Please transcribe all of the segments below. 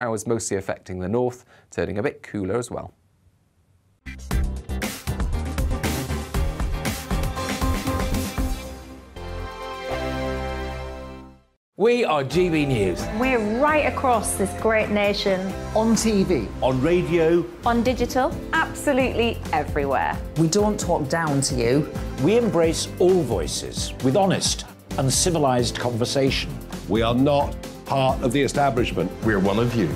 showers mostly affecting the north, turning a bit cooler as well. We are GB News. We're right across this great nation. On TV. On radio. On digital. Absolutely everywhere. We don't talk down to you. We embrace all voices with honest and civilised conversation. We are not part of the establishment. We're one of you.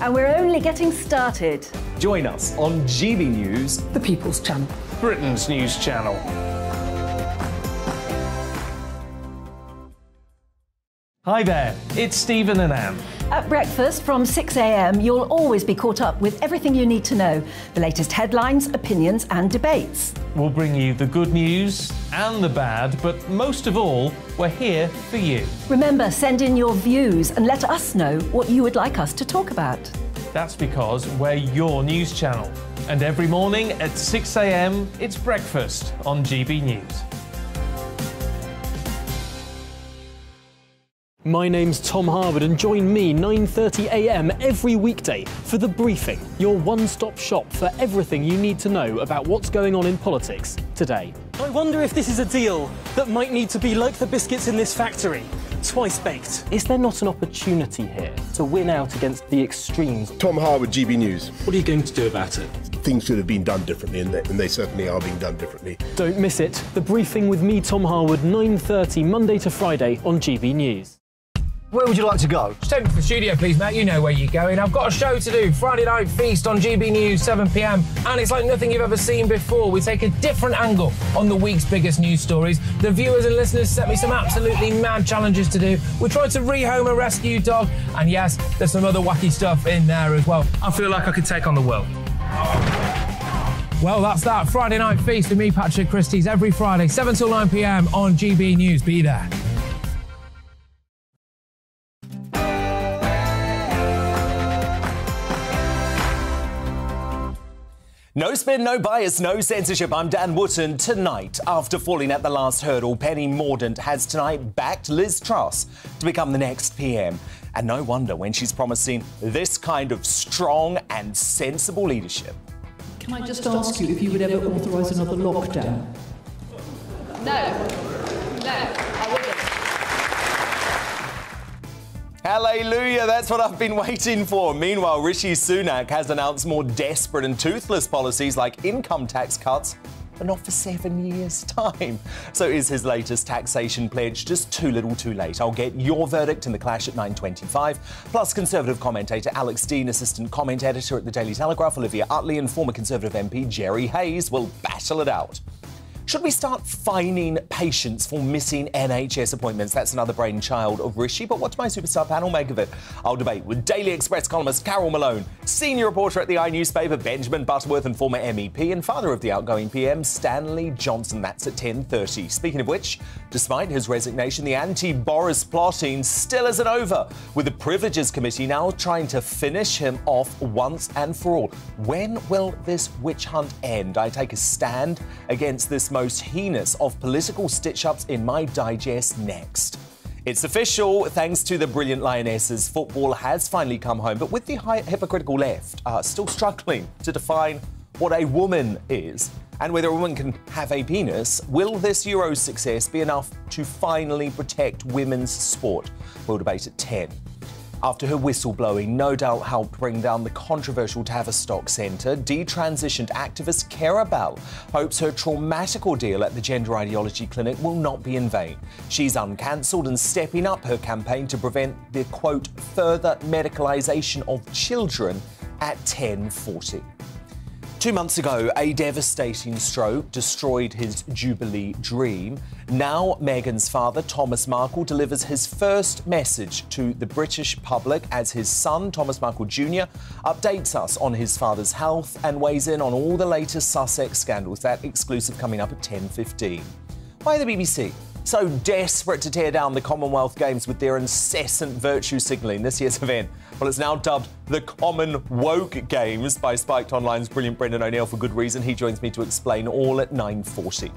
And we're only getting started. Join us on GB News. The People's Channel. Britain's News Channel. Hi there, it's Stephen and Anne. At breakfast from 6 a.m, you'll always be caught up with everything you need to know. The latest headlines, opinions and debates. We'll bring you the good news and the bad, but most of all, we're here for you. Remember, send in your views and let us know what you would like us to talk about. That's because we're your news channel. And every morning at 6 a.m, it's breakfast on GB News. My name's Tom Harwood, and join me 9:30 a.m. every weekday for The Briefing, your one-stop shop for everything you need to know about what's going on in politics today. I wonder if this is a deal that might need to be like the biscuits in this factory, twice baked. Is there not an opportunity here to win out against the extremes? Tom Harwood, GB News. What are you going to do about it? Things should have been done differently, and they certainly are being done differently. Don't miss it. The Briefing with me, Tom Harwood, 9:30 Monday to Friday on GB News. Where would you like to go? Just head to the studio, please, Matt. You know where you're going. I've got a show to do. Friday Night Feast on GB News, 7 p.m. And it's like nothing you've ever seen before. We take a different angle on the week's biggest news stories. The viewers and listeners set me some absolutely mad challenges to do. We tried to rehome a rescue dog. And yes, there's some other wacky stuff in there as well. I feel like I could take on the world. Well, that's that. Friday Night Feast with me, Patrick Christys, every Friday, 7 till 9 p.m. on GB News. Be there. No spin, no bias, no censorship. I'm Dan Wootton. Tonight, after falling at the last hurdle, Penny Mordaunt has tonight backed Liz Truss to become the next PM. And no wonder when she's promising this kind of strong and sensible leadership. Can I just ask you if you would ever authorise another lockdown? No, I wouldn't. Hallelujah, that's what I've been waiting for. Meanwhile, Rishi Sunak has announced more desperate and toothless policies like income tax cuts, but not for 7 years' time. So is his latest taxation pledge just too little too late? I'll get your verdict in The Clash at 9:25. Plus, Conservative commentator Alex Deane, assistant comment editor at the Daily Telegraph, Olivia Utley and former Conservative MP Jerry Hayes will battle it out. Should we start fining patients for missing NHS appointments? That's another brainchild of Rishi, but what do my superstar panel make of it? I'll debate with Daily Express columnist Carol Malone, senior reporter at the i-newspaper Benjamin Butterworth and former MEP and father of the outgoing PM Stanley Johnson. That's at 10:30. Speaking of which, despite his resignation, the anti-Boris plotting still isn't over, with the Privileges Committee now trying to finish him off once and for all. When will this witch hunt end? I take a stand against this most heinous of political stitch-ups in my digest next. It's official, thanks to the brilliant Lionesses, football has finally come home, but with the hypocritical left still struggling to define what a woman is and whether a woman can have a penis, will this Euro success be enough to finally protect women's sport? We'll debate at 10. After her whistleblowing no doubt helped bring down the controversial Tavistock Centre, detransitioned activist Cara Bell hopes her traumatic ordeal at the gender ideology clinic will not be in vain. She's uncancelled and stepping up her campaign to prevent the, quote, further medicalisation of children at 10:40. 2 months ago, a devastating stroke destroyed his Jubilee dream. Now, Meghan's father, Thomas Markle, delivers his first message to the British public as his son, Thomas Markle Jr, updates us on his father's health and weighs in on all the latest Sussex scandals. That exclusive coming up at 10:15. Why the BBC? So desperate to tear down the Commonwealth Games with their incessant virtue signalling this year's event. Well, it's now dubbed the Common Woke Games by Spiked Online's brilliant Brendan O'Neill for good reason. He joins me to explain all at 9:40.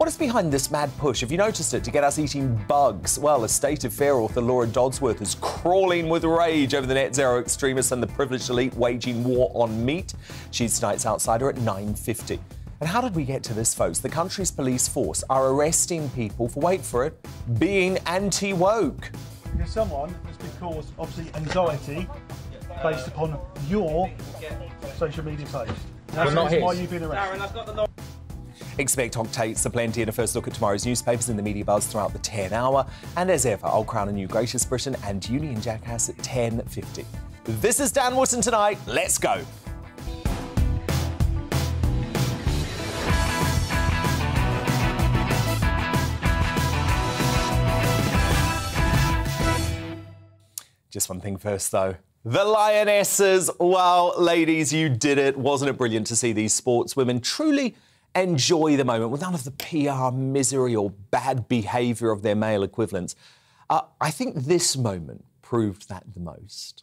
What is behind this mad push, if you noticed it, to get us eating bugs? Well, Estate of Fair author Laura Dodsworth is crawling with rage over the net zero extremists and the privileged elite waging war on meat. She's tonight's Outsider at 9:50. And how did we get to this, folks? The country's police force are arresting people for, wait for it, being anti-woke. Because someone has been caused, obviously, anxiety based upon your social media post. That's the reason why you've been arrested. Darren, I've got the expect octates aplenty in a first look at tomorrow's newspapers and the media buzz throughout the 10 hour. And as ever, I'll crown a new Greatest Britain and Union Jackass at 10:50. This is Dan Wootton tonight. Let's go. Just one thing first, though. The Lionesses. Wow, ladies, you did it. Wasn't it brilliant to see these sportswomen truly enjoy the moment with none of the PR misery or bad behaviour of their male equivalents? I think this moment proved that the most.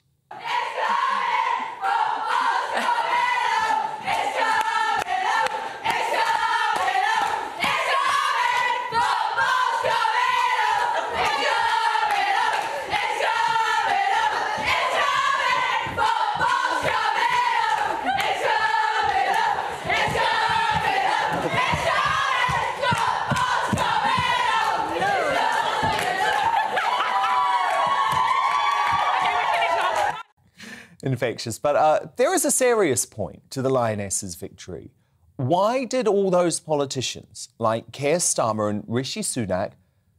Infectious. But there is a serious point to the Lionesses' victory. Why did all those politicians like Keir Starmer and Rishi Sunak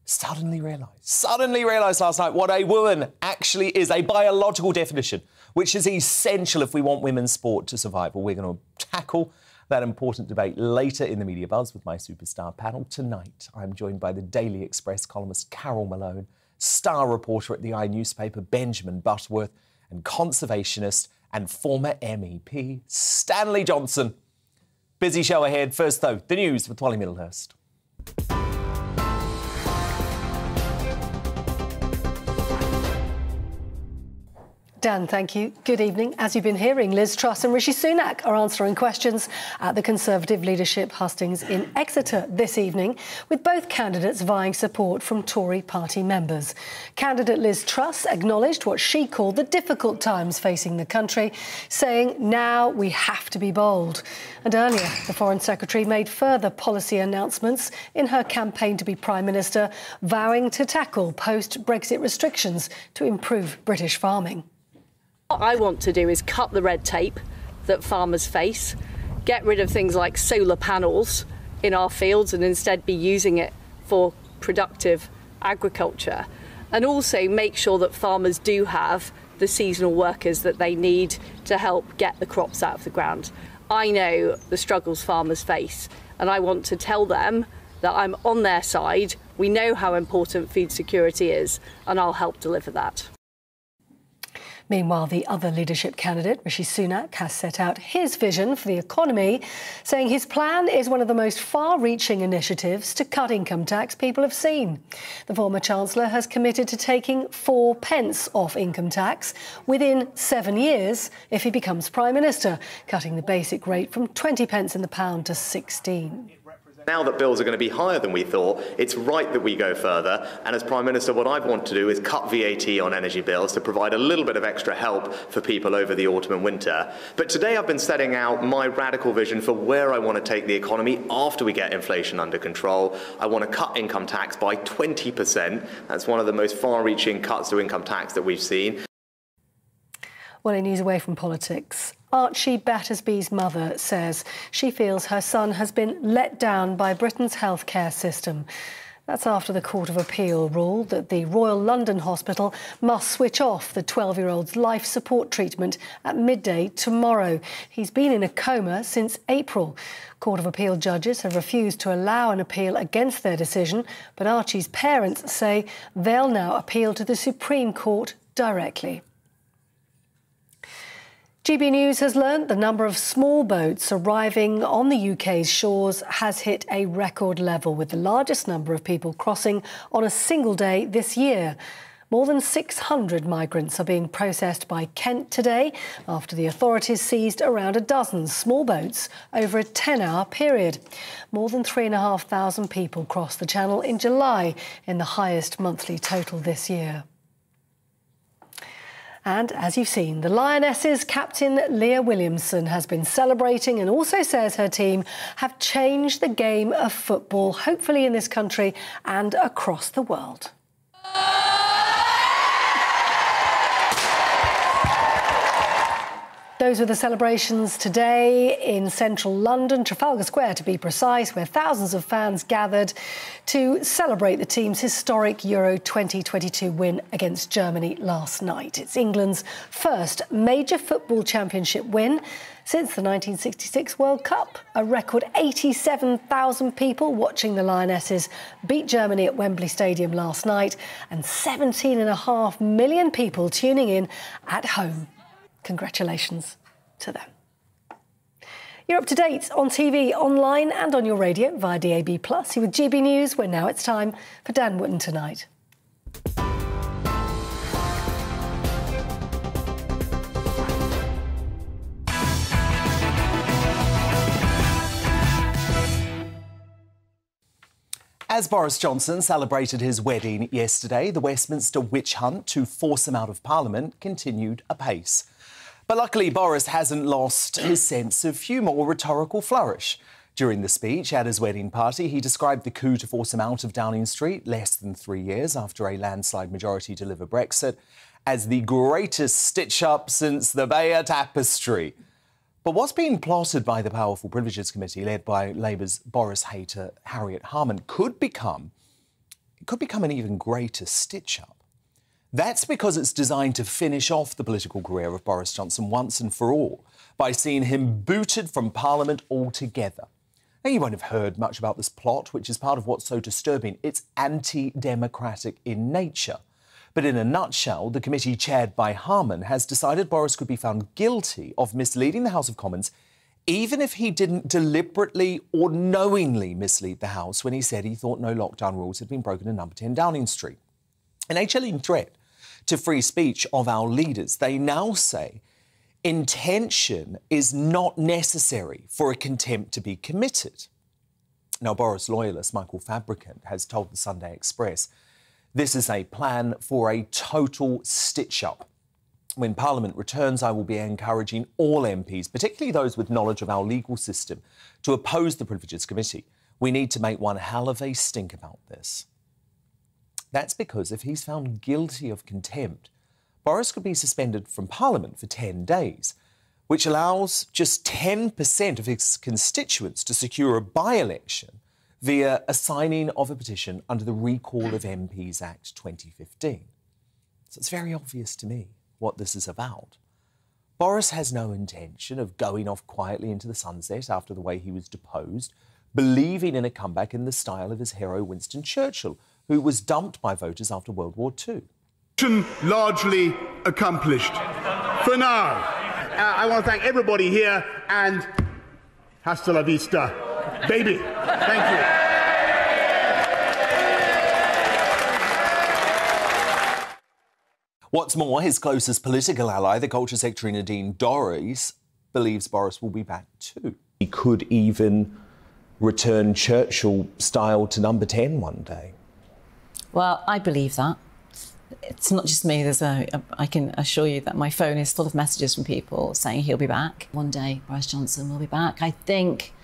suddenly realise last night what a woman actually is, a biological definition, which is essential if we want women's sport to survive? Well, we're going to tackle that important debate later in the Media Buzz with my superstar panel. Tonight, I'm joined by the Daily Express columnist Carol Malone, star reporter at the i-newspaper Benjamin Butterworth, and conservationist and former MEP Stanley Johnson. Busy show ahead. First, though, the news with Wally Middlehurst. Dan, thank you. Good evening. As you've been hearing, Liz Truss and Rishi Sunak are answering questions at the Conservative leadership hustings in Exeter this evening, with both candidates vying support from Tory party members. Candidate Liz Truss acknowledged what she called the difficult times facing the country, saying, now we have to be bold. And earlier, the Foreign Secretary made further policy announcements in her campaign to be Prime Minister, vowing to tackle post-Brexit restrictions to improve British farming. What I want to do is cut the red tape that farmers face, get rid of things like solar panels in our fields and instead be using it for productive agriculture, and also make sure that farmers do have the seasonal workers that they need to help get the crops out of the ground. I know the struggles farmers face, and I want to tell them that I'm on their side. We know how important food security is, and I'll help deliver that. Meanwhile, the other leadership candidate, Rishi Sunak, has set out his vision for the economy, saying his plan is one of the most far-reaching initiatives to cut income tax people have seen. The former Chancellor has committed to taking 4p off income tax within 7 years if he becomes Prime Minister, cutting the basic rate from 20p in the pound to 16p. Now that bills are going to be higher than we thought, it's right that we go further. And as Prime Minister, what I want to do is cut VAT on energy bills to provide a little bit of extra help for people over the autumn and winter. But today I've been setting out my radical vision for where I want to take the economy after we get inflation under control. I want to cut income tax by 20%. That's one of the most far-reaching cuts to income tax that we've seen. Well, in news away from politics, Archie Battersby's mother says she feels her son has been let down by Britain's healthcare system. That's after the Court of Appeal ruled that the Royal London Hospital must switch off the 12-year-old's life support treatment at midday tomorrow. He's been in a coma since April. Court of Appeal judges have refused to allow an appeal against their decision, but Archie's parents say they'll now appeal to the Supreme Court directly. GB News has learned the number of small boats arriving on the UK's shores has hit a record level, with the largest number of people crossing on a single day this year. More than 600 migrants are being processed by Kent today after the authorities seized around a dozen small boats over a 10-hour period. More than 3,500 people crossed the Channel in July, in the highest monthly total this year. And, as you've seen, the Lionesses captain Leah Williamson has been celebrating and also says her team have changed the game of football, hopefully in this country and across the world. Those were the celebrations today in central London, Trafalgar Square to be precise, where thousands of fans gathered to celebrate the team's historic Euro 2022 win against Germany last night. It's England's first major football championship win since the 1966 World Cup. A record 87,000 people watching the Lionesses beat Germany at Wembley Stadium last night, and 17.5 million people tuning in at home. Congratulations to them. You're up to date on TV, online and on your radio via DAB+. You're with GB News, where now it's time for Dan Wootton Tonight. As Boris Johnson celebrated his wedding yesterday, the Westminster witch hunt to force him out of Parliament continued apace. But luckily, Boris hasn't lost his sense of humour or rhetorical flourish. During the speech at his wedding party, he described the coup to force him out of Downing Street less than 3 years after a landslide majority to deliver Brexit as the greatest stitch-up since the Bayeux Tapestry. But what's being plotted by the powerful Privileges Committee, led by Labour's Boris hater Harriet Harman, could become an even greater stitch-up. That's because it's designed to finish off the political career of Boris Johnson once and for all by seeing him booted from Parliament altogether. Now, you won't have heard much about this plot, which is part of what's so disturbing. It's anti-democratic in nature. But in a nutshell, the committee chaired by Harman has decided Boris could be found guilty of misleading the House of Commons, even if he didn't deliberately or knowingly mislead the House when he said he thought no lockdown rules had been broken in number 10 Downing Street. In a chilling threat to free speech of our leaders, they now say intention is not necessary for a contempt to be committed. Now, Boris loyalist Michael Fabricant has told the Sunday Express, "This is a plan for a total stitch-up. When Parliament returns, I will be encouraging all MPs, particularly those with knowledge of our legal system, to oppose the Privileges Committee. We need to make one hell of a stink about this." That's because if he's found guilty of contempt, Boris could be suspended from Parliament for 10 days, which allows just 10% of his constituents to secure a by-election via a signing of a petition under the Recall of MPs Act 2015. So it's very obvious to me what this is about. Boris has no intention of going off quietly into the sunset after the way he was deposed, believing in a comeback in the style of his hero Winston Churchill, who was dumped by voters after World War II. Mission largely accomplished for now. I want to thank everybody here and hasta la vista, baby. Thank you. What's more, his closest political ally, the Culture Secretary Nadine Dorries, believes Boris will be back too. He could even return Churchill-style to number 10 one day. Well, I believe that. It's not just me. I can assure you that my phone is full of messages from people saying he'll be back. One day, Boris Johnson will be back. I think,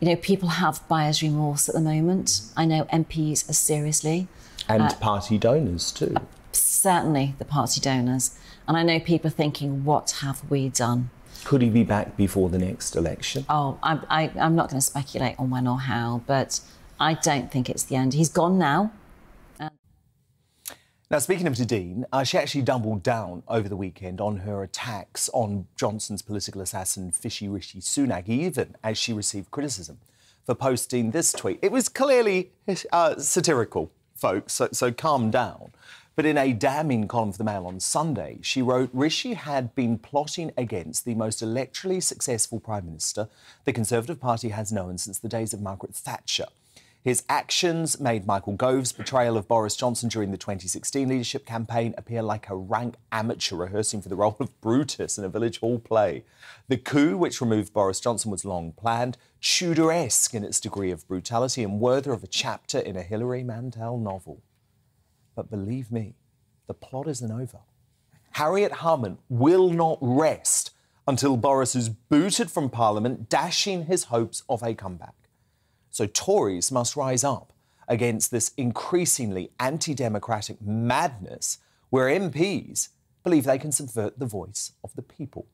you know, people have buyer's remorse at the moment. I know MPs are seriously. And party donors too. Certainly the party donors. And I know people are thinking, what have we done? Could he be back before the next election? Oh, I'm not going to speculate on when or how, but I don't think it's the end. He's gone now. Now, speaking of Nadine, she actually doubled down over the weekend on her attacks on Johnson's political assassin, Fishy Rishi Sunak, even as she received criticism for posting this tweet. It was clearly satirical, folks, so calm down. But in a damning column for the Mail on Sunday, she wrote, "Rishi had been plotting against the most electorally successful Prime Minister the Conservative Party has known since the days of Margaret Thatcher. His actions made Michael Gove's portrayal of Boris Johnson during the 2016 leadership campaign appear like a rank amateur rehearsing for the role of Brutus in a village hall play. The coup, which removed Boris Johnson, was long planned, Tudor-esque in its degree of brutality and worthy of a chapter in a Hilary Mantel novel. But believe me, the plot isn't over. Harriet Harman will not rest until Boris is booted from Parliament, dashing his hopes of a comeback. So Tories must rise up against this increasingly anti-democratic madness where MPs believe they can subvert the voice of the people.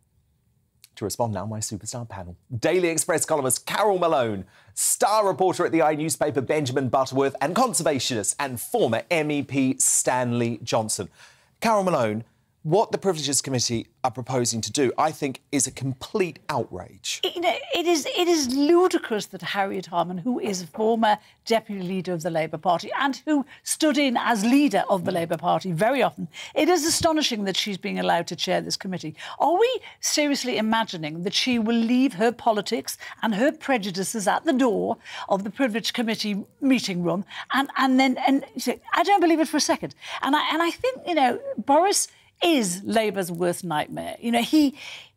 To respond now, my superstar panel. Daily Express columnist Carol Malone, star reporter at the i-newspaper Benjamin Butterworth, and conservationist and former MEP Stanley Johnson. Carol Malone, what the Privileges Committee are proposing to do, I think, is a complete outrage. It is ludicrous that Harriet Harman, who is former Deputy Leader of the Labour Party and who stood in as leader of the Labour Party very often, it is astonishing that she's being allowed to chair this committee. Are we seriously imagining that she will leave her politics and her prejudices at the door of the Privileges Committee meeting room? And then I don't believe it for a second. And I think, you know, Boris is Labour's worst nightmare. You know, he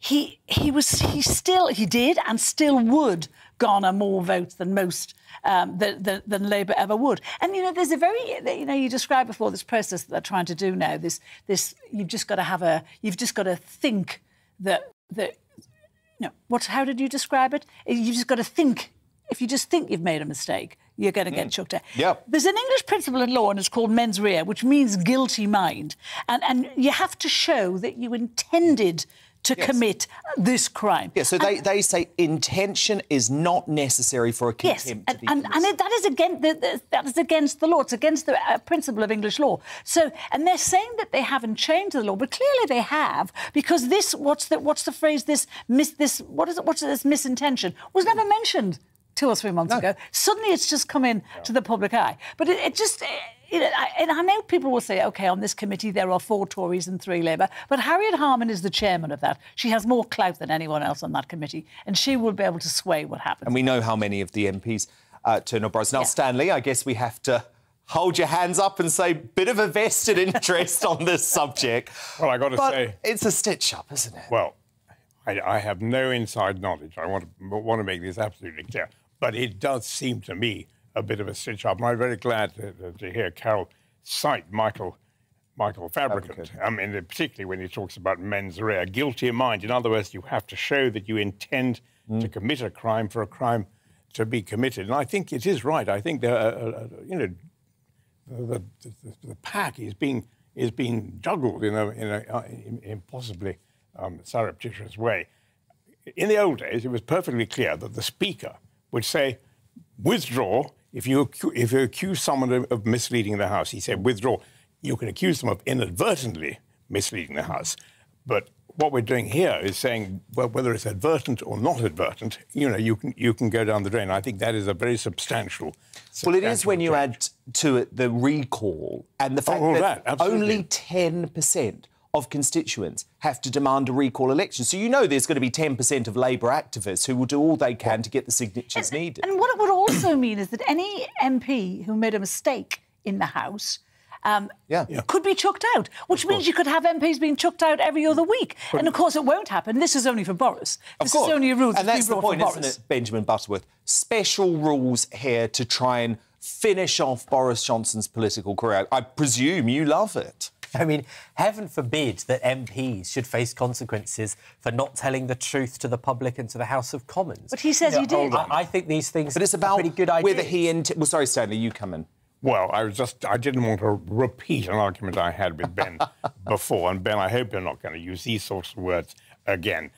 did and still would garner more votes than most than Labour ever would. And you know, there's a very, you know, you described before this process that they're trying to do now. This you've just got to think that you know, how did you describe it? You've just got to think. If you just think you've made a mistake, you're going to get chucked out. Yep. There's an English principle in law, and it's called mens rea, which means guilty mind. And you have to show that you intended to commit this crime. Yeah, so they say intention is not necessary for a contempt to be used. And that is against the law. It's against the principle of English law. So, and they're saying that they haven't changed the law, but clearly they have, because this, what's the phrase, this misintention was never mentioned 2 or 3 months ago. Suddenly it's just come in to the public eye. But I know people will say, OK, on this committee there are 4 Tories and 3 Labour, but Harriet Harman is the chairman of that. She has more clout than anyone else on that committee, and she will be able to sway what happens. And we know how many of the MPs turn on Boris. Now, Stanley, I guess we have to hold your hands up and say, bit of a vested interest on this subject. Well, I got to say, it's a stitch-up, isn't it? Well, I have no inside knowledge. I want to make this absolutely clear. But it does seem to me a bit of a stitch-up. And I'm very glad to hear Carol cite Michael Fabricant. I mean, particularly when he talks about mens rea, guilty of mind. In other words, you have to show that you intend to commit a crime for a crime to be committed. And I think it is right. I think you know, the pack is being juggled in an impossibly surreptitious way. In the old days, it was perfectly clear that the Speaker would say, withdraw, if you accuse someone of misleading the House. He said, withdraw. You can accuse them of inadvertently misleading the House. But what we're doing here is saying, well, whether it's advertent or not advertent, you know, you can go down the drain. I think that is a very substantial Well, it is when change. You add to it the recall and the fact that only 10% of constituents have to demand a recall election. So you know there's going to be 10% of Labour activists who will do all they can to get the signatures needed. And what it would also mean is that any MP who made a mistake in the House could be chucked out, which means you could have MPs being chucked out every other week. But, and, of course, it won't happen. This is only for Boris. This is only a rule that's been brought for Boris. And that's the point, isn't it, Benjamin Butterworth? Special rules here to try and finish off Boris Johnson's political career. I presume you love it. I mean, heaven forbid that MPs should face consequences for not telling the truth to the public and to the House of Commons. But he says he did. I think these things but it's about pretty good ideas. Whether he well, sorry, Stanley, you come in. Well, I didn't want to repeat an argument I had with Ben before. And, Ben, I hope you're not going to use these sorts of words again.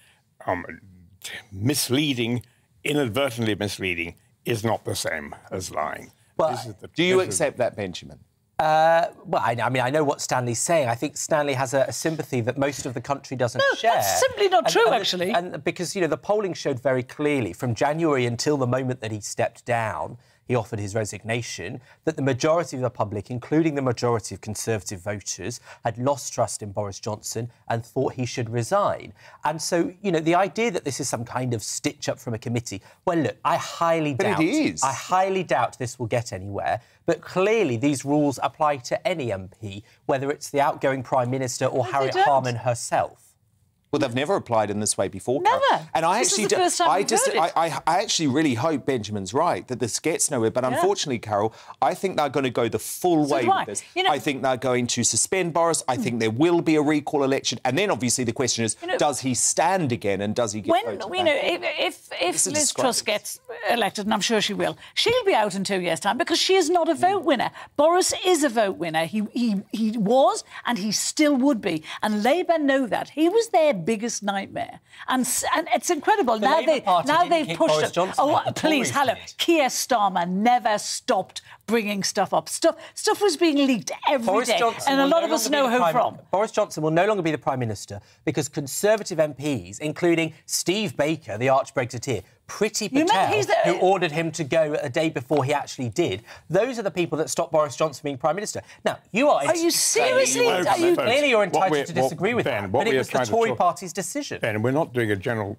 Misleading, inadvertently misleading, is not the same as lying. Well, do you accept that, Benjamin? Well, I mean, I know what Stanley's saying. I think Stanley has a sympathy that most of the country doesn't share. No, that's simply not true, actually. And because, you know, the polling showed very clearly from January until the moment that he stepped down, he offered his resignation, that the majority of the public, including the majority of Conservative voters, had lost trust in Boris Johnson and thought he should resign. And so, you know, the idea that this is some kind of stitch-up from a committee, well, look, I highly doubt this will get anywhere. But clearly these rules apply to any MP, whether it's the outgoing Prime Minister or Harriet Harman herself. Well, they've never applied in this way before. Never. Cara. And I this actually, is the first time I just, I actually really hope Benjamin's right that this gets nowhere. But unfortunately, Carol, I think they're going to go the full way with this. You know, I think they're going to suspend Boris. I think there will be a recall election, and then obviously the question is, does he stand again and does he get voted back? You know, if Liz Truss gets elected, and I'm sure she will, she'll be out in 2 years' time because she is not a vote winner. Boris is a vote winner. He was, and he still would be. And Labour know that. He was there. Biggest nightmare, and it's incredible. The now they've pushed it. Oh, please, hello, Keir Starmer never stopped bringing stuff up. Stuff was being leaked every day, and a lot of us know who from. Boris Johnson will no longer be the Prime Minister because Conservative MPs, including Steve Baker, the arch-Brexiteer, Priti Patel, who ordered him to go a day before he actually did. Those are the people that stopped Boris Johnson being Prime Minister. Now, you are... Are you seriously... Clearly you're entitled to disagree with that, but it was the Tory party's decision. Ben, we're not doing a general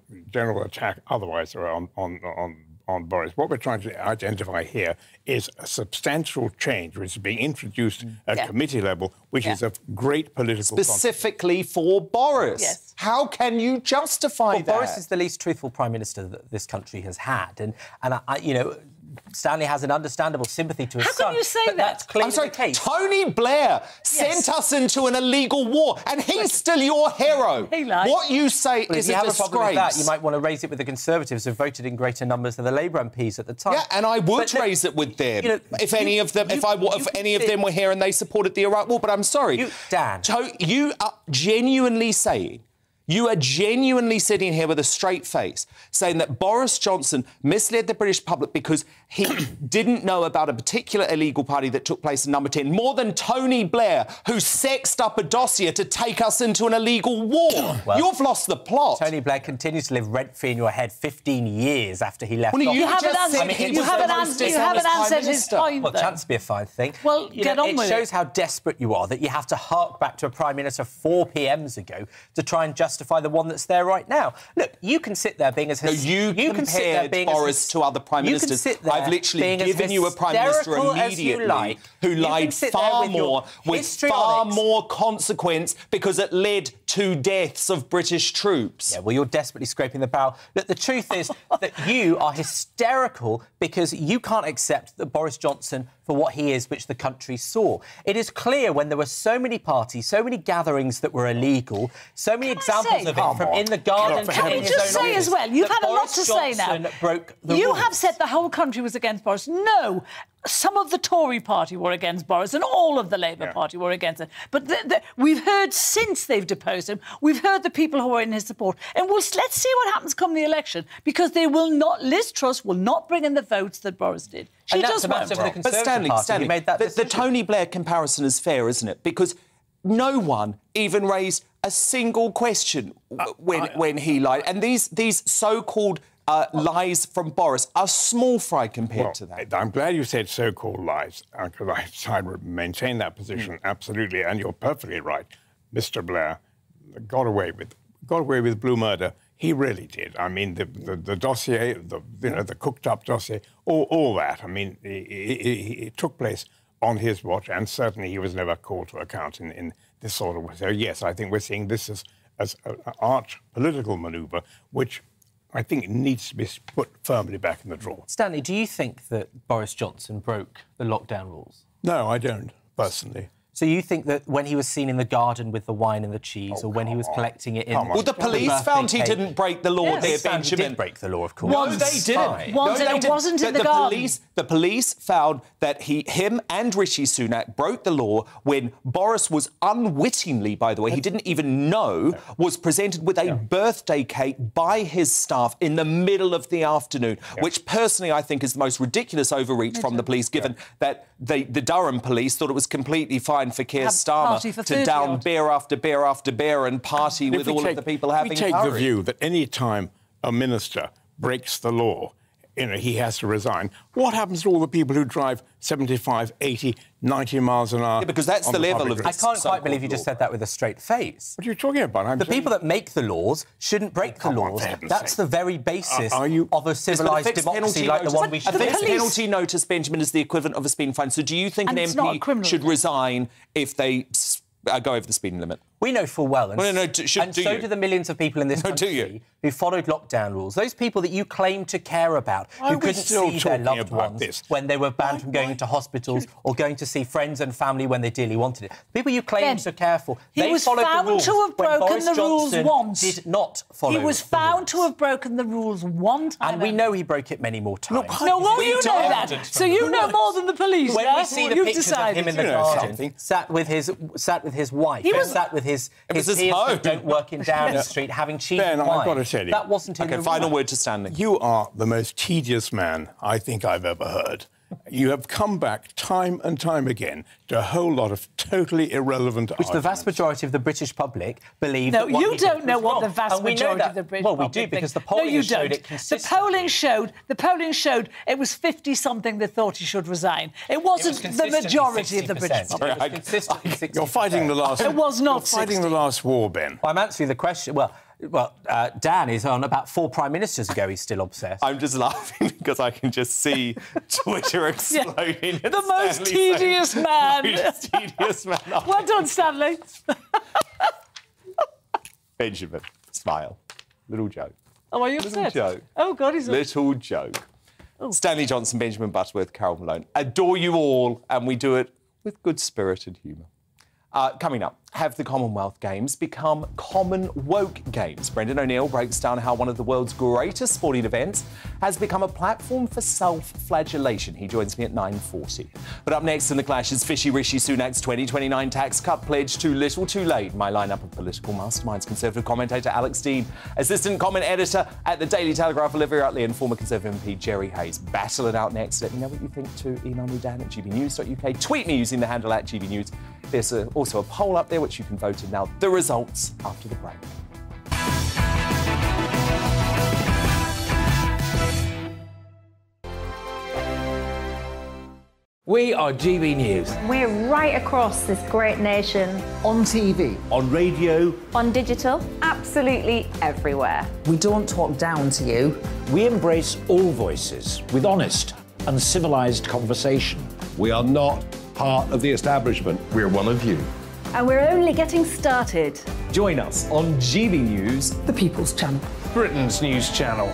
attack otherwise on Boris. What we're trying to identify here is a substantial change which is being introduced at committee level, which is of great political... Specifically for Boris. Yes. How can you justify that? Boris is the least truthful Prime Minister that this country has had. And you know... Stanley has an understandable sympathy to his son. How can you say that? That's clearly the case. Tony Blair sent us into an illegal war, and he's still your hero. He lied. What you say is a disgrace. If you have a problem with that, you might want to raise it with the Conservatives who voted in greater numbers than the Labour MPs at the time. Yeah, and I would raise it with them if any of them, if any of them were here and they supported the Iraq War. But I'm sorry, Dan. You are genuinely saying. You are genuinely sitting here with a straight face saying that Boris Johnson misled the British public because he didn't know about a particular illegal party that took place in Number 10, more than Tony Blair, who sexed up a dossier to take us into an illegal war. Well, you've lost the plot. Tony Blair continues to live rent-free in your head 15 years after he left office. You haven't answered his point, though. Well, chance to be a fine thing. Well, get on with it. It shows how desperate you are that you have to hark back to a Prime Minister 4 PMs ago to try and justify the one that's there right now. Look, you can sit there being as... No, you compared Boris to other Prime Ministers. I've literally given you a Prime Minister immediately who lied far more, with far more consequence, because it led to deaths of British troops. Yeah, well, you're desperately scraping the barrel. Look, the truth is that you are hysterical because you can't accept that Boris Johnson... for what he is, which the country saw. It is clear when there were so many parties, so many gatherings that were illegal, so many examples of it from in the garden... Can you just say as well, you've had a lot to say now. You have said the whole country was against Boris. No, some of the Tory party were against Boris and all of the Labour party were against it. But we've heard since they've deposed him, we've heard the people who are in his support. And let's see what happens come the election, because they will not... Liz Truss will not bring in the votes that Boris did. She just won't. But Stanley, made that the Tony Blair comparison is fair, isn't it? Because no one even raised a single question when he lied. And these so-called lies from Boris are small fry compared to that. I'm glad you said so-called lies, because I maintain that position, absolutely. And you're perfectly right. Mr Blair got away with blue murder. He really did. I mean, the dossier, the cooked-up dossier, all that. I mean, it took place on his watch, and certainly he was never called to account in this sort of way. So, yes, I think we're seeing this as an arch political manoeuvre, which I think needs to be put firmly back in the drawer. Stanley, do you think that Boris Johnson broke the lockdown rules? No, I don't, personally. So you think that when he was seen in the garden with the wine and the cheese, or when he was collecting it in... Well, the police found he didn't break the law there, Benjamin. He did break the law, of course. No, they didn't. No, they didn't. It wasn't in the garden. The police found that him and Rishi Sunak broke the law when Boris was unwittingly, by the way, he didn't even know, was presented with a birthday cake by his staff in the middle of the afternoon, which personally I think is the most ridiculous overreach from the police, given that the Durham police thought it was completely fine for Keir Starmer to down beer after beer after beer and party with all of the people having curry. We take the view that any time a minister breaks the law, you know, he has to resign. What happens to all the people who drive 75, 80, 90 miles an hour? Yeah, because that's the level of... I can't quite believe you just said that with a straight face. What are you talking about? I'm the people that make the laws shouldn't break the laws. That's the very basis of a civilised democracy like the one we should... A fixed penalty notice, Benjamin, is the equivalent of a speeding fine. So do you think an MP should resign if they... go over the speeding limit. We know full well. And, do the millions of people in this country who followed lockdown rules. Those people that you claim to care about, who couldn't see their loved ones when they were banned from going to hospitals or going to see friends and family when they dearly wanted it. People you claim to care for, they followed the rules. He was found to have broken the rules once. Did not follow the rules. He was found to have broken the rules one time. And we know he broke it many more times. No, well, you know that. So you know more than the police. When we see the pictures of him in the garden, sat with his wife, he was sat with his peers who don't work in Downing Street, having cheap wine. I've got to tell you. That wasn't in the final word to Stanley. You are the most tedious man I think I've ever heard. You have come back time and time again to a whole lot of totally irrelevant arguments. Which the vast majority of the British public believe... No, you don't know what the vast majority of the British public... Well, we do, because the polling showed it consistently. The polling showed it was 50-something that thought he should resign. It wasn't the majority of the British public. It was consistently 60%. You're fighting the last... It was not 60. You're fighting the last war, Ben. Well, I'm answering the question... Well, Dan is on about 4 prime ministers ago. He's still obsessed. I'm just laughing because I can just see Twitter exploding. Yeah. The most tedious man. Most tedious man. Well done, Stanley. Benjamin, smile. Little joke. Oh, are you upset? Little joke. Oh God, he's little joke. Oh. Stanley Johnson, Benjamin Butterworth, Carol Malone. Adore you all, and we do it with good spirit and humour. Coming up, have the Commonwealth Games become Common Woke Games? Brendan O'Neill breaks down how one of the world's greatest sporting events has become a platform for self-flagellation. He joins me at 9:40. But up next in The Clash is fishy Rishi Sunak's 2029 tax cut pledge too little too late. My lineup of political masterminds, Conservative commentator Alex Deane, Assistant Comment Editor at the Daily Telegraph, Olivia Utley, and former Conservative MP Jerry Hayes. Battle it out next. Let me know what you think too. Email me, Dan, at gbnews.uk. Tweet me using the handle at gbnews. There's also a poll up there which you can vote in now. The results after the break. We are GB News. We're right across this great nation. On TV. On radio. On digital. Absolutely everywhere. We don't talk down to you. We embrace all voices with honest and civilised conversation. We are not part of the establishment. We're one of you. And we're only getting started. Join us on GB News, the People's Channel, Britain's News Channel.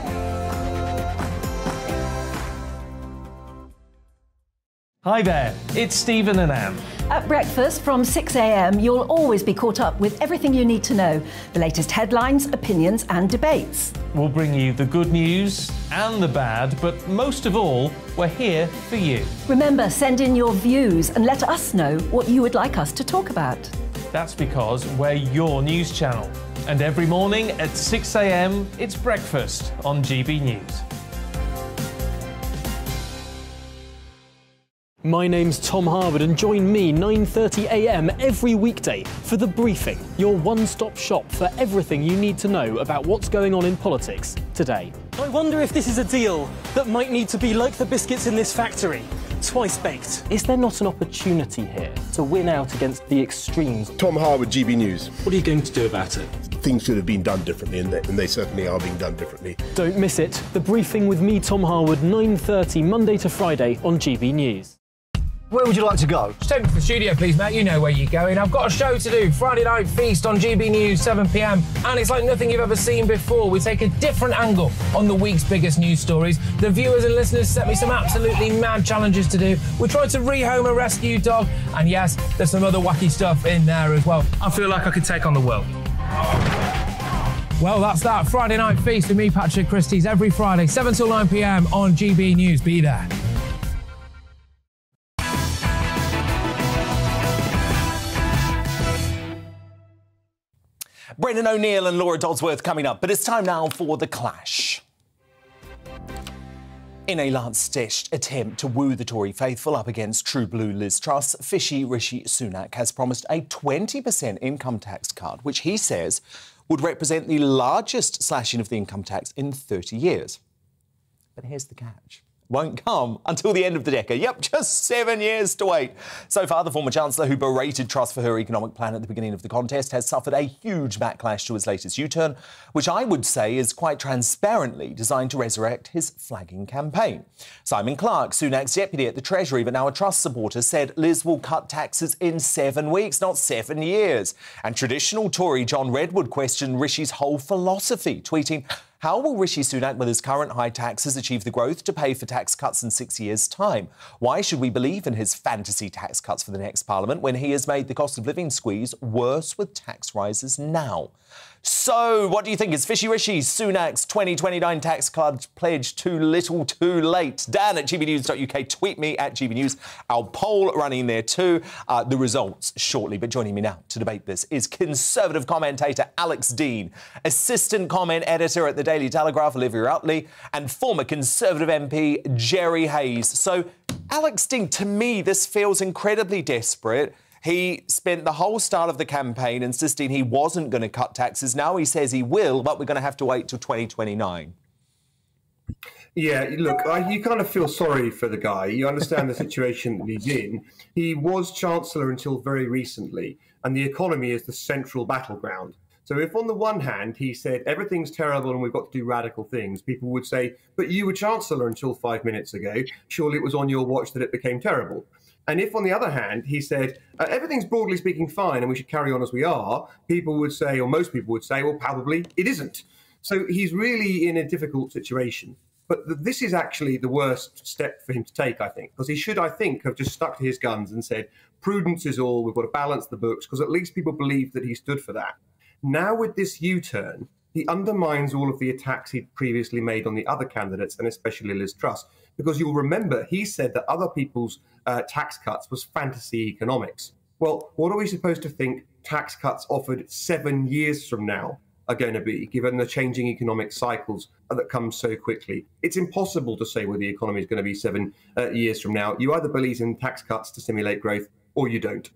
Hi there, it's Stephen and Anne. At breakfast from 6 a.m, you'll always be caught up with everything you need to know. The latest headlines, opinions and debates. We'll bring you the good news and the bad, but most of all, we're here for you. Remember, send in your views and let us know what you would like us to talk about. That's because we're your news channel. And every morning at 6 a.m, it's breakfast on GB News. My name's Tom Harwood, and join me 9:30 a.m. every weekday for The Briefing, your one-stop shop for everything you need to know about what's going on in politics today. I wonder if this is a deal that might need to be like the biscuits in this factory, twice baked. Is there not an opportunity here to win out against the extremes? Tom Harwood, GB News. What are you going to do about it? Things should have been done differently, and they certainly are being done differently. Don't miss it. The Briefing with me, Tom Harwood, 9:30 Monday to Friday on GB News. Where would you like to go? Just head to the studio, please, mate. You know where you're going. I've got a show to do. Friday Night Feast on GB News, 7 p.m. And it's like nothing you've ever seen before. We take a different angle on the week's biggest news stories. The viewers and listeners sent me some absolutely mad challenges to do. We tried to rehome a rescue dog. And yes, there's some other wacky stuff in there as well. I feel like I could take on the world. Well, that's that. Friday Night Feast with me, Patrick Christys, every Friday, 7 till 9 p.m. on GB News. Be there. Brendan O'Neill and Laura Dodsworth coming up, but it's time now for The Clash. In a last-ditched attempt to woo the Tory faithful up against True Blue Liz Truss, fishy Rishi Sunak has promised a 20% income tax cut, which he says would represent the largest slashing of the income tax in 30 years. But here's the catch. Won't come until the end of the decade. Yep, just 7 years to wait. So far, the former Chancellor, who berated Truss for her economic plan at the beginning of the contest, has suffered a huge backlash to his latest U-turn, which I would say is quite transparently designed to resurrect his flagging campaign. Simon Clarke, Sunak's deputy at the Treasury, but now a Truss supporter, said Liz will cut taxes in 7 weeks, not 7 years. And traditional Tory John Redwood questioned Rishi's whole philosophy, tweeting, "How will Rishi Sunak, with his current high taxes, achieve the growth to pay for tax cuts in 6 years' time? Why should we believe in his fantasy tax cuts for the next parliament when he has made the cost of living squeeze worse with tax rises now?" So, what do you think? Is Fishy Rishi Sunak's 2029 tax cut pledge too little, too late? Dan at gbnews.uk, tweet me at gbnews. Our poll running there too. The results shortly. But joining me now to debate this is Conservative commentator Alex Deane, assistant comment editor at the Daily Telegraph, Olivia Utley, and former Conservative MP Jerry Hayes. So, Alex Deane, to me, this feels incredibly desperate. He spent the whole start of the campaign insisting he wasn't going to cut taxes. Now he says he will, but we're going to have to wait till 2029. Yeah, look, you kind of feel sorry for the guy. You understand the situation that he's in. He was Chancellor until very recently, and the economy is the central battleground. So if on the one hand he said everything's terrible and we've got to do radical things, people would say, but you were Chancellor until 5 minutes ago. Surely it was on your watch that it became terrible. And if on the other hand he said everything's broadly speaking fine and we should carry on as we are, people would say, or most people would say, well, probably it isn't. So he's really in a difficult situation. But this is actually the worst step for him to take, I think, because he should, I think, have just stuck to his guns and said prudence is all, we've got to balance the books, because at least people believe that he stood for that. Now, with this U-turn, he undermines all of the attacks he'd previously made on the other candidates, and especially Liz Truss, because you'll remember he said that other people's tax cuts was fantasy economics. Well, what are we supposed to think tax cuts offered 7 years from now are going to be, given the changing economic cycles that come so quickly? It's impossible to say where the economy is going to be 7 years from now. You either believe in tax cuts to stimulate growth or you don't.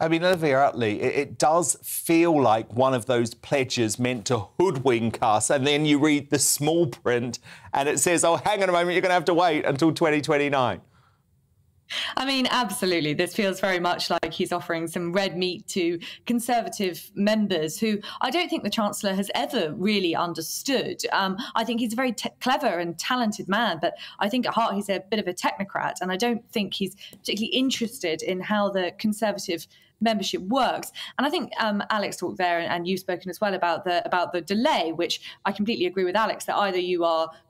I mean, Olivia Utley, it does feel like one of those pledges meant to hoodwink us, and then you read the small print and it says, oh, hang on a moment, you're going to have to wait until 2029. I mean, absolutely. This feels very much like he's offering some red meat to Conservative members who I don't think the Chancellor has ever really understood. I think he's a very clever and talented man, but I think at heart he's a bit of a technocrat, and I don't think he's particularly interested in how the Conservative membership works. And I think Alex talked there, and you've spoken as well about the delay, which I completely agree with Alex, that either you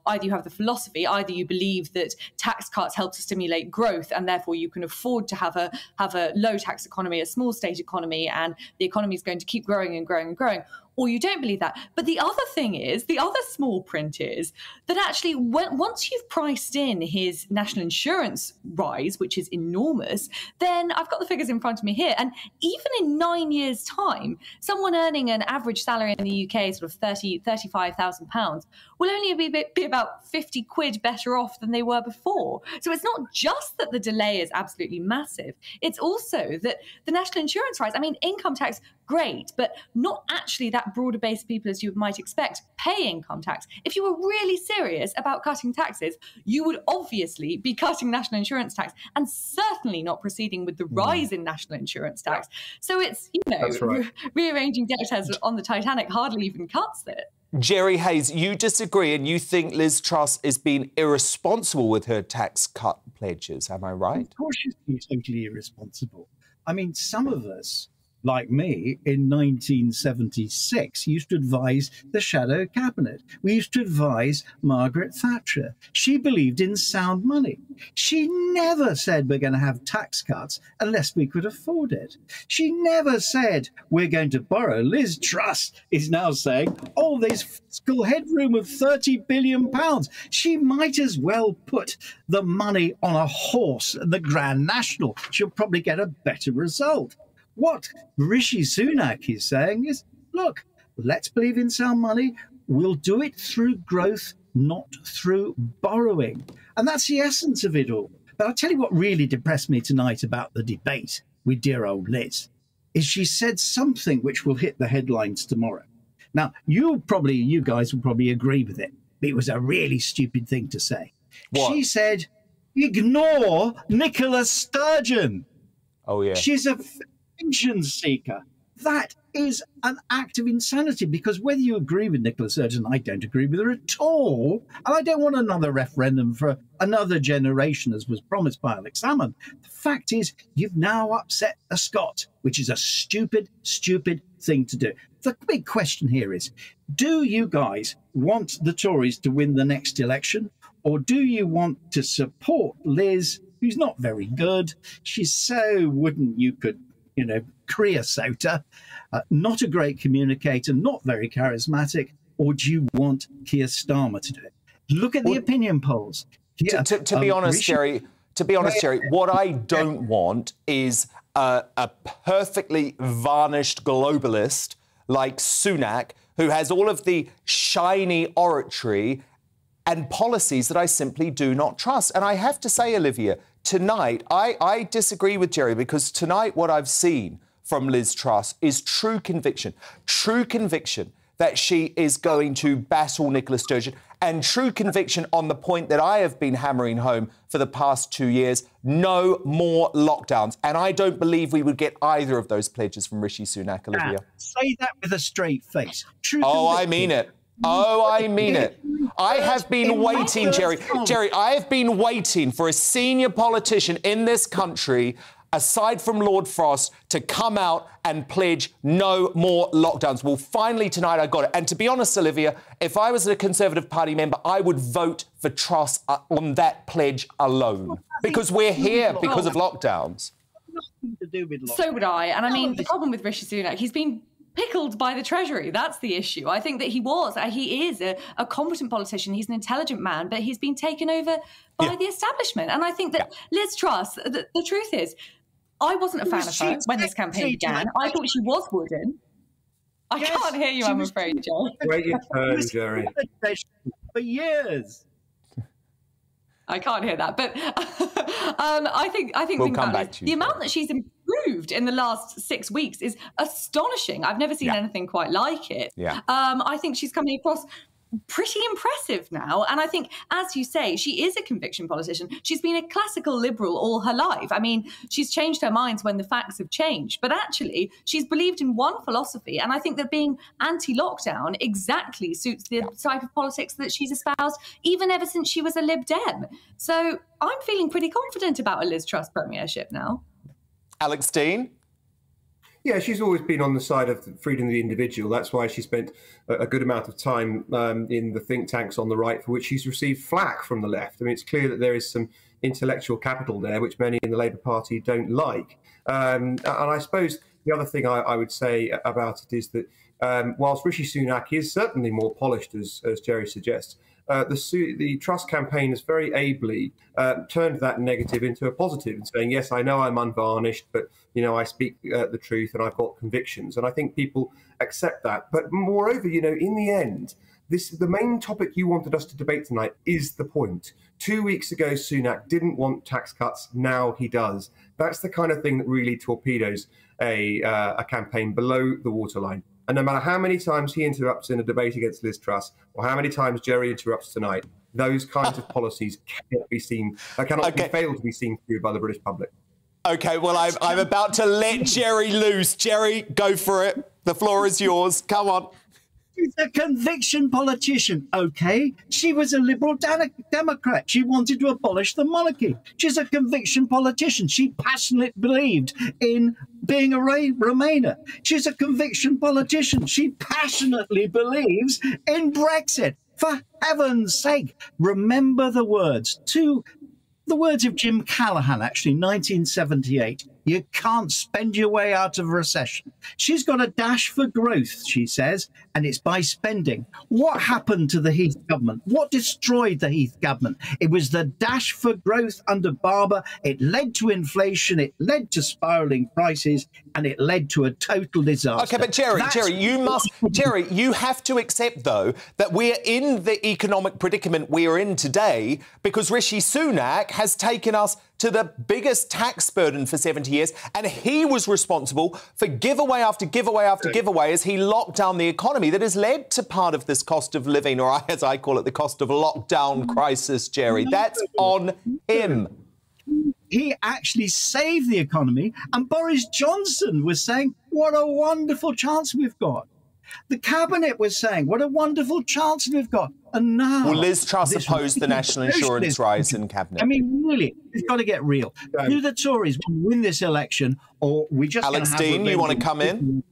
have the philosophy, either you believe that tax cuts help to stimulate growth and therefore you can afford to have a low tax economy, a small state economy, and the economy is going to keep growing and growing and growing, or you don't believe that. But the other thing is, the other small print is that actually once you've priced in his national insurance rise, which is enormous, then I've got the figures in front of me here. And even in 9 years' time, someone earning an average salary in the UK, sort of £35,000, will only be about 50 quid better off than they were before. So it's not just that the delay is absolutely massive. It's also that the national insurance rise, I mean, income tax, great, but not actually that broader base of people as you might expect pay income tax. If you were really serious about cutting taxes, you would obviously be cutting national insurance tax and certainly not proceeding with the rise in national insurance tax. So it's, you know, right, rearranging deck chairs on the Titanic hardly even cuts it. Jerry Hayes, you disagree and you think Liz Truss is being irresponsible with her tax cut pledges. Am I right? Of course she's being totally irresponsible. I mean, some of us, like me, in 1976, used to advise the shadow cabinet. We used to advise Margaret Thatcher. She believed in sound money. She never said we're going to have tax cuts unless we could afford it. She never said we're going to borrow. Liz Truss is now saying, oh, there's fiscal headroom of £30 billion. She might as well put the money on a horse at the Grand National. She'll probably get a better result. What Rishi Sunak is saying is, look, let's believe in sound money. We'll do it through growth, not through borrowing. And that's the essence of it all. But I'll tell you what really depressed me tonight about the debate with dear old Liz is she said something which will hit the headlines tomorrow. Now, you guys will probably agree with it. It was a really stupid thing to say. What? She said, ignore Nicola Sturgeon. Oh, yeah. She's a attention seeker. That is an act of insanity, because whether you agree with Nicola Sturgeon, I don't agree with her at all. And I don't want another referendum for another generation, as was promised by Alex Salmond. The fact is, you've now upset a Scot, which is a stupid, stupid thing to do. The big question here is, do you guys want the Tories to win the next election, or do you want to support Liz, who's not very good? She's so wooden you could, you know, creosoter, not a great communicator, not very charismatic, or do you want Keir Starmer to do it? Look at the opinion polls. Yeah, to be honest, Jerry, what I don't want is a perfectly varnished globalist like Sunak, who has all of the shiny oratory and policies that I simply do not trust. And I have to say, Olivia, tonight, I disagree with Jerry, because tonight what I've seen from Liz Truss is true conviction that she is going to battle Nicola Sturgeon, and true conviction on the point that I have been hammering home for the past 2 years, no more lockdowns. And I don't believe we would get either of those pledges from Rishi Sunak, Olivia. Say that with a straight face. True conviction. I mean it. Oh, I mean it. I have been waiting, Jerry. Jerry, I have been waiting for a senior politician in this country, aside from Lord Frost, to come out and pledge no more lockdowns. Well, finally tonight I got it. And to be honest, Olivia, if I was a Conservative Party member, I would vote for Truss on that pledge alone, because we're here because of lockdowns. Nothing to do with lockdowns. So would I. And I mean, the problem with Rishi Sunak, he's been pickled by the Treasury. That's the issue. I think that he is a competent politician. He's an intelligent man, but he's been taken over by the establishment. And I think that Liz Truss, the truth is, I wasn't a fan of her when this campaign began. I thought she was wooden. I can't hear you, I'm afraid, John. Wait your turn, Jerry. For years. I can't hear that. But I think we'll come back to you. The amount that she's improved in the last 6 weeks is astonishing. I've never seen anything quite like it. Yeah. I think she's coming across pretty impressive now. And I think, as you say, she is a conviction politician. She's been a classical liberal all her life. I mean, she's changed her mind when the facts have changed. But actually, she's believed in one philosophy. And I think that being anti-lockdown exactly suits the type of politics that she's espoused, even ever since she was a Lib Dem. So I'm feeling pretty confident about a Liz Truss premiership now. Alex Deane? Yeah, she's always been on the side of the freedom of the individual. That's why she spent a good amount of time in the think tanks on the right, for which she's received flack from the left. I mean, it's clear that there is some intellectual capital there, which many in the Labour Party don't like. And I suppose the other thing I would say about it is that whilst Rishi Sunak is certainly more polished, as Jerry suggests, the Truss campaign has very ably turned that negative into a positive, and saying, yes, I know I'm unvarnished, but, you know, I speak the truth and I've got convictions. And I think people accept that. But moreover, you know, in the end, the main topic you wanted us to debate tonight is the point. 2 weeks ago, Sunak didn't want tax cuts. Now he does. That's the kind of thing that really torpedoes a campaign below the waterline. And no matter how many times he interrupts in a debate against Liz Truss, or how many times Jerry interrupts tonight, those kinds of policies cannot be seen. They cannot fail to be seen through by the British public. Okay, well, I'm about to let Jerry loose. Jerry, go for it. The floor is yours. Come on. She's a conviction politician, okay? She was a Liberal Democrat. She wanted to abolish the monarchy. She's a conviction politician. She passionately believed in being a Remainer. She's a conviction politician. She passionately believes in Brexit. For heaven's sake, remember the words to... the words of Jim Callaghan, actually, 1978, you can't spend your way out of recession. She's got a dash for growth, she says, and it's by spending. What happened to the Heath government? What destroyed the Heath government? It was the dash for growth under Barbour. It led to inflation, it led to spiralling prices, and it led to a total disaster. Okay, but Jerry, you have to accept, though, that we're in the economic predicament we are in today because Rishi Sunak has taken us to the biggest tax burden for 70 years, and he was responsible for giveaway after giveaway after giveaway as he locked down the economy that has led to part of this cost of living, or as I call it, the cost of lockdown crisis, Jerry. That's on him. He actually saved the economy, and Boris Johnson was saying, what a wonderful chance we've got. The Cabinet was saying, what a wonderful chance we've got. And now... Well, Liz Truss opposed the national insurance rise in Cabinet. I mean, really, it's got to get real. Do the Tories win this election, or we just... Alex Deane, you want to come in?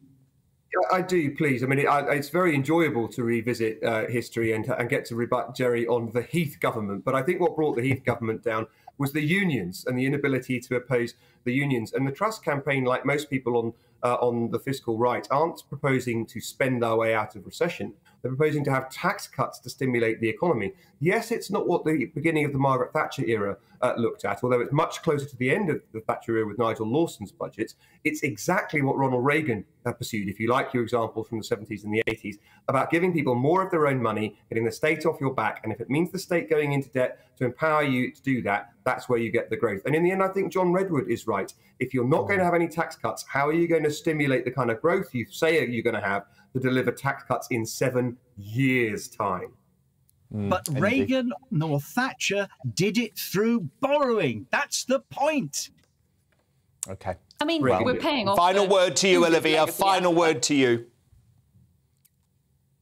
I do, please. I mean, it's very enjoyable to revisit history and get to rebut Jerry on the Heath government. But I think what brought the Heath government down was the unions and the inability to oppose the unions. And the Truss campaign, like most people on the fiscal right, aren't proposing to spend our way out of recession. They're proposing to have tax cuts to stimulate the economy. Yes, it's not what the beginning of the Margaret Thatcher era looked at, although it's much closer to the end of the Thatcher era with Nigel Lawson's budgets. It's exactly what Ronald Reagan pursued, if you like your example from the 70s and the 80s, about giving people more of their own money, getting the state off your back. And if it means the state going into debt to empower you to do that, that's where you get the growth. And in the end, I think John Redwood is right. If you're not going to have any tax cuts, how are you going to stimulate the kind of growth you say you're going to have to deliver tax cuts in 7 years' time? But Reagan nor Thatcher did it through borrowing. That's the point. OK. I mean, well, we're paying off... Final word to you, Olivia. Final word to you.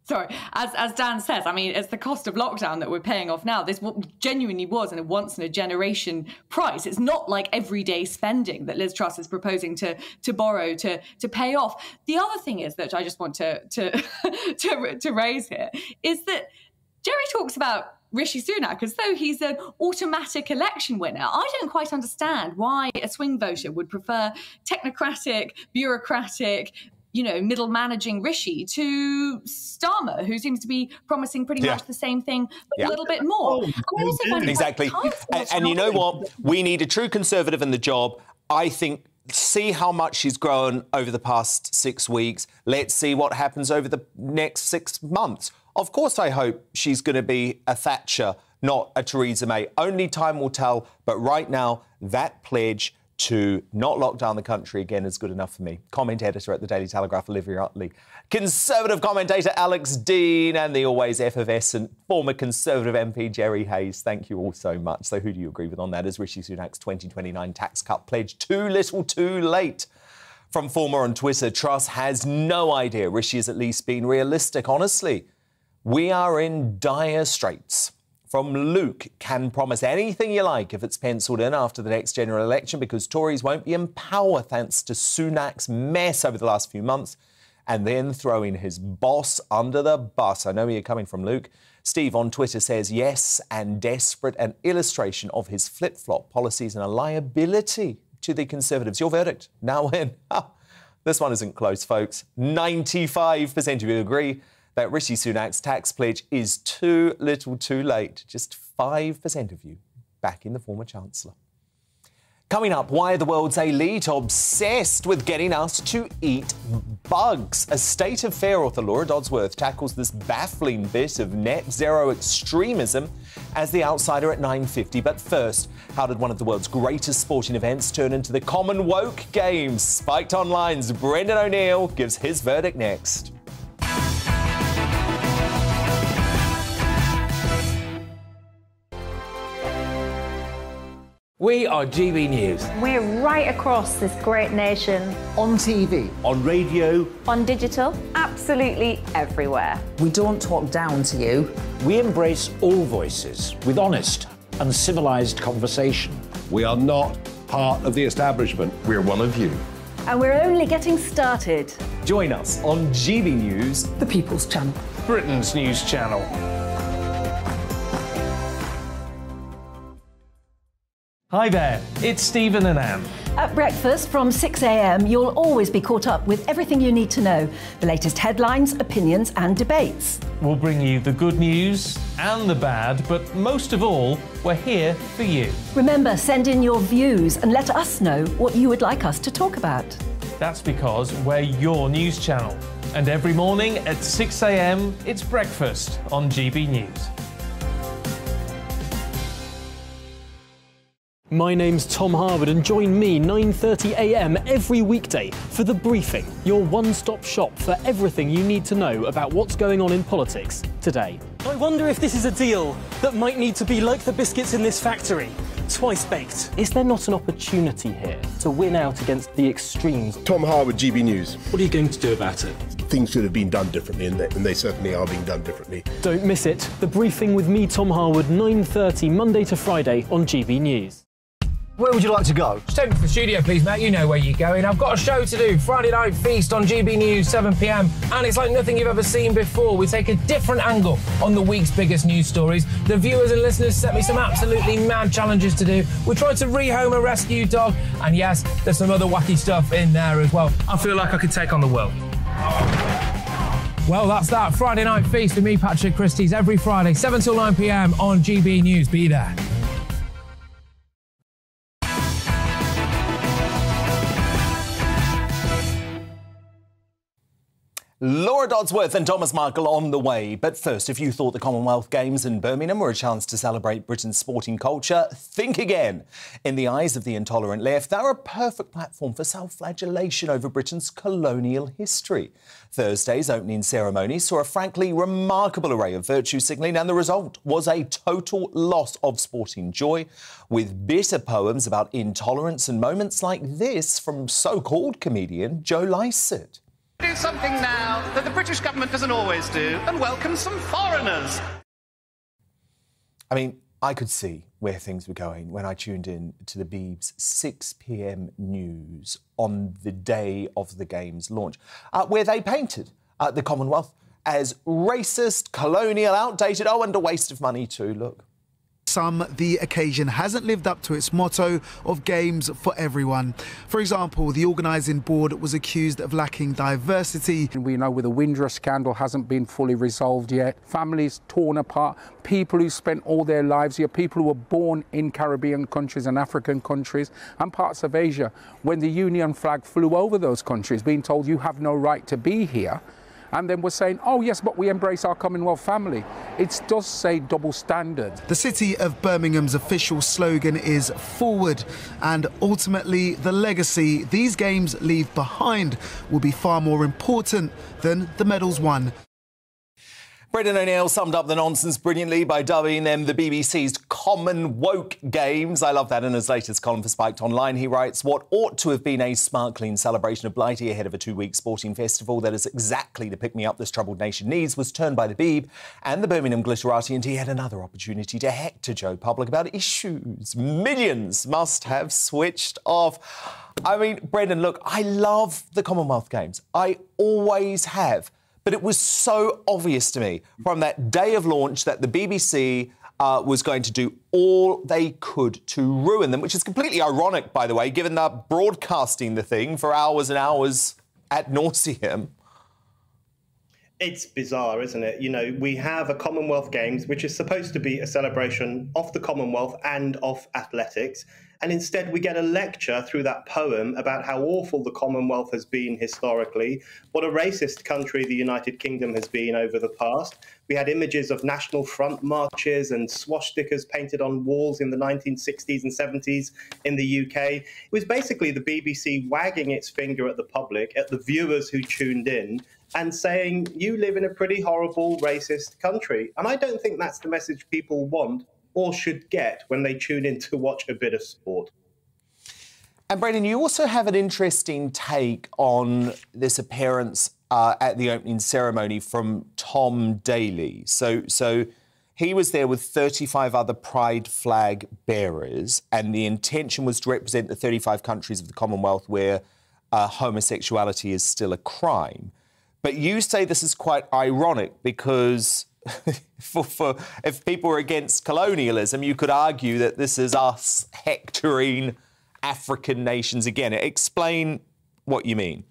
Sorry, as Dan says, I mean, it's the cost of lockdown that we're paying off now. This genuinely was a once-in-a-generation price. It's not like everyday spending that Liz Truss is proposing to borrow to pay off. The other thing is that I just want to raise here is that Jerry talks about Rishi Sunak as though he's an automatic election winner. I don't quite understand why a swing voter would prefer technocratic, bureaucratic, you know, middle managing Rishi to Starmer, who seems to be promising pretty much the same thing, but a little bit more. Exactly. And you know what? We need a true Conservative in the job. I think, see how much she's grown over the past 6 weeks. Let's see what happens over the next 6 months. Of course, I hope she's going to be a Thatcher, not a Theresa May. Only time will tell. But right now, that pledge to not lock down the country again is good enough for me. Comment editor at the Daily Telegraph, Olivia Utley, Conservative commentator Alex Deane, and the always effervescent former Conservative MP Jerry Hayes. Thank you all so much. So who do you agree with on that? Is Rishi Sunak's 2029 tax cut pledge too little too late? From former on Twitter, Truss has no idea. Rishi has at least been realistic. Honestly, we are in dire straits. From Luke, can promise anything you like if it's penciled in after the next general election, because Tories won't be in power thanks to Sunak's mess over the last few months, and then throwing his boss under the bus. I know where you're coming from, Luke. Steve on Twitter says, yes, and desperate, an illustration of his flip-flop policies and a liability to the Conservatives. Your verdict, now in. This one isn't close, folks. 95% of you agree that Rishi Sunak's tax pledge is too little too late. Just 5% of you backing the former Chancellor. Coming up, why the world's elite obsessed with getting us to eat bugs? A State of Fair author Laura Dodsworth tackles this baffling bit of net zero extremism as The Outsider at 9:50. But first, how did one of the world's greatest sporting events turn into the common woke games? Spiked Online's Brendan O'Neill gives his verdict next. We are GB News. We're right across this great nation. On TV. On radio. On digital. Absolutely everywhere. We don't talk down to you. We embrace all voices with honest and civilised conversation. We are not part of the establishment. We're one of you. And we're only getting started. Join us on GB News. The People's Channel. Britain's News Channel. Hi there, it's Stephen and Anne. At breakfast from 6 a.m, you'll always be caught up with everything you need to know. The latest headlines, opinions and debates. We'll bring you the good news and the bad, but most of all, we're here for you. Remember, send in your views and let us know what you would like us to talk about. That's because we're your news channel. And every morning at 6 a.m, it's breakfast on GB News. My name's Tom Harwood, and join me 9:30am every weekday for The Briefing, your one-stop shop for everything you need to know about what's going on in politics today. I wonder if this is a deal that might need to be like the biscuits in this factory, twice baked. Is there not an opportunity here to win out against the extremes? Tom Harwood, GB News. What are you going to do about it? Things should have been done differently, and they certainly are being done differently. Don't miss it. The Briefing with me, Tom Harwood, 9:30 Monday to Friday on GB News. Where would you like to go? Just head to the studio, please, Matt. You know where you're going. I've got a show to do. Friday Night Feast on GB News, 7pm. And it's like nothing you've ever seen before. We take a different angle on the week's biggest news stories. The viewers and listeners set me some absolutely mad challenges to do. We tried to rehome a rescue dog. And yes, there's some other wacky stuff in there as well. I feel like I could take on the world. Well, that's that. Friday Night Feast with me, Patrick Christys, every Friday, 7 till 9pm on GB News. Be there. Laura Dodsworth and Thomas Markle on the way. But first, if you thought the Commonwealth Games in Birmingham were a chance to celebrate Britain's sporting culture, think again. In the eyes of the intolerant left, they're a perfect platform for self-flagellation over Britain's colonial history. Thursday's opening ceremony saw a frankly remarkable array of virtue signalling, and the result was a total loss of sporting joy, with bitter poems about intolerance and moments like this from so-called comedian Joe Lycett. Do something now that the British government doesn't always do and welcome some foreigners. I mean, I could see where things were going when I tuned in to the Beeb's 6pm news on the day of the game's launch, where they painted the Commonwealth as racist, colonial, outdated, oh, and a waste of money too, look. Some, the occasion hasn't lived up to its motto of games for everyone. For example, the organising board was accused of lacking diversity. We know where the Windrush scandal hasn't been fully resolved yet. Families torn apart, people who spent all their lives here, people who were born in Caribbean countries and African countries and parts of Asia. When the Union flag flew over those countries, being told you have no right to be here, and then we're saying, oh yes, but we embrace our Commonwealth family. It does say double standard. The City of Birmingham's official slogan is forward, and ultimately the legacy these games leave behind will be far more important than the medals won. Brendan O'Neill summed up the nonsense brilliantly by dubbing them the BBC's common woke games. I love that. In his latest column for Spiked Online, he writes, what ought to have been a sparkling celebration of Blighty ahead of a two-week sporting festival that is exactly the pick-me-up this troubled nation needs was turned by the Beeb and the Birmingham glitterati into yet another opportunity to hector Joe Public about issues millions must have switched off. I mean, Brendan, look, I love the Commonwealth Games. I always have. But it was so obvious to me from that day of launch that the BBC was going to do all they could to ruin them, which is completely ironic, by the way, given they're broadcasting the thing for hours and hours ad nauseum. It's bizarre, isn't it? You know, we have a Commonwealth Games, which is supposed to be a celebration of the Commonwealth and of athletics. And instead, we get a lecture through that poem about how awful the Commonwealth has been historically, what a racist country the United Kingdom has been over the past. We had images of National Front marches and swastikas painted on walls in the 1960s and 70s in the UK. It was basically the BBC wagging its finger at the public, at the viewers who tuned in, and saying, you live in a pretty horrible, racist country. And I don't think that's the message people want or should get when they tune in to watch a bit of sport. And Brendan, you also have an interesting take on this appearance at the opening ceremony from Tom Daly. So he was there with 35 other pride flag bearers, and the intention was to represent the 35 countries of the Commonwealth where homosexuality is still a crime. But you say this is quite ironic because if people were against colonialism, you could argue that this is us hectoring African nations again. Explain what you mean.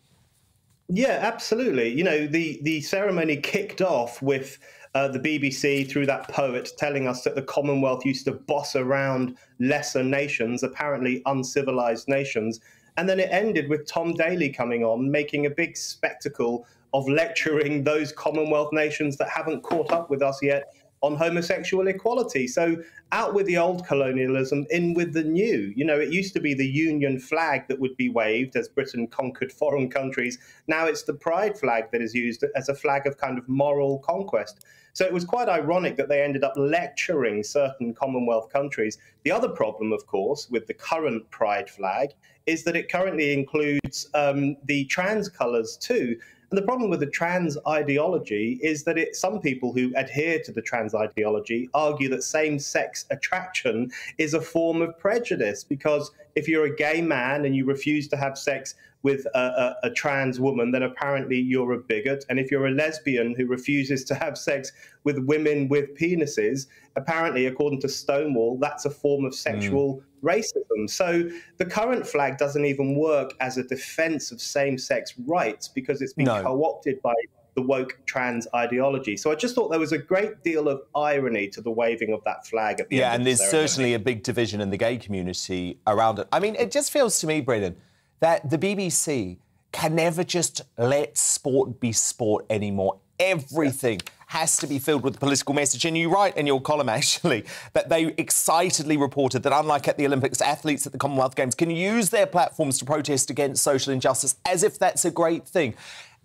Yeah, absolutely. You know, the ceremony kicked off with the BBC, through that poet, telling us that the Commonwealth used to boss around lesser nations, apparently uncivilized nations. And then it ended with Tom Daly coming on, making a big spectacle of lecturing those Commonwealth nations that haven't caught up with us yet on homosexual equality. So out with the old colonialism, in with the new. You know, it used to be the Union flag that would be waved as Britain conquered foreign countries. Now it's the Pride flag that is used as a flag of kind of moral conquest. So it was quite ironic that they ended up lecturing certain Commonwealth countries. The other problem, of course, with the current Pride flag is that it currently includes the trans colours too. And the problem with the trans ideology is that some people who adhere to the trans ideology argue that same-sex attraction is a form of prejudice, because if you're a gay man and you refuse to have sex with a trans woman, then apparently you're a bigot. And if you're a lesbian who refuses to have sex with women with penises, apparently, according to Stonewall, that's a form of sexual racism. So the current flag doesn't even work as a defense of same-sex rights because it's been co-opted by the woke trans ideology. So I just thought there was a great deal of irony to the waving of that flag at the end of the ceremony. There's certainly a big division in the gay community around it. I mean, it just feels to me, Brendan, that the BBC can never just let sport be sport anymore. Everything has to be filled with political message. And you write in your column, actually, that they excitedly reported that, unlike at the Olympics, athletes at the Commonwealth Games can use their platforms to protest against social injustice as if that's a great thing.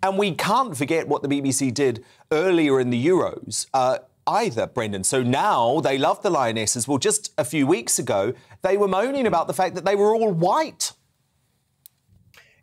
And we can't forget what the BBC did earlier in the Euros either, Brendan. So now they love the Lionesses. Well, just a few weeks ago, they were moaning about the fact that they were all white.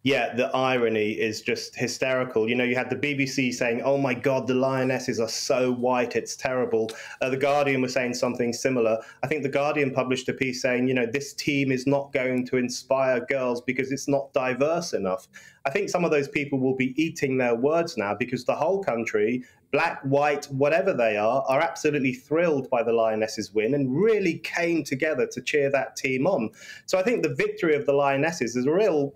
Yeah, the irony is just hysterical. You know, you had the BBC saying, oh, my God, the Lionesses are so white, it's terrible. The Guardian was saying something similar. I think the Guardian published a piece saying, you know, this team is not going to inspire girls because it's not diverse enough. I think some of those people will be eating their words now because the whole country, black, white, whatever they are absolutely thrilled by the Lionesses win and really came together to cheer that team on. So I think the victory of the Lionesses is a real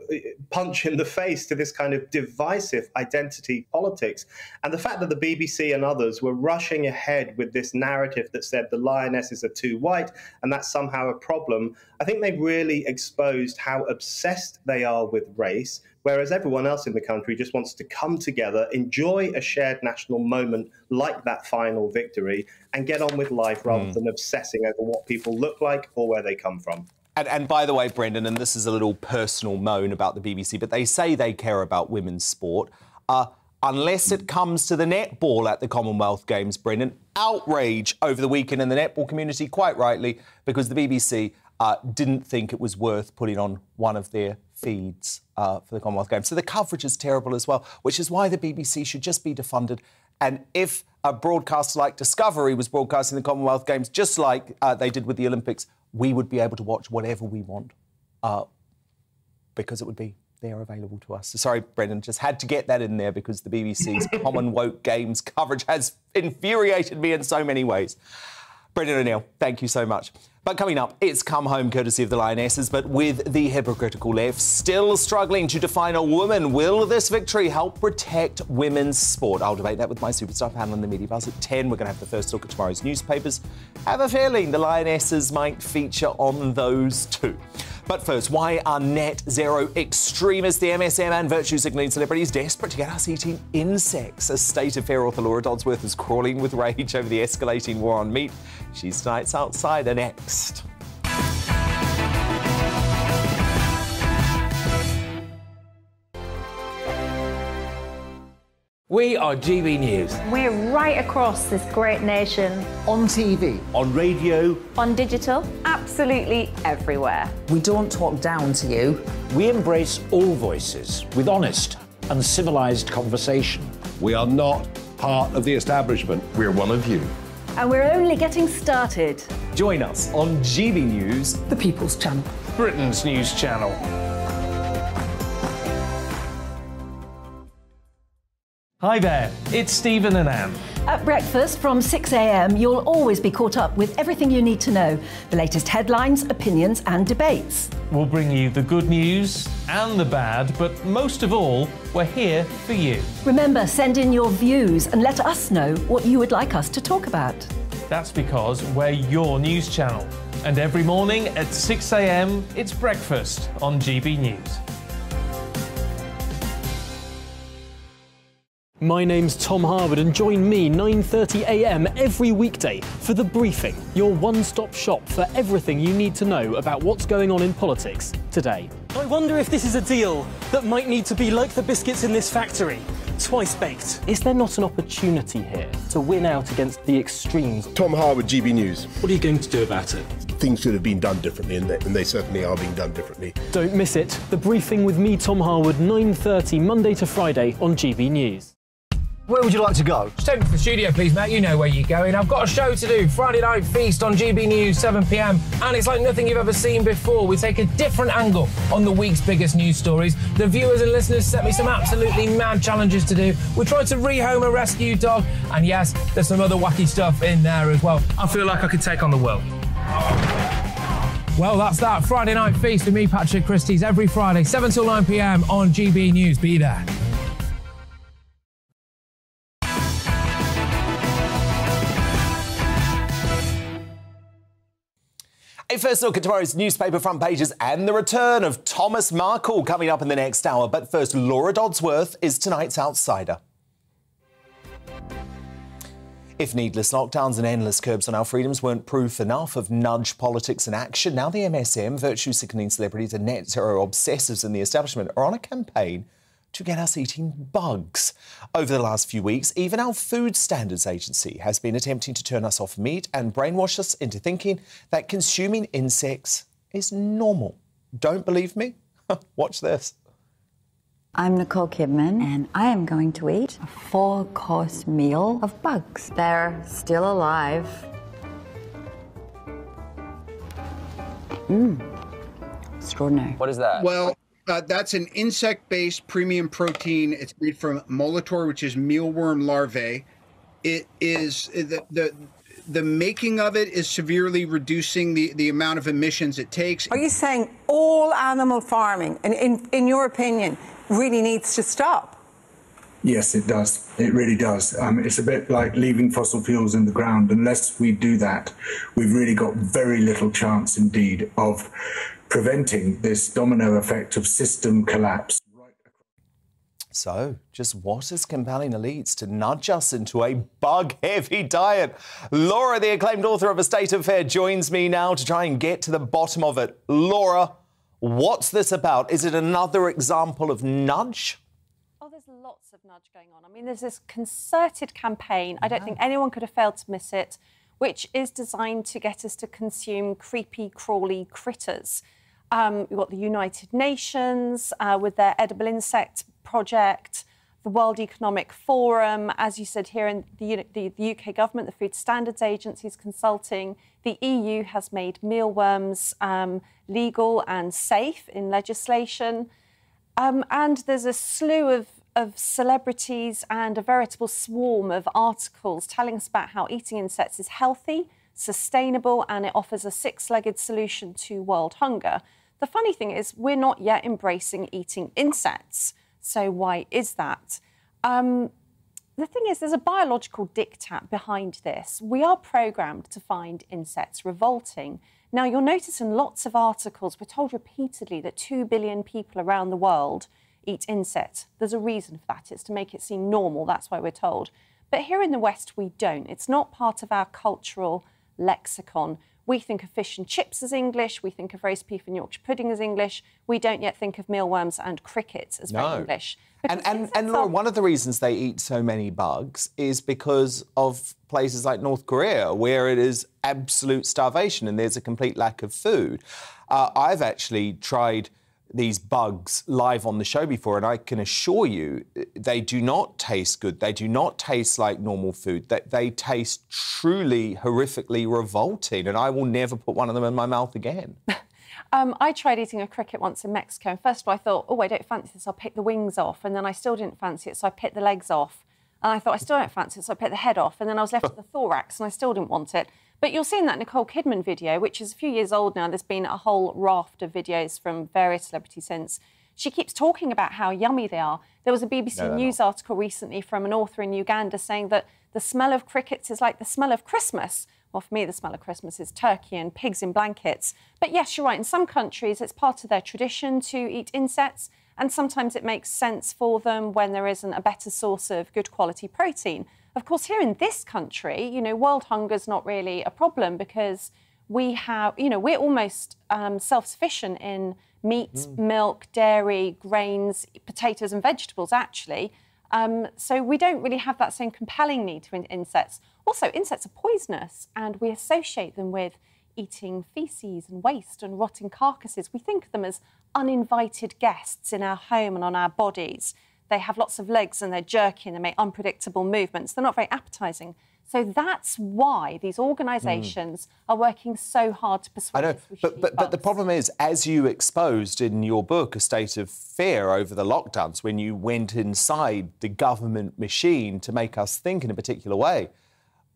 punch in the face to this kind of divisive identity politics. And the fact that the BBC and others were rushing ahead with this narrative that said the Lionesses are too white and that's somehow a problem, I think they really exposed how obsessed they are with race, whereas everyone else in the country just wants to come together, enjoy a shared national moment like that final victory, and get on with life rather than obsessing over what people look like or where they come from. And by the way, Brendan, and this is a little personal moan about the BBC, but they say they care about women's sport. Unless it comes to the netball at the Commonwealth Games, Brendan, outrage over the weekend in the netball community, quite rightly, because the BBC didn't think it was worth putting on one of their feeds for the Commonwealth Games. So the coverage is terrible as well, which is why the BBC should just be defunded. And if a broadcaster like Discovery was broadcasting the Commonwealth Games, just like they did with the Olympics, we would be able to watch whatever we want because it would be there available to us. So sorry, Brendan, just had to get that in there because the BBC's Common Woke Games coverage has infuriated me in so many ways. Brendan O'Neill, thank you so much. But coming up, it's Come Home courtesy of the Lionesses, but with the hypocritical left still struggling to define a woman, will this victory help protect women's sport? I'll debate that with my superstar panel in the Media Buzz at 10. We're going to have the first look at tomorrow's newspapers. I have a feeling the Lionesses might feature on those too. But first, why are net zero extremists, the MSM and virtue signaling celebrities desperate to get us eating insects? A state affair author Laura Dodsworth is crawling with rage over the escalating war on meat. She's tonight's Outsider next. We are GB News. We're right across this great nation. On TV. On radio. On digital. Absolutely everywhere. We don't talk down to you. We embrace all voices with honest and civilised conversation. We are not part of the establishment. We're one of you. And we're only getting started. Join us on GB News, the People's Channel. Britain's News Channel. Hi there, it's Stephen and Anne. At breakfast from 6 a.m, you'll always be caught up with everything you need to know. The latest headlines, opinions and debates. We'll bring you the good news and the bad, but most of all, we're here for you. Remember, send in your views and let us know what you would like us to talk about. That's because we're your news channel. And every morning at 6 a.m, it's breakfast on GB News. My name's Tom Harwood, and join me 9:30am every weekday for The Briefing, your one-stop shop for everything you need to know about what's going on in politics today. I wonder if this is a deal that might need to be like the biscuits in this factory. Twice baked. Is there not an opportunity here to win out against the extremes? Tom Harwood, GB News. What are you going to do about it? Things should have been done differently, and they certainly are being done differently. Don't miss it. The Briefing with me, Tom Harwood, 9:30, Monday to Friday on GB News. Where would you like to go? Step into the studio, please, mate. You know where you're going. I've got a show to do. Friday Night Feast on GB News, 7pm. And it's like nothing you've ever seen before. We take a different angle on the week's biggest news stories. The viewers and listeners set me some absolutely mad challenges to do. We tried to rehome a rescue dog. And yes, there's some other wacky stuff in there as well. I feel like I could take on the world. Well, that's that. Friday Night Feast with me, Patrick Christys, every Friday, 7 till 9pm on GB News. Be there. A first look at tomorrow's newspaper front pages and the return of Thomas Markle coming up in the next hour. But first, Laura Dodsworth is tonight's outsider. If needless lockdowns and endless curbs on our freedoms weren't proof enough of nudge politics in action, now the MSM, virtue-sickening celebrities and net zero obsessives in the establishment are on a campaign to get us eating bugs. Over the last few weeks, even our Food Standards Agency has been attempting to turn us off meat and brainwash us into thinking that consuming insects is normal. Don't believe me? Watch this. I'm Nicole Kidman, and I am going to eat a four-course meal of bugs. They're still alive. Extraordinary. What is that? Well, that's an insect-based premium protein. It's made from molitor, which is mealworm larvae. It is the making of it is severely reducing the amount of emissions it takes. Are you saying all animal farming, in your opinion, really needs to stop? Yes, it does. It really does. It's a bit like leaving fossil fuels in the ground. Unless we do that, we've really got very little chance indeed of preventing this domino effect of system collapse. So, just what is compelling elites to nudge us into a bug-heavy diet? Laura, the acclaimed author of A State of Fair, joins me now to try and get to the bottom of it. Laura, what's this about? Is it another example of nudge? Oh, there's lots of nudge going on. I mean, there's this concerted campaign. I don't think anyone could have failed to miss it, which is designed to get us to consume creepy, crawly critters. We've got the United Nations with their edible insect project, the World Economic Forum, as you said here, in the UK government, the Food Standards Agency is consulting. The EU has made mealworms legal and safe in legislation. And there's a slew of celebrities and a veritable swarm of articles telling us about how eating insects is healthy, sustainable, and it offers a six-legged solution to world hunger. The funny thing is, we're not yet embracing eating insects. So why is that? The thing is, there's a biological diktat behind this. We are programmed to find insects revolting. Now, you'll notice in lots of articles, we're told repeatedly that 2 billion people around the world eat insects. There's a reason for that. It's to make it seem normal. That's why we're told. But here in the West, we don't. It's not part of our cultural lexicon. We think of fish and chips as English. We think of roast beef and Yorkshire pudding as English. We don't yet think of mealworms and crickets as very English. And Laura, one of the reasons they eat so many bugs is because of places like North Korea, where it is absolute starvation and there's a complete lack of food. I've actually tried these bugs live on the show before, and I can assure you they do not taste good. They do not taste like normal food. They taste truly horrifically revolting, and I will never put one of them in my mouth again. I tried eating a cricket once in Mexico, and first of all I thought, oh, I don't fancy this, I'll pick the wings off, and then I still didn't fancy it, so I picked the legs off. And I thought, I still don't fancy it, so I picked the head off, and then I was left with the thorax, and I still didn't want it. But you'll see in that Nicole Kidman video, which is a few years old now, there's been a whole raft of videos from various celebrities since. She keeps talking about how yummy they are. There was a BBC News article recently from an author in Uganda saying that the smell of crickets is like the smell of Christmas. Well, for me, the smell of Christmas is turkey and pigs in blankets. But yes, you're right, in some countries, it's part of their tradition to eat insects. And sometimes it makes sense for them when there isn't a better source of good quality protein. Of course, here in this country, you know, world hunger's not really a problem because we have, you know, we're almost self-sufficient in meat, milk, dairy, grains, potatoes and vegetables, actually. So we don't really have that same compelling need to insects. Also, insects are poisonous and we associate them with eating faeces and waste and rotting carcasses. We think of them as uninvited guests in our home and on our bodies. They have lots of legs and they're jerky and they make unpredictable movements. They're not very appetising. So that's why these organisations are working so hard to persuade us we should eat bugs. But the problem is, as you exposed in your book, a state of fear over the lockdowns, when you went inside the government machine to make us think in a particular way,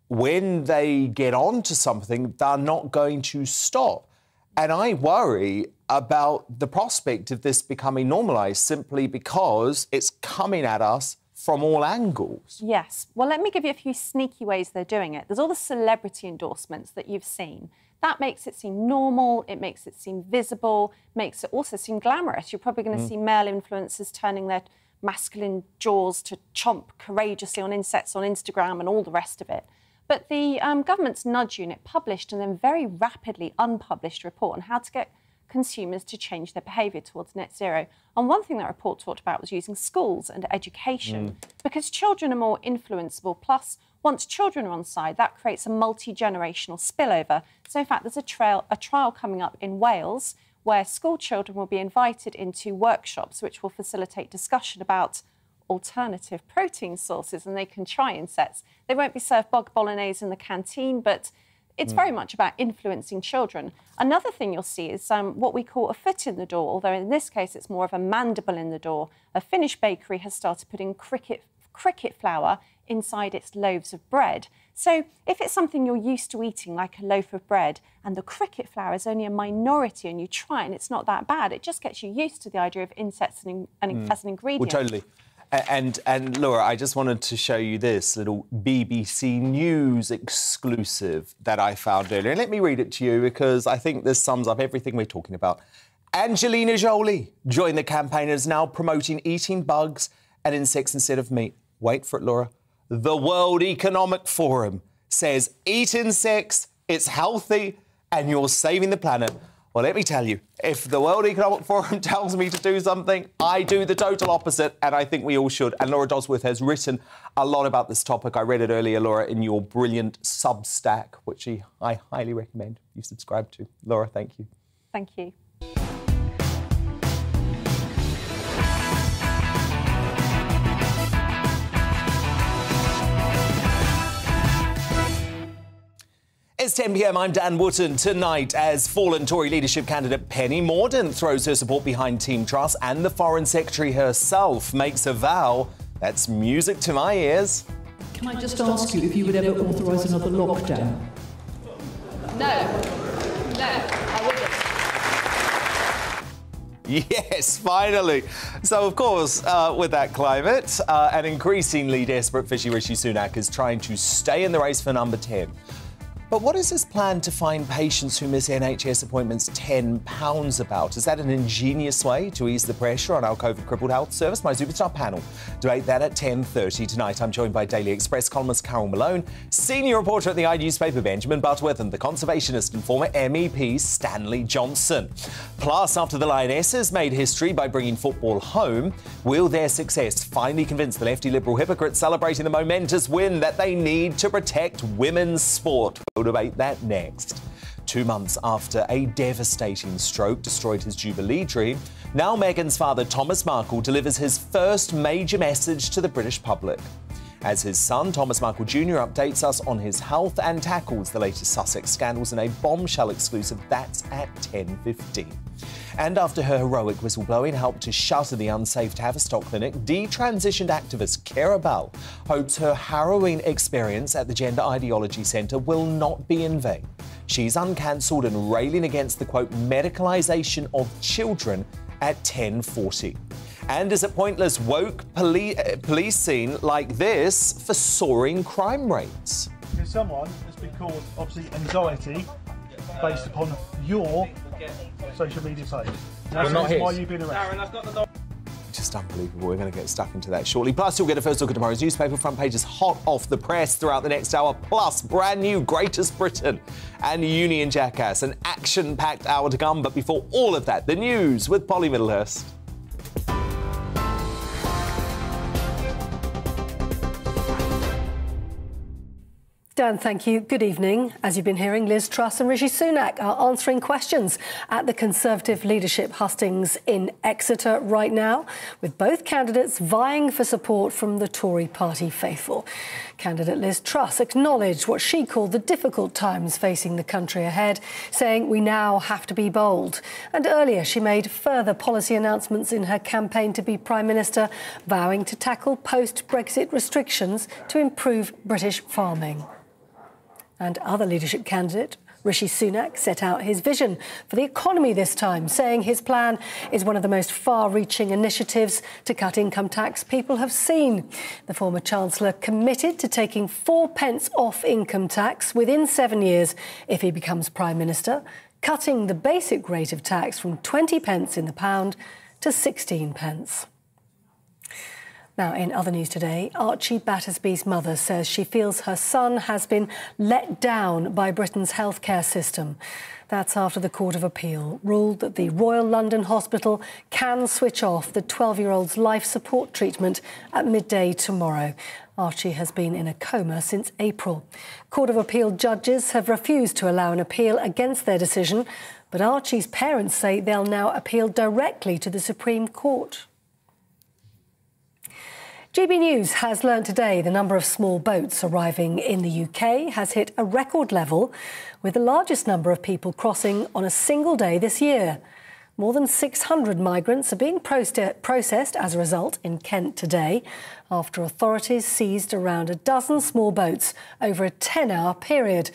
when they get onto something, they're not going to stop. And I worry about the prospect of this becoming normalised simply because it's coming at us from all angles. Yes. Well, let me give you a few sneaky ways they're doing it. There's all the celebrity endorsements that you've seen. That makes it seem normal, it makes it seem visible, makes it also seem glamorous. You're probably going to see male influencers turning their masculine jaws to chomp courageously on insects on Instagram and all the rest of it. But the government's nudge unit published and then very rapidly unpublished a report on how to get consumers to change their behaviour towards net zero. And one thing that report talked about was using schools and education, because children are more influenceable. Plus, once children are on side, that creates a multi-generational spillover. So, in fact, there's a trial coming up in Wales where school children will be invited into workshops which will facilitate discussion about alternative protein sources, and they can try insects. They won't be served bog bolognese in the canteen, but it's very much about influencing children. Another thing you'll see is what we call a foot in the door, although in this case it's more of a mandible in the door. A Finnish bakery has started putting cricket flour inside its loaves of bread. So if it's something you're used to eating, like a loaf of bread, and the cricket flour is only a minority and you try it and it's not that bad, it just gets you used to the idea of insects as an ingredient. Well, totally. And Laura, I just wanted to show you this little BBC News exclusive that I found earlier. And let me read it to you because I think this sums up everything we're talking about. Angelina Jolie joined the campaigners now promoting eating bugs and insects instead of meat. Wait for it, Laura. The World Economic Forum says eat insects, it's healthy, and you're saving the planet. Well, let me tell you, if the World Economic Forum tells me to do something, I do the total opposite, and I think we all should. And Laura Dodsworth has written a lot about this topic. I read it earlier, Laura, in your brilliant Substack, which I highly recommend you subscribe to. Laura, thank you. Thank you. It's 10 p.m. I'm Dan Wootton. Tonight, as fallen Tory leadership candidate Penny Mordaunt throws her support behind Team Truss and the Foreign Secretary herself makes a vow that's music to my ears. Can I just ask you if you would ever authorise another lockdown? No. I wouldn't. Yes, finally. So, of course, with that climate, an increasingly desperate fishy Rishi Sunak is trying to stay in the race for number 10. But what is his plan to fine patients who miss NHS appointments £10 about? Is that an ingenious way to ease the pressure on our COVID-crippled health service? My Superstar panel debate that at 10:30 tonight. I'm joined by Daily Express columnist Carol Malone, senior reporter at the i-newspaper Benjamin Butterworth, and the conservationist and former MEP Stanley Johnson. Plus, after the Lionesses made history by bringing football home, will their success finally convince the lefty Liberal hypocrites celebrating the momentous win that they need to protect women's sport? We'll debate that next. 2 months after a devastating stroke destroyed his Jubilee dream, now Meghan's father, Thomas Markle, delivers his first major message to the British public. As his son, Thomas Markle Jr, updates us on his health and tackles the latest Sussex scandals in a bombshell exclusive. That's at 10:15. And after her heroic whistleblowing helped to shutter the unsafe Tavistock clinic, detransitioned activist Cara Bell hopes her harrowing experience at the Gender Ideology Centre will not be in vain. She's uncancelled and railing against the, quote, medicalisation of children at 10:40. And is it pointless woke policing like this for soaring crime rates? If someone has been caused, obviously, anxiety based upon your social media site. That's why you've been around. just unbelievable. We're going to get stuck into that shortly. Plus, you'll get a first look at tomorrow's newspaper front pages hot off the press throughout the next hour. Plus, brand new Greatest Britain and Union Jackass. An action-packed hour to come. But before all of that, the news with Polly Middlehurst. Dan, thank you. Good evening. As you've been hearing, Liz Truss and Rishi Sunak are answering questions at the Conservative leadership hustings in Exeter right now, with both candidates vying for support from the Tory party faithful. Candidate Liz Truss acknowledged what she called the difficult times facing the country ahead, saying we now have to be bold. And earlier she made further policy announcements in her campaign to be Prime Minister, vowing to tackle post-Brexit restrictions to improve British farming. And other leadership candidate, Rishi Sunak, set out his vision for the economy this time, saying his plan is one of the most far-reaching initiatives to cut income tax people have seen. The former Chancellor committed to taking 4p off income tax within 7 years if he becomes Prime Minister, cutting the basic rate of tax from 20p in the pound to 16p. Now, in other news today, Archie Battersby's mother says she feels her son has been let down by Britain's healthcare system. That's after the Court of Appeal ruled that the Royal London Hospital can switch off the 12-year-old's life support treatment at midday tomorrow. Archie has been in a coma since April. Court of Appeal judges have refused to allow an appeal against their decision, but Archie's parents say they'll now appeal directly to the Supreme Court. GB News has learned today the number of small boats arriving in the UK has hit a record level, with the largest number of people crossing on a single day this year. More than 600 migrants are being processed as a result in Kent today, after authorities seized around a dozen small boats over a 10-hour period.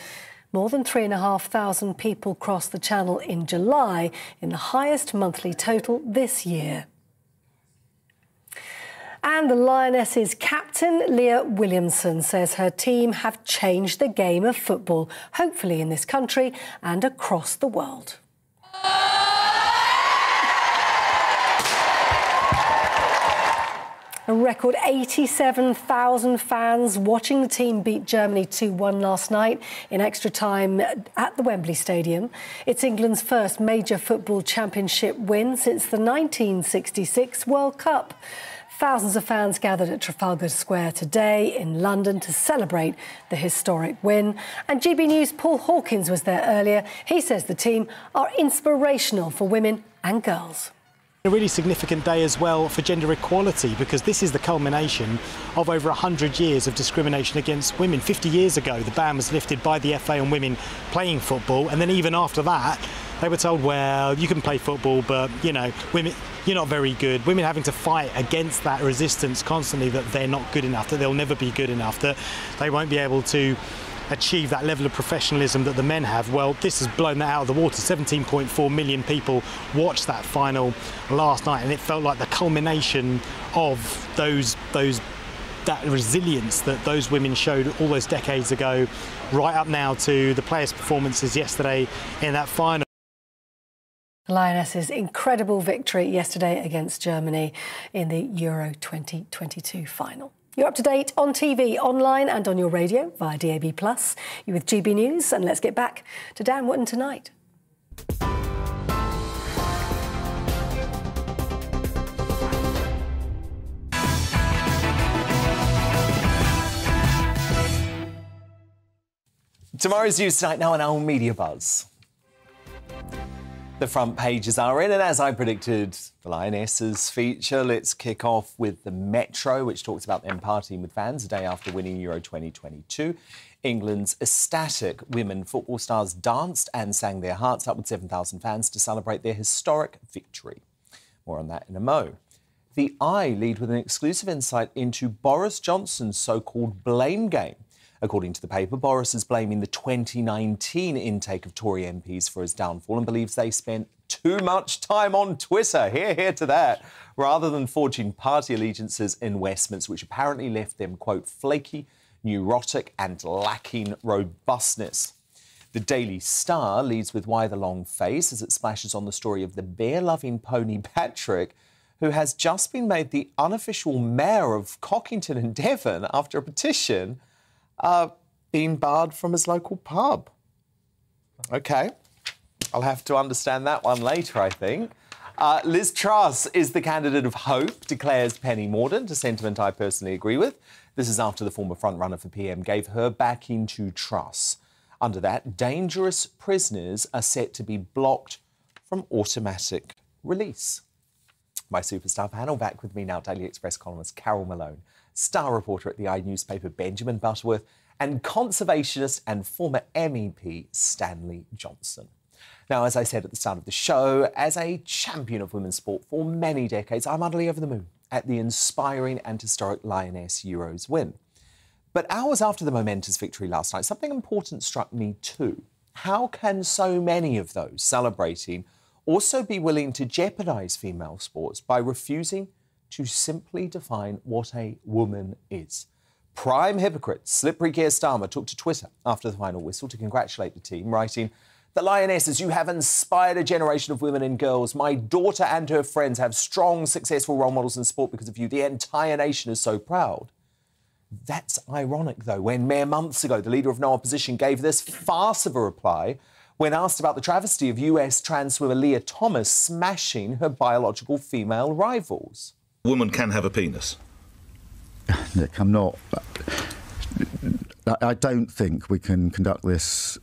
More than 3,500 people crossed the Channel in July, in the highest monthly total this year. And the Lionesses' captain, Leah Williamson, says her team have changed the game of football, hopefully in this country and across the world. A record 87,000 fans watching the team beat Germany 2-1 last night in extra time at the Wembley Stadium. It's England's first major football championship win since the 1966 World Cup. Thousands of fans gathered at Trafalgar Square today in London to celebrate the historic win. And GB News' Paul Hawkins was there earlier. He says the team are inspirational for women and girls. A really significant day as well for gender equality, because this is the culmination of over 100 years of discrimination against women. 50 years ago, the ban was lifted by the FA on women playing football, and then even after that, they were told, well, you can play football, but, you know, women, you're not very good. Women having to fight against that resistance constantly, that they're not good enough, that they'll never be good enough, that they won't be able to achieve that level of professionalism that the men have. Well, this has blown that out of the water. 17.4 million people watched that final last night, and it felt like the culmination of that resilience that those women showed all those decades ago, right up now to the players' performances yesterday in that final. Lionesses' incredible victory yesterday against Germany in the Euro 2022 final. You're up to date on TV, online and on your radio via DAB+. You're with GB News, and let's get back to Dan Wootton tonight. Tomorrow's news tonight now on our Media Buzz. The front pages are in, and as I predicted, the Lionesses feature. Let's kick off with the Metro, which talks about them partying with fans the day after winning Euro 2022. England's ecstatic women football stars danced and sang their hearts out with 7,000 fans to celebrate their historic victory. More on that in a mo. The Eye lead with an exclusive insight into Boris Johnson's so-called blame game. According to the paper, Boris is blaming the 2019 intake of Tory MPs for his downfall and believes they spent too much time on Twitter, hear, hear to that, rather than forging party allegiances in Westminster, which apparently left them, quote, flaky, neurotic and lacking robustness. The Daily Star leads with why the long face as it splashes on the story of the bear-loving pony Patrick, who has just been made the unofficial mayor of Cockington in Devon after a petition, being barred from his local pub. OK, I'll have to understand that one later, I think. Liz Truss is the candidate of hope, declares Penny Mordaunt, a sentiment I personally agree with. This is after the former front-runner for PM gave her backing to Truss. Under that, dangerous prisoners are set to be blocked from automatic release. My superstar panel, back with me now, Daily Express columnist Carol Malone, star reporter at the i-newspaper Benjamin Butterworth, and conservationist and former MEP Stanley Johnson. Now, as I said at the start of the show, as a champion of women's sport for many decades, I'm utterly over the moon at the inspiring and historic Lioness Euros win. But hours after the momentous victory last night, something important struck me too. How can so many of those celebrating also be willing to jeopardise female sports by refusing to simply define what a woman is? Prime hypocrite, slippery Keir Starmer, took to Twitter after the final whistle to congratulate the team, writing, "The Lionesses, you have inspired a generation of women and girls. My daughter and her friends have strong, successful role models in sport because of you. The entire nation is so proud." That's ironic, though, when mere months ago the leader of no opposition gave this farce of a reply when asked about the travesty of US trans swimmer Leah Thomas smashing her biological female rivals. A woman can have a penis. Nick, I'm not... I don't think we can conduct this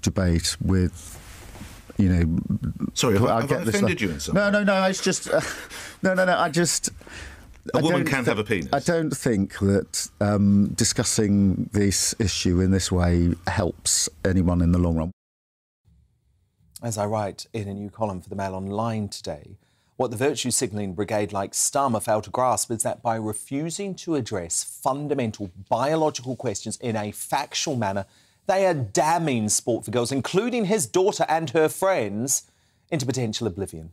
debate with, you know... Sorry, have I offended you in some way? No, it's just... A woman can have a penis. I don't think that discussing this issue in this way helps anyone in the long run. As I write in a new column for the Mail Online today, what the virtue-signalling brigade like Starmer failed to grasp is that by refusing to address fundamental biological questions in a factual manner, they are damning sport for girls, including his daughter and her friends, into potential oblivion.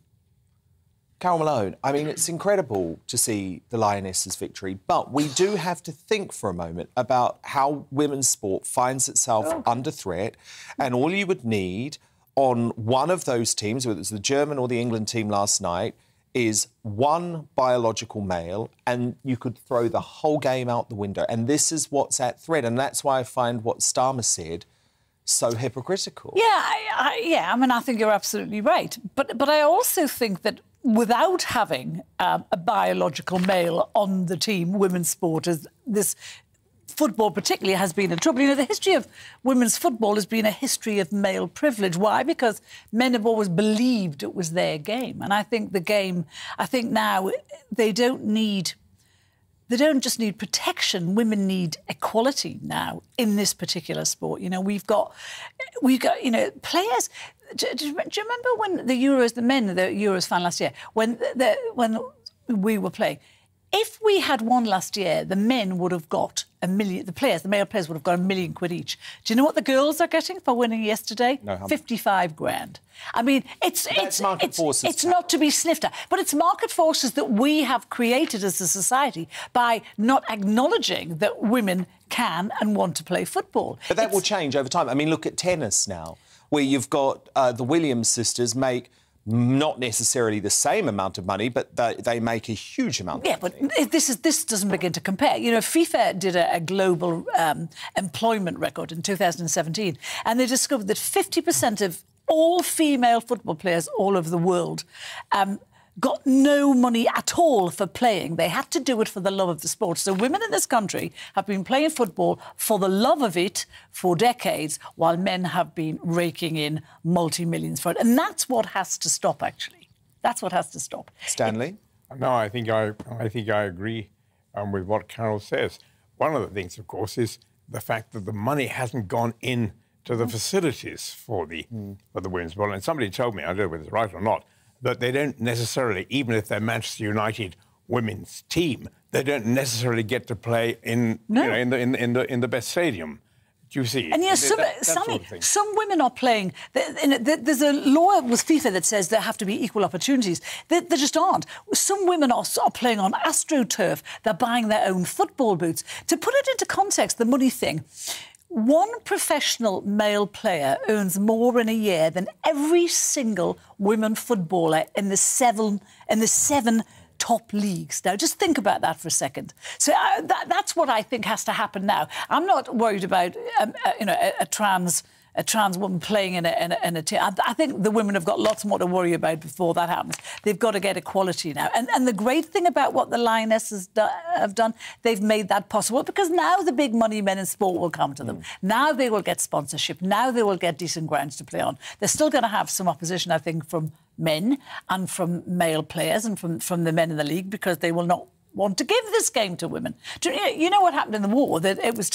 Carol Malone, I mean, it's incredible to see the Lionesses' victory, but we do have to think for a moment about how women's sport finds itself under threat, and all you would need on one of those teams, whether it's the German or the England team last night, is one biological male, and you could throw the whole game out the window. And this is what's at threat, and that's why I find what Starmer said so hypocritical. Yeah, I mean, I think you're absolutely right. But I also think that without having a biological male on the team, women's sport is this... Football particularly has been in trouble. You know, the history of women's football has been a history of male privilege. Why? Because men have always believed it was their game. And I think the game, I think now they don't need... They don't just need protection. Women need equality now in this particular sport. You know, we've got, you know, players... Do you remember when the Euros final last year, when we were playing... If we had won last year, the men would have got the male players would have got £1 million quid each. Do you know what the girls are getting for winning yesterday? No, 55 grand. I mean, it's not to be sniffed at, but it's market forces that we have created as a society by not acknowledging that women can and want to play football. But that will change over time. I mean, look at tennis now, where you've got the Williams sisters make... not necessarily the same amount of money, but they make a huge amount of money. Yeah, but this doesn't begin to compare. You know, FIFA did a global employment record in 2017, and they discovered that 50% of all female football players all over the world got no money at all for playing. They had to do it for the love of the sport. So women in this country have been playing football for the love of it for decades, while men have been raking in multi-millions for it. And that's what has to stop, actually. That's what has to stop. Stanley? No, I think I agree with what Carol says. One of the things, of course, is the fact that the money hasn't gone in to the facilities for the women's ball. And somebody told me, I don't know whether it's right or not, that they don't necessarily, even if they're Manchester United women's team, they don't necessarily get to play in, you know, in the best stadium. Do you see? And yes, some women are playing. There's a law with FIFA that says there have to be equal opportunities. There just aren't. Some women are playing on AstroTurf. They're buying their own football boots. To put it into context, the money thing. One professional male player earns more in a year than every single women footballer in the seven top leagues. Now, just think about that for a second. So that's what I think has to happen now. I'm not worried about, you know, a trans woman playing in a team. I think the women have got lots more to worry about before that happens. They've got to get equality now. And the great thing about what the Lionesses have done, they've made that possible, because now the big money men in sport will come to them. Now they will get sponsorship. Now they will get decent grounds to play on. They're still going to have some opposition, I think, from men and from male players and from the men in the league, because they will not want to give this game to women. You know what happened in the war? That it was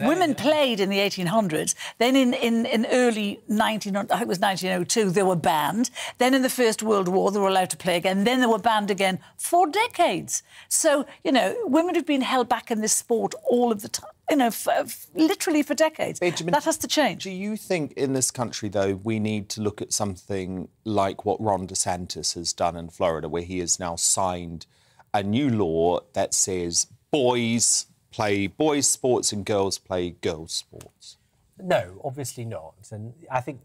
women played in the 1800s. Then in early 1902, they were banned. Then in the First World War, they were allowed to play again. Then they were banned again for decades. So, you know, women have been held back in this sport all of the time, you know, literally for decades. Benjamin, that has to change. Do you think in this country, though, we need to look at something like what Ron DeSantis has done in Florida, where he has now signed a new law that says boys play boys' sports and girls play girls' sports? No, obviously not. And I think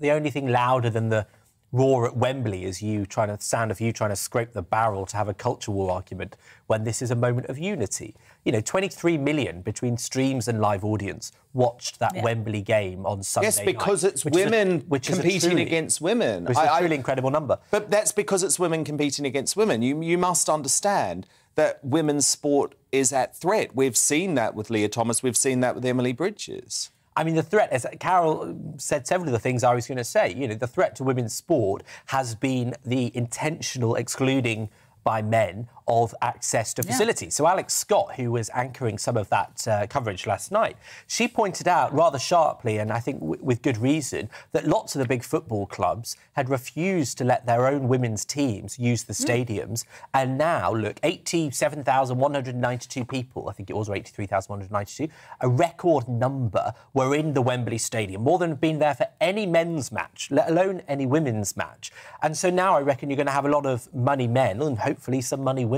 the only thing louder than the roar at Wembley is you trying to sound of you trying to scrape the barrel to have a culture war argument when this is a moment of unity. You know, 23 million between streams and live audience watched that Wembley game on Sunday night. Yes, because it's women competing against women. Which is a truly incredible number. But that's because it's women competing against women. You must understand that women's sport is at threat. We've seen that with Leah Thomas. We've seen that with Emily Bridges. I mean, the threat, as Carol said several of the things I was going to say, you know, the threat to women's sport has been the intentional excluding by men of access to facilities. So Alex Scott, who was anchoring some of that coverage last night, she pointed out rather sharply, and I think with good reason, that lots of the big football clubs had refused to let their own women's teams use the stadiums. And now, look, 87,192 people, I think it was, or 83,192, a record number, were in the Wembley Stadium, more than have been there for any men's match, let alone any women's match. And so now I reckon you're going to have a lot of money men, and hopefully some money women,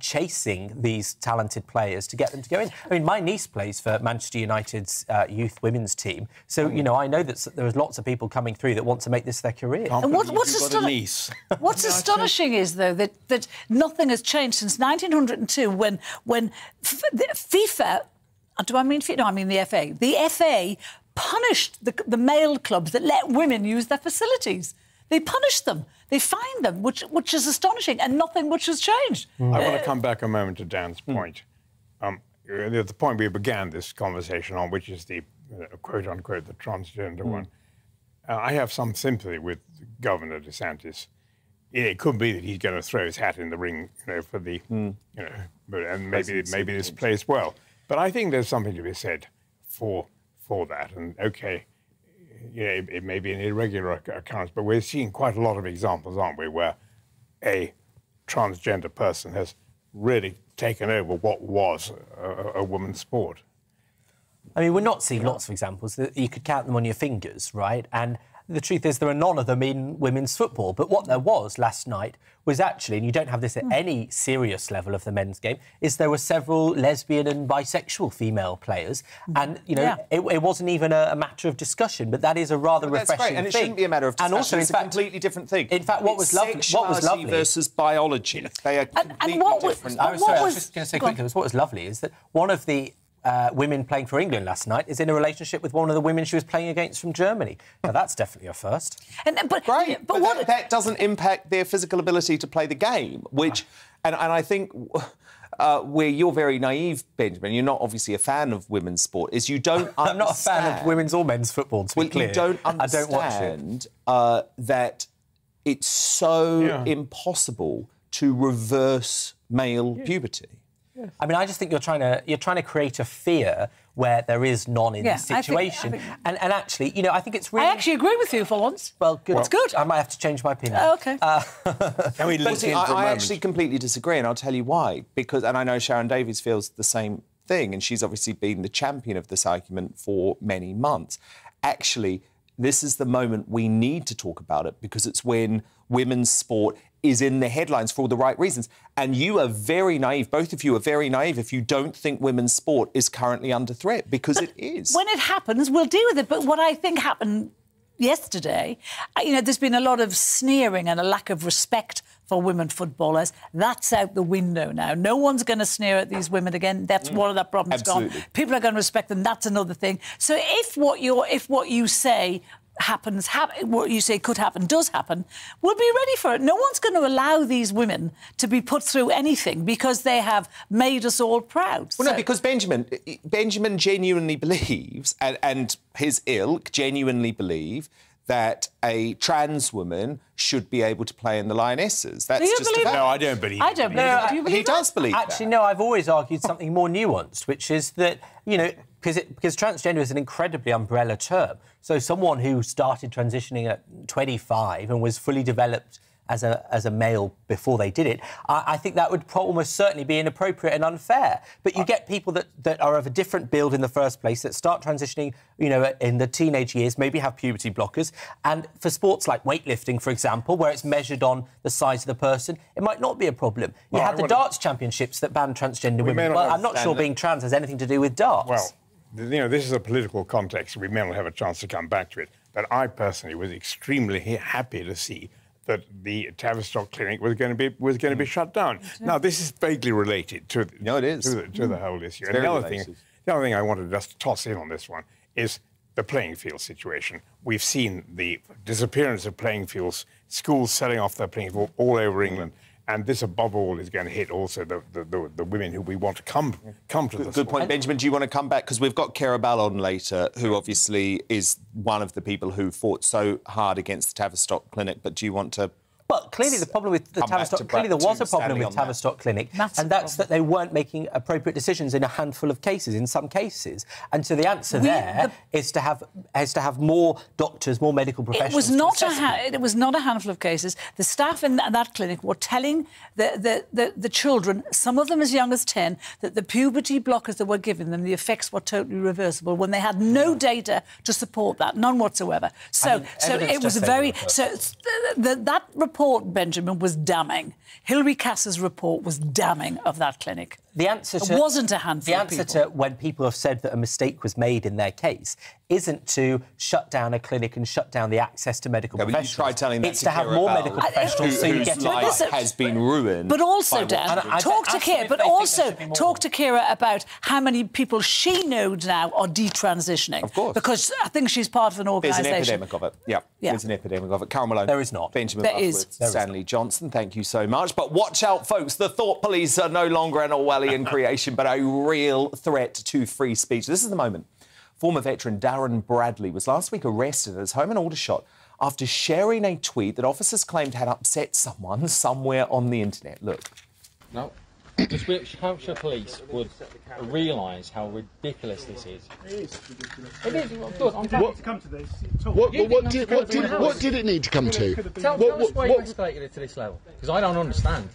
chasing these talented players to get them to go in. I mean, my niece plays for Manchester United's youth women's team, so, you know, I know that there's lots of people coming through that want to make this their career. And what's astonishing is, though, that nothing has changed since 1902 when FIFA... Do I mean FIFA? No, I mean the FA. The FA punished the male clubs that let women use their facilities. They punished them. They fined them, which is astonishing, and nothing which has changed. I want to come back a moment to Dan's point. The point we began this conversation on, which is the quote-unquote the transgender one. I have some sympathy with Governor DeSantis. It could be that he's going to throw his hat in the ring, you know, for the, you know, and maybe this plays well. But I think there's something to be said for that. And okay, you know, it may be an irregular occurrence, but we're seeing quite a lot of examples, aren't we, where a transgender person has really taken over what was a woman's sport. I mean, we're not seeing lots of examples. You could count them on your fingers, right? And the truth is there are none of them in women's football. But what there was last night was actually, and you don't have this at any serious level of the men's game, is there were several lesbian and bisexual female players. And, you know, it wasn't even a matter of discussion, but that is a rather refreshing thing. And it shouldn't be a matter of discussion. And also, it's a completely different thing. In fact, what was lovely versus biology. They are completely different. I was just going to say quickly, what was lovely is that one of the women playing for England last night is in a relationship with one of the women she was playing against from Germany. Now, that's definitely a first. But what... that doesn't impact their physical ability to play the game, which... And I think where you're very naive, Benjamin, you're not obviously a fan of women's sport, is you don't understand... I'm not a fan of women's or men's football, to be clear. You don't understand that it's so impossible to reverse male puberty. I mean, I just think you're trying to create a fear where there is none in this situation. And actually, you know, I think it's really... I actually agree with you for once. Well, good. It's good. I might have to change my opinion. OK. Can we listen for a moment? I actually completely disagree, and I'll tell you why. Because, and I know Sharon Davies feels the same thing, and she's obviously been the champion of this argument for many months. Actually, this is the moment we need to talk about it, because it's when women's sport is in the headlines for all the right reasons. And you are very naive, both of you are very naive, if you don't think women's sport is currently under threat, because it is. When it happens, we'll deal with it. But what I think happened yesterday, you know, there's been a lot of sneering and a lack of respect for women footballers. That's out the window now. No one's going to sneer at these women again. That's one of the problems gone. People are going to respect them. That's another thing. So if what you say happens, what you say could happen does happen, we'll be ready for it. No one's going to allow these women to be put through anything because they have made us all proud. Well, so. No, because Benjamin genuinely believes, and his ilk genuinely believe, that a trans woman should be able to play in the Lionesses. That's just a fact. No, I don't believe it. I don't believe it. Do you believe that? He does believe that. Actually, no, I've always argued something more nuanced, which is that, you know, because transgender is an incredibly umbrella term. So someone who started transitioning at 25 and was fully developed as a male before they did it, I think that would almost certainly be inappropriate and unfair. But you get people that are of a different build in the first place, that start transitioning, you know, in the teenage years, maybe have puberty blockers. And for sports like weightlifting, for example, where it's measured on the size of the person, it might not be a problem. You had the darts championships that banned transgender women. Well, I'm not sure being trans has anything to do with darts. Well, you know, this is a political context. We may not have a chance to come back to it. But I personally was extremely happy to see that the Tavistock clinic was going to be shut down. Now, this is vaguely related to the whole issue. And the other thing I wanted to just toss in on this one is the playing field situation. We've seen the disappearance of playing fields, schools selling off their playing field all over England, and this, above all, is going to hit also the women who we want to come to the sport. Good point. Benjamin, do you want to come back? Because we've got Cara Bell on later, who obviously is one of the people who fought so hard against the Tavistock Clinic, but do you want to... Well, clearly the problem with the Tavistock... Clearly there was a problem with Tavistock Clinic, and that's that they weren't making appropriate decisions in a handful of cases, in some cases. And so the answer there is to have more doctors, more medical professionals... It was not a handful of cases. The staff in that clinic were telling the children, some of them as young as 10, that the puberty blockers that were given them, the effects were totally reversible, when they had no data to support that, none whatsoever. So, I mean, so it was very... So that report... The report, Benjamin, was damning. Hilary Cass's report was damning of that clinic. The answer to when people have said that a mistake was made in their case isn't to shut down a clinic and shut down the access to medical professionals. But you try telling that it's to have more medical professionals so you get life has been ruined. But also, Dan, talk to Cara about how many people she knows now are detransitioning. Of course. Because I think she's part of an organisation. There's an epidemic of it. Yeah. There's an epidemic of it. Carol Malone. There is not. Benjamin Butterworth, Stanley Johnson, thank you so much. But watch out, folks. The thought police are no longer an Orwellian creation, but a real threat to free speech. This is the moment. Former veteran Darren Bradley was last week arrested at his home in Aldershot after sharing a tweet that officers claimed had upset someone somewhere on the internet. Look. No. Just wish Hampshire police would realise how ridiculous this is. It is ridiculous. I'm glad to come to this. What did it need to come to? Tell us why you escalated it to this level, because I don't understand.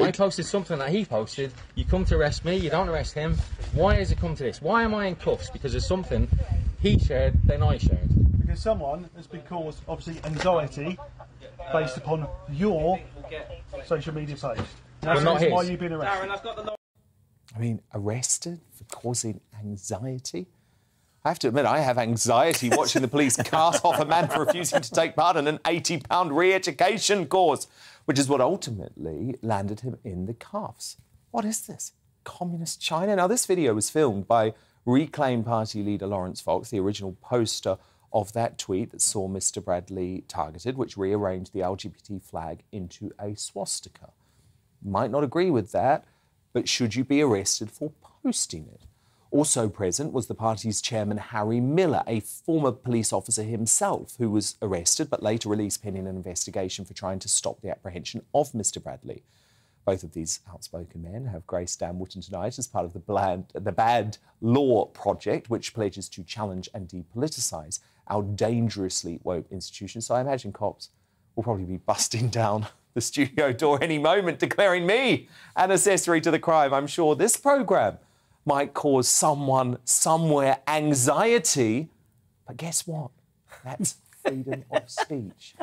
I posted something that he posted. You come to arrest me, you don't arrest him. Why has it come to this? Why am I in cuffs? Because of something he shared, then I shared. Because someone has been caused, obviously, anxiety based upon your social media page. That's why you've been arrested. Darren, I've got the... I mean, arrested for causing anxiety? I have to admit, I have anxiety watching the police cart off a man for refusing to take part in an £80 re-education course, which is what ultimately landed him in the cuffs. What is this? Communist China? Now, this video was filmed by Reclaim Party leader Lawrence Fox, the original poster of that tweet that saw Mr Bradley targeted, which rearranged the LGBT flag into a swastika. You might not agree with that, but should you be arrested for posting it? Also present was the party's chairman, Harry Miller, a former police officer himself, who was arrested but later released pending an investigation for trying to stop the apprehension of Mr Bradley. Both of these outspoken men have graced Dan Wootton tonight as part of the Bad Law Project, which pledges to challenge and depoliticise our dangerously woke institutions. So I imagine cops will probably be busting down the studio door any moment, declaring me an accessory to the crime. I'm sure this programme might cause someone somewhere anxiety, but guess what? That's freedom of speech.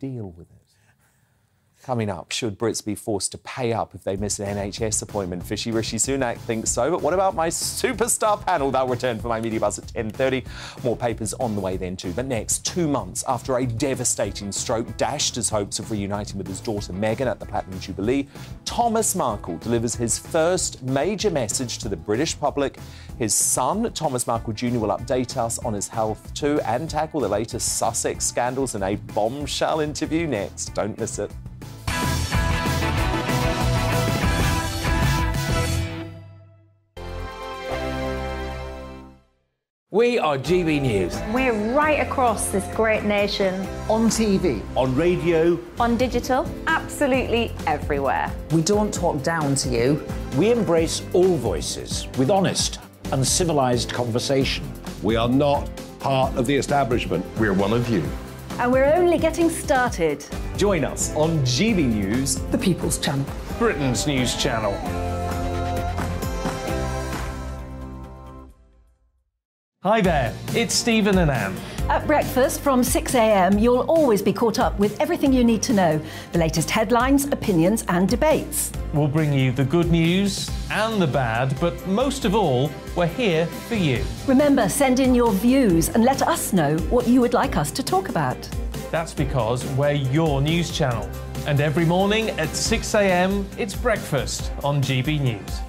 Deal with it. Coming up, should Brits be forced to pay up if they miss an NHS appointment? Fishy Rishi Sunak thinks so, but what about my superstar panel? They'll return for my Media Buzz at 10:30. More papers on the way then too. But next, 2 months after a devastating stroke dashed his hopes of reuniting with his daughter Meghan at the Platinum Jubilee, Thomas Markle delivers his first major message to the British public. His son, Thomas Markle Jr, will update us on his health too and tackle the latest Sussex scandals in a bombshell interview next. Don't miss it. We are GB News. We're right across this great nation. On TV. On radio. On digital. Absolutely everywhere. We don't talk down to you. We embrace all voices with honest and civilised conversation. We are not part of the establishment. We're one of you. And we're only getting started. Join us on GB News. The People's Channel. Britain's News Channel. Hi there, it's Stephen and Anne. At breakfast from 6 a.m, you'll always be caught up with everything you need to know. The latest headlines, opinions and debates. We'll bring you the good news and the bad, but most of all, we're here for you. Remember, send in your views and let us know what you would like us to talk about. That's because we're your news channel. And every morning at 6 a.m, it's breakfast on GB News.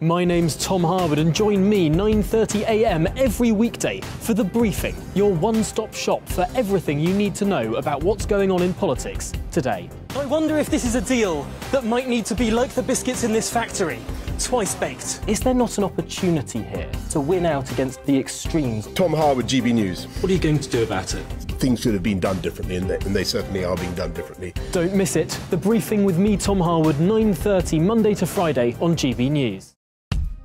My name's Tom Harwood, and join me 9:30 a.m. every weekday for The Briefing, your one-stop shop for everything you need to know about what's going on in politics today. I wonder if this is a deal that might need to be like the biscuits in this factory, twice baked. Is there not an opportunity here to win out against the extremes? Tom Harwood, GB News. What are you going to do about it? Things should have been done differently, and they certainly are being done differently. Don't miss it. The Briefing with me, Tom Harwood, 9:30 Monday to Friday on GB News.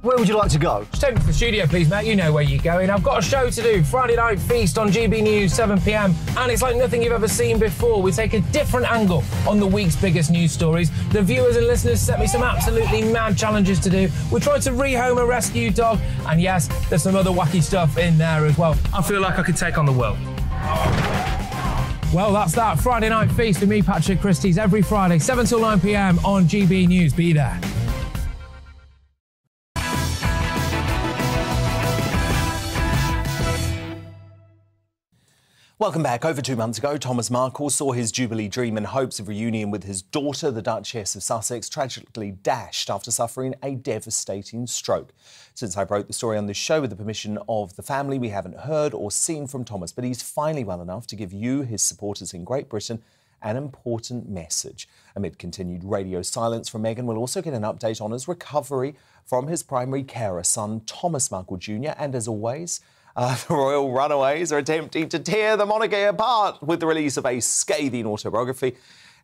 Where would you like to go? Just take me to the studio, please, Matt. You know where you're going. I've got a show to do. Friday Night Feast on GB News, 7 p.m. And it's like nothing you've ever seen before. We take a different angle on the week's biggest news stories. The viewers and listeners set me some absolutely mad challenges to do. We tried to rehome a rescue dog. And yes, there's some other wacky stuff in there as well. I feel like I could take on the world. Well, that's that. Friday Night Feast with me, Patrick Christys, every Friday, 7 till 9 p.m. on GB News. Be there. Welcome back. Over 2 months ago, Thomas Markle saw his Jubilee dream and hopes of reunion with his daughter, the Duchess of Sussex, tragically dashed after suffering a devastating stroke. Since I broke the story on this show with the permission of the family, we haven't heard or seen from Thomas, but he's finally well enough to give you, his supporters in Great Britain, an important message. Amid continued radio silence from Meghan, we'll also get an update on his recovery from his primary carer, son Thomas Markle Jr, and as always, the royal runaways are attempting to tear the monarchy apart with the release of a scathing autobiography.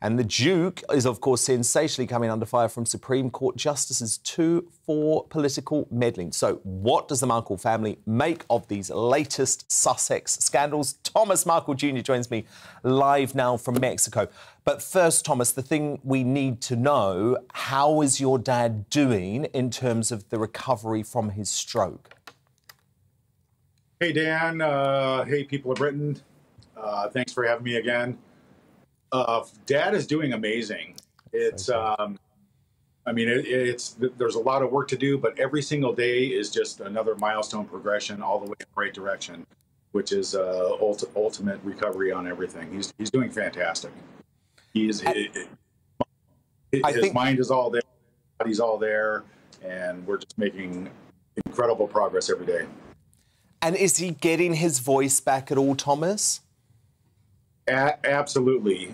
And the Duke is, of course, sensationally coming under fire from Supreme Court justices too for political meddling. So what does the Markle family make of these latest Sussex scandals? Thomas Markle Jr joins me live now from Mexico. But first, Thomas, the thing we need to know, how is your dad doing in terms of the recovery from his stroke? Hey, Dan. Hey, people of Britain. Thanks for having me again. Dad is doing amazing. It's, I mean, there's a lot of work to do, but every single day is just another milestone progression all the way in the right direction, which is ultimate recovery on everything. He's doing fantastic. His mind is all there, his body's all there, and we're just making incredible progress every day. And is he getting his voice back at all, Thomas? Absolutely.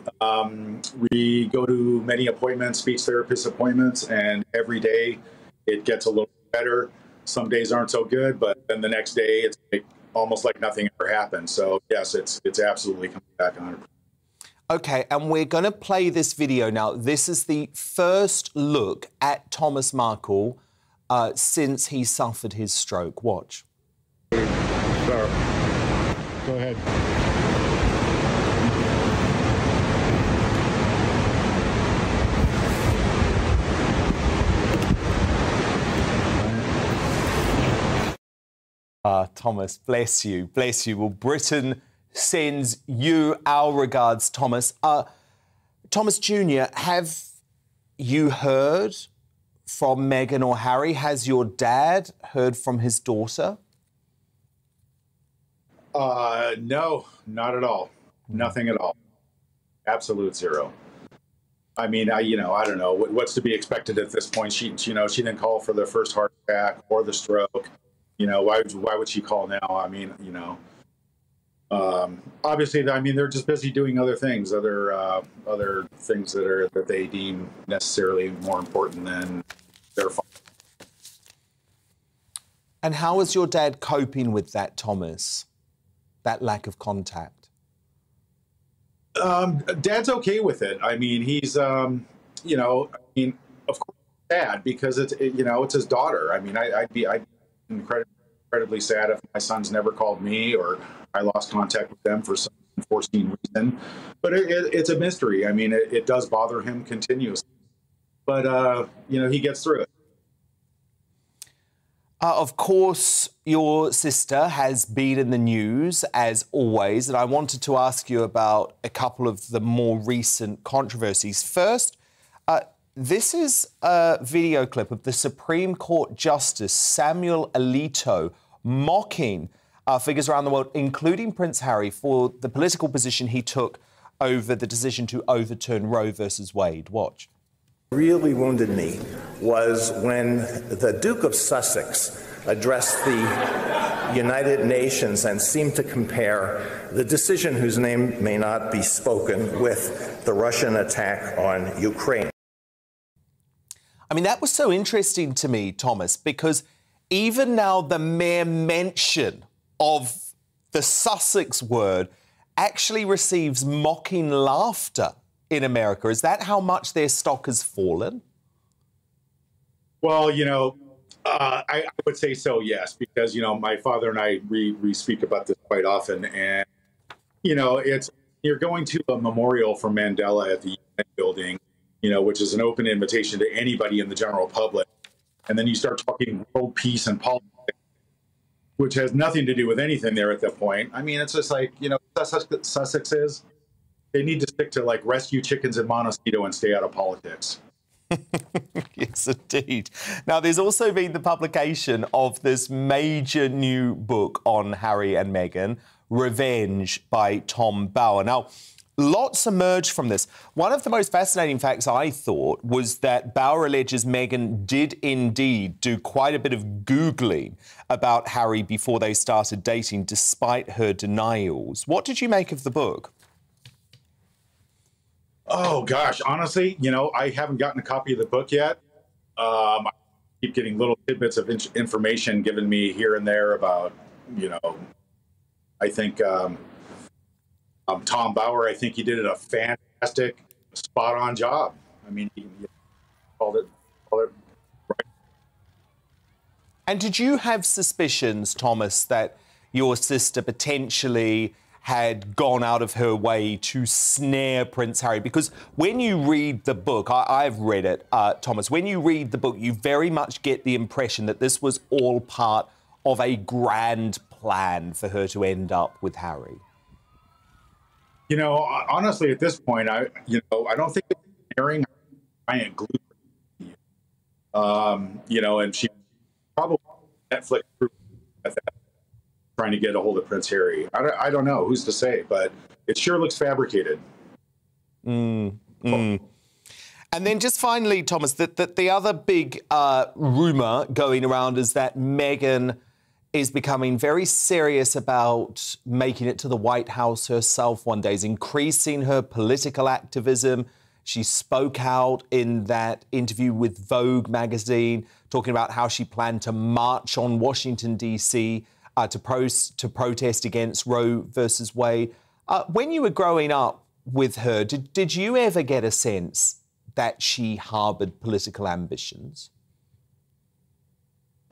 We go to many appointments, speech therapist appointments, and every day it gets a little better. Some days aren't so good, but then the next day it's like, almost like nothing ever happened. So, yes, it's absolutely coming back 100%. OK, and we're going to play this video now. This is the first look at Thomas Markle since he suffered his stroke. Watch. Sir, go ahead. Thomas, bless you, bless you. Well, Britain sends you our regards, Thomas. Thomas Jr, have you heard from Meghan or Harry? Has your dad heard from his daughter? No, not at all. Nothing at all. Absolute zero. I mean, I don't know what's to be expected at this point. She didn't call for the first heart attack or the stroke. Why would she call now? I mean, obviously, they're just busy doing other things, other things that they deem necessarily more important than their family. And how is your dad coping with that, Thomas? That lack of contact? Dad's okay with it. I mean, he's, of course, sad because it's his daughter. I mean, I'd be incredibly sad if my sons never called me or I lost contact with them for some unforeseen reason. But it's a mystery. I mean, it does bother him continuously. But, he gets through it. Of course, your sister has been in the news, as always, and I wanted to ask you about a couple of the more recent controversies. First, this is a video clip of the Supreme Court Justice Samuel Alito mocking figures around the world, including Prince Harry, for the political position he took over the decision to overturn Roe versus Wade. Watch. Really wounded me was when the Duke of Sussex addressed the United Nations and seemed to compare the decision, whose name may not be spoken, with the Russian attack on Ukraine. I mean, that was so interesting to me, Thomas, because even now the mere mention of the Sussex word actually receives mocking laughter in America. Is that how much their stock has fallen? Well, I would say so, yes, because, my father and I, we speak about this quite often. And, you're going to a memorial for Mandela at the UN building, which is an open invitation to anybody in the general public. And then you start talking world peace and politics, which has nothing to do with anything there at that point. I mean, it's just like, Sussex is. They need to stick to, like, rescue chickens in Montecito and stay out of politics. Yes, indeed. Now, there's also been the publication of this major new book on Harry and Meghan, Revenge by Tom Bauer. Now, lots emerged from this. One of the most fascinating facts, I thought, was that Bauer alleges Meghan did indeed do quite a bit of Googling about Harry before they started dating, despite her denials. What did you make of the book? Oh, gosh, honestly, I haven't gotten a copy of the book yet. I keep getting little tidbits of information given me here and there about, I think Tom Bauer, I think he did a fantastic, spot-on job. I mean, he called it right. And did you have suspicions, Thomas, that your sister potentially had gone out of her way to snare Prince Harry? Because when you read the book, I've read it, Thomas, when you read the book, you very much get the impression that this was all part of a grand plan for her to end up with Harry. Honestly, at this point, I don't think it's snaring. I ain't glued. And she probably Netflix at that, trying to get a hold of Prince Harry. I don't know who's to say, but it sure looks fabricated. And then just finally, Thomas, the other big rumor going around is that Meghan is becoming very serious about making it to the White House herself one day, is increasing her political activism. She spoke out in that interview with Vogue magazine, talking about how she planned to march on Washington, D.C., to protest against Roe versus Wade. When you were growing up with her, did you ever get a sense that she harbored political ambitions?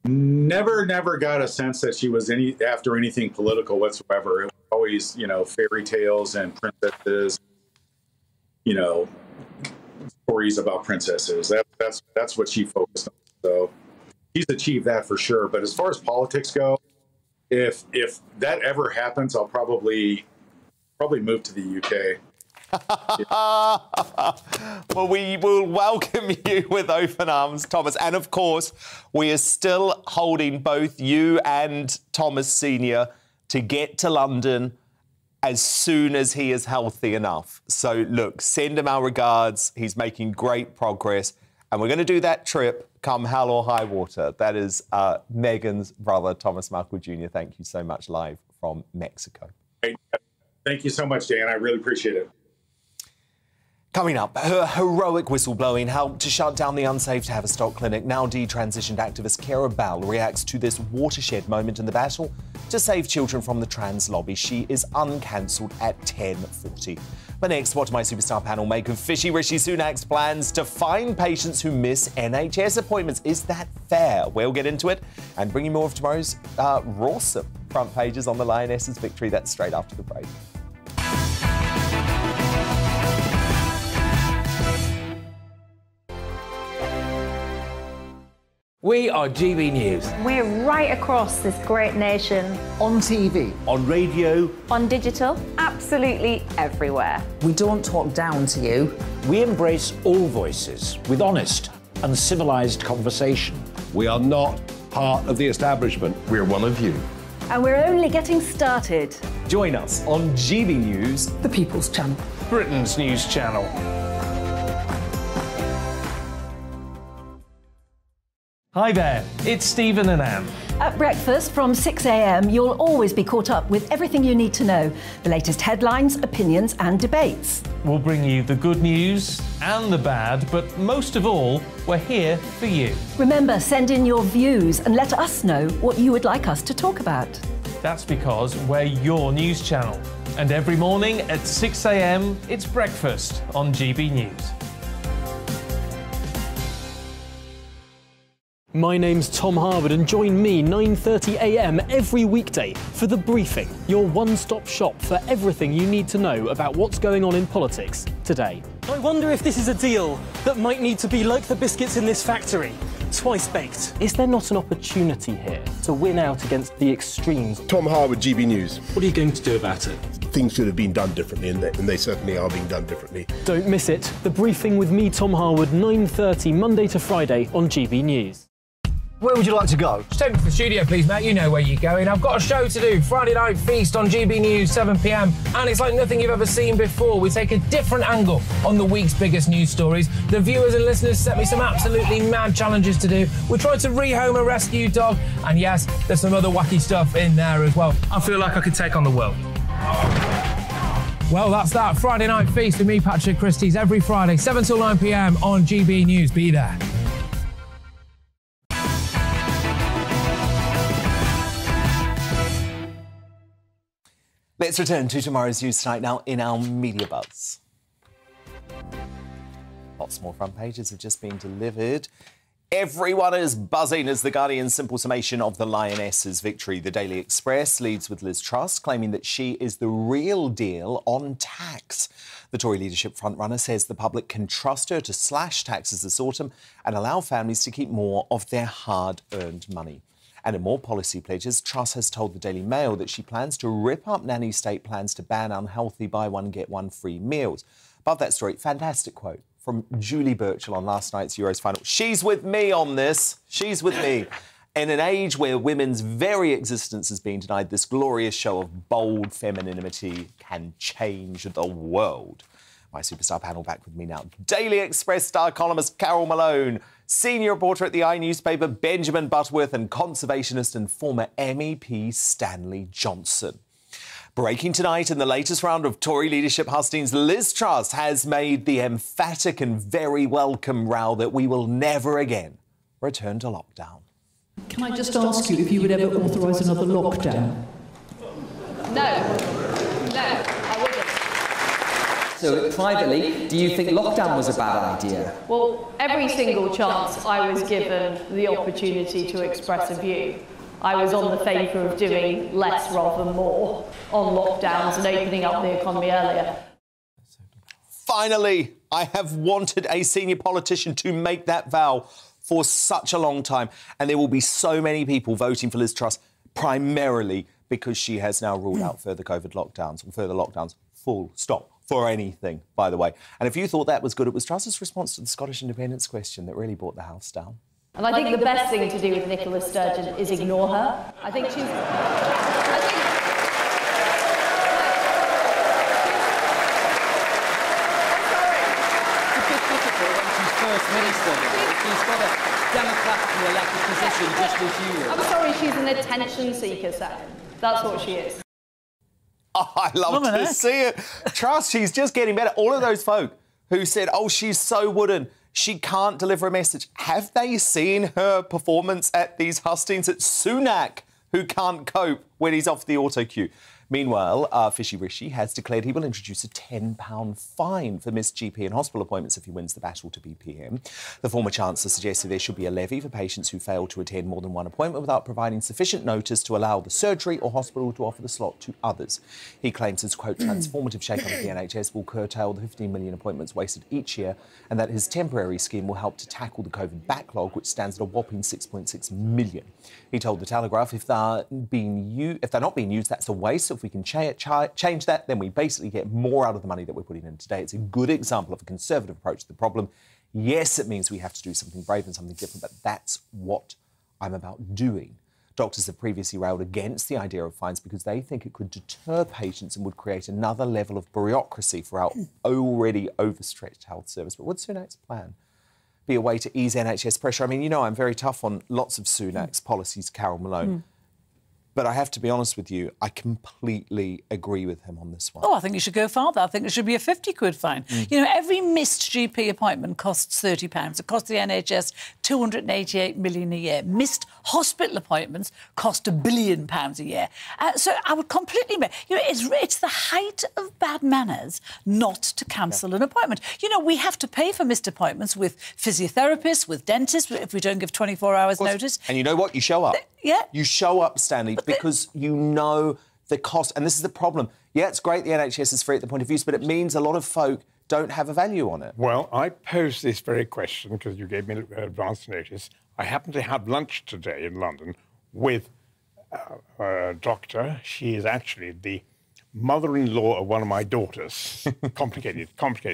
Never got a sense that she was after anything political whatsoever. It was always, fairy tales and princesses, stories about princesses. That's what she focused on. So she's achieved that for sure. But as far as politics go, if that ever happens, I'll probably probably move to the UK. Well, we will welcome you with open arms, Thomas. And, of course, we are still holding both you and Thomas Senior to get to London as soon as he is healthy enough. So, look, send him our regards. He's making great progress. And we're going to do that trip come hell or high water. That is Meghan's brother, Thomas Markle Jr. Thank you so much, live from Mexico. Thank you so much, Dan. I really appreciate it. Coming up, her heroic whistleblowing helped to shut down the unsafe Tavistock clinic. Now detransitioned activist Cara Bell reacts to this watershed moment in the battle to save children from the trans lobby. She is uncancelled at 10:40. But next, what do my superstar panel make of fishy Rishi Sunak's plans to fine patients who miss NHS appointments? Is that fair? We'll get into it and bring you more of tomorrow's rawsome front pages on the Lionesses' victory. That's straight after the break. We are GB News. We're right across this great nation. On TV. On radio. On digital. Absolutely everywhere. We don't talk down to you. We embrace all voices with honest and civilised conversation. We are not part of the establishment. We're one of you. And we're only getting started. Join us on GB News, the People's Channel. Britain's News Channel. Hi there, it's Stephen and Anne. At breakfast from 6 a.m, you'll always be caught up with everything you need to know. The latest headlines, opinions and debates. We'll bring you the good news and the bad, but most of all, we're here for you. Remember, send in your views and let us know what you would like us to talk about. That's because we're your news channel. And every morning at 6 a.m, it's breakfast on GB News. My name's Tom Harwood, and join me 9:30 a.m. every weekday for The Briefing, your one-stop shop for everything you need to know about what's going on in politics today. I wonder if this is a deal that might need to be like the biscuits in this factory, twice baked. Is there not an opportunity here to win out against the extremes? Tom Harwood, GB News. What are you going to do about it? Things should have been done differently, and they certainly are being done differently. Don't miss it. The Briefing with me, Tom Harwood, 9:30 Monday to Friday on GB News. Where would you like to go? Just head to the studio, please, Matt. You know where you're going. I've got a show to do. Friday Night Feast on GB News, 7 p.m. And it's like nothing you've ever seen before. We take a different angle on the week's biggest news stories. The viewers and listeners sent me some absolutely mad challenges to do. We tried to rehome a rescue dog. And yes, there's some other wacky stuff in there as well. I feel like I could take on the world. Well, that's that. Friday Night Feast with me, Patrick Christys, every Friday, 7 till 9 p.m. on GB News. Be there. Let's return to tomorrow's news tonight now in our Media Buzz. Lots more front pages have just been delivered. Everyone is buzzing as The Guardian's simple summation of the Lionesses' victory. The Daily Express leads with Liz Truss claiming that she is the real deal on tax. The Tory leadership frontrunner says the public can trust her to slash taxes this autumn and allow families to keep more of their hard-earned money. And in more policy pledges, Truss has told the Daily Mail that she plans to rip up nanny state plans to ban unhealthy buy-one-get-one-free meals. Above that story, fantastic quote from Julie Birchall on last night's Euros final. She's with me on this. She's with me. In an age where women's very existence is being denied, this glorious show of bold femininity can change the world. My superstar panel back with me now. Daily Express star columnist Carol Malone, senior reporter at the i-newspaper Benjamin Butterworth, and conservationist and former MEP Stanley Johnson. Breaking tonight in the latest round of Tory leadership hustings, Liz Truss has made the emphatic and very welcome row that we will never again return to lockdown. Can I just ask you if you would ever authorise another lockdown? No. So privately, do you think lockdown was a bad idea? Well, every single chance I was given the opportunity to express a view, I was on the favour of doing less rather than more on lockdowns and opening up the economy earlier. Finally, I have wanted a senior politician to make that vow for such a long time, and there will be so many people voting for Liz Truss primarily because she has now ruled out further COVID lockdowns, or further lockdowns, full stop, for anything, by the way. And if you thought that was good, it was Truss's response to the Scottish independence question that really brought the House down. And I think the best thing to do with Nicola Sturgeon is ignore her. I think she's... She's got a democratically elected position just as you. I'm sorry, she's an attention seeker, Sam. That's what she is. Oh, I love to see it. Truss, she's just getting better. All of those folk who said, oh, she's so wooden, she can't deliver a message. Have they seen her performance at these hustings? It's Sunak who can't cope when he's off the auto cue. Meanwhile, Fishy Rishi has declared he will introduce a £10 fine for missed GP and hospital appointments if he wins the battle to be PM. The former Chancellor suggested there should be a levy for patients who fail to attend more than one appointment without providing sufficient notice to allow the surgery or hospital to offer the slot to others. He claims his, quote, transformative shake-up of the NHS will curtail the 15 million appointments wasted each year, and that his temporary scheme will help to tackle the COVID backlog, which stands at a whopping 6.6 million. He told The Telegraph if they're not being used, that's a waste. If we can change that, then we basically get more out of the money that we're putting in today. It's a good example of a conservative approach to the problem. Yes, it means we have to do something brave and something different, but that's what I'm about doing. Doctors have previously railed against the idea of fines because they think it could deter patients and would create another level of bureaucracy for our already overstretched health service. But would Sunak's plan be a way to ease NHS pressure? I mean, you know, I'm very tough on lots of Sunak's policies, Carol Malone. But I have to be honest with you, I completely agree with him on this one. Oh, I think you should go farther. I think it should be a 50 quid fine. You know, every missed GP appointment costs £30. It costs the NHS £288 million a year. Missed hospital appointments cost £1 billion a year. So I would completely... You know, it's the height of bad manners not to cancel an appointment. You know, we have to pay for missed appointments with physiotherapists, with dentists, if we don't give 24 hours notice. And you know what? You show up. You show up, Stanley, because you know the cost. And this is the problem. Yeah, it's great the NHS is free at the point of use, but it means a lot of folk don't have a value on it. Well, I posed this very question because you gave me advance notice. I happened to have lunch today in London with a doctor. She is actually the mother-in-law of one of my daughters. complicated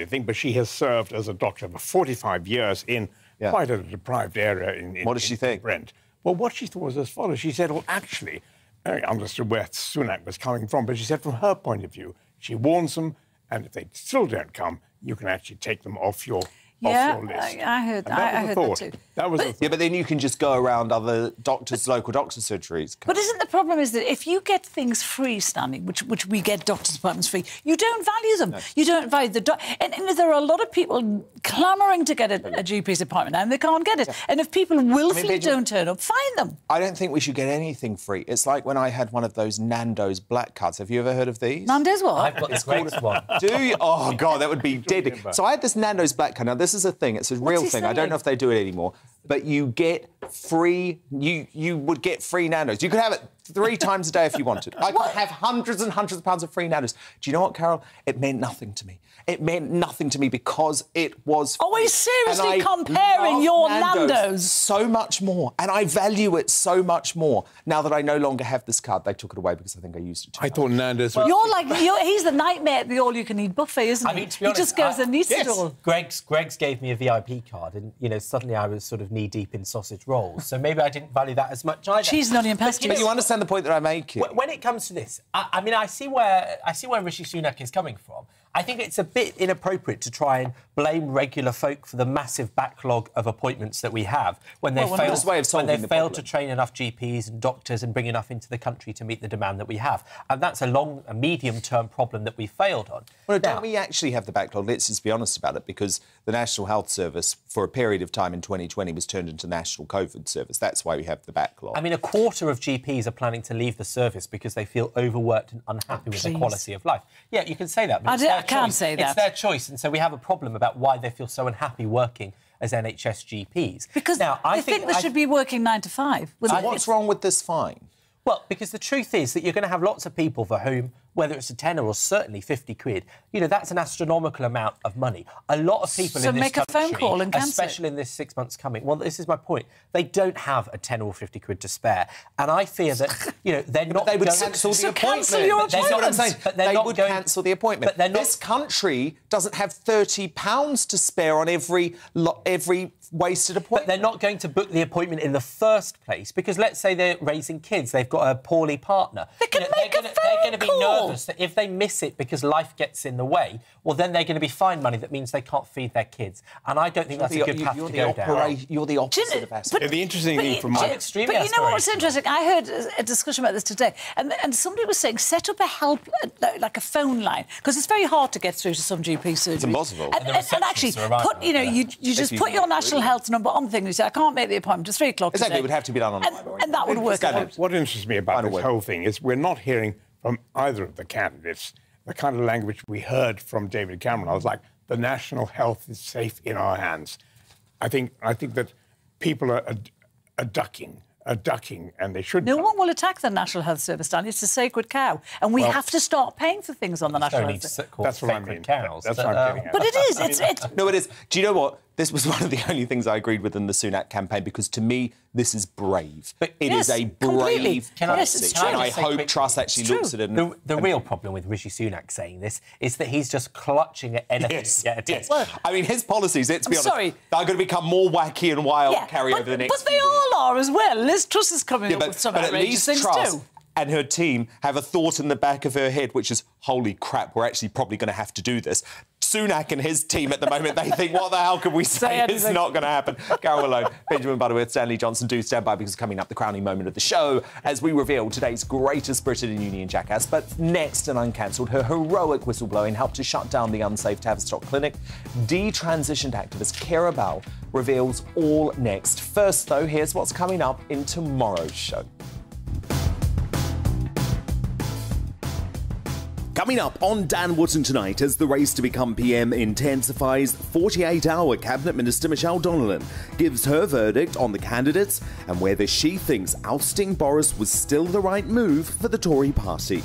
thing, but she has served as a doctor for 45 years in quite a deprived area in what does she think? Brent. Well, what she thought was as follows. She said, well, actually, I understood where Sunak was coming from, but she said from her point of view, she warns them, and if they still don't come, you can actually take them off your list. Yeah, I heard that too. That was a thought. Yeah, but then you can just go around other doctors, local doctor surgeries. But isn't the problem is that if you get things free, Stanley, which we get doctor's appointments free, you don't value them. No. You don't value the doctor. And there are a lot of people clamouring to get a GP's appointment now and they can't get it. Yeah. And if people willfully don't turn up, fine them. I don't think we should get anything free. It's like when I had one of those Nando's black cards. Have you ever heard of these? Nando's what? I've got the greatest one. Do you? Oh, God, that would be deadly. So I had this Nando's black card. Now, this is a thing. It's a real thing. I don't know if they do it anymore. But you get free... You would get free Nando's. You could have it 3 times a day if you wanted. I could have hundreds and hundreds of pounds of free Nando's. Do you know what, Carol? It meant nothing to me. It meant nothing to me because it was... Are we seriously comparing your Nando's? So much more. And I value it so much more. Now that I no longer have this card, they took it away because I think I used it too much. I thought Nando's... Well, he's the nightmare at the all-you-can-eat buffet, isn't he? I mean, to be honest, he just goes and eats it all. Greg's gave me a VIP card and, you know, suddenly I was sort of knee-deep in sausage rolls, so maybe I didn't value that as much either. Cheese and onion pesto. But you understand the point that I'm making. When it comes to this, I mean, I see where Rishi Sunak is coming from. I think it's a bit inappropriate to try and blame regular folk for the massive backlog of appointments that we have when they fail to train enough GPs and doctors and bring enough into the country to meet the demand that we have. And that's a medium-term problem that we failed on. Well, now, don't we actually have the backlog? Let's just be honest about it, because the National Health Service, for a period of time in 2020, was turned into National COVID Service. That's why we have the backlog. I mean, a quarter of GPs are planning to leave the service because they feel overworked and unhappy with the quality of life. Yeah, you can say that, but I can't say that. It's their choice, and so we have a problem about why they feel so unhappy working as NHS GPs. Because now, I think they should be working 9 to 5. So what's wrong with this fine? Well, because the truth is that you're going to have lots of people for whom, whether it's a tenner or certainly 50 quid, you know, that's an astronomical amount of money. A lot of people in this country... So make a phone call and cancel it. Especially in this 6 months coming. Well, this is my point. They don't have a tenner or 50 quid to spare. And I fear that, you know, they're not... They would cancel the appointment. So cancel your appointment. They would cancel the appointment. This country doesn't have £30 to spare on every wasted appointment. But they're not going to book the appointment in the first place because, let's say, they're raising kids. They've got a poorly partner. They can make a phone call. They're going to be nervous that if they miss it because life gets in the way, well, then they're going to be fined money. That means they can't feed their kids. And I don't think that's a good path to go down. You're the opposite of us. But the interesting thing from my... But you know what's interesting? I heard a discussion about this today, and somebody was saying set up a help, like a phone line, because it's very hard to get through to some GP surgeries. It's impossible. And actually, put, you know, you just put your national health number on thing. You say, I can't make the appointment. It's 3 o'clock today. Exactly, it would have to be done online. And that would work out. What interests me about this whole thing is we're not hearing from either of the candidates the kind of language we heard from David Cameron. I was like, the national health is safe in our hands. I think that people are ducking, and they should. No one will attack the National Health Service, Dan. It's a sacred cow, and we have to start paying for things on the National Health Service. That's what I mean. That's what I'm getting at. But it is. No, it is. Do you know what? This was one of the only things I agreed with in the Sunak campaign, because to me, this is brave. But it is a brave policy. And I hope Truss actually looks at it. The real problem with Rishi Sunak saying this is that he's just clutching at anything. Yes. Well, I mean, his policies, let's be honest, they're going to become more wacky and wild over the next few years. But they all are as well. Liz Truss is coming up with some outrageous things too. And her team have a thought in the back of her head, which is, holy crap, we're actually probably going to have to do this. Sunak and his team at the moment, they think, what the hell can we say? It's not going to happen. Carol Malone, Benjamin Butterworth, Stanley Johnson, do stand by, because coming up, the crowning moment of the show, as we reveal today's greatest Britain in Union Jackass. But next, and uncancelled, her heroic whistleblowing helped to shut down the unsafe Tavistock clinic. Detransitioned activist Cara Bell reveals all next. First, though, here's what's coming up in tomorrow's show. Coming up on Dan Wootton tonight, as the race to become PM intensifies, 48-hour Cabinet Minister Michelle Donnellan gives her verdict on the candidates and whether she thinks ousting Boris was still the right move for the Tory party.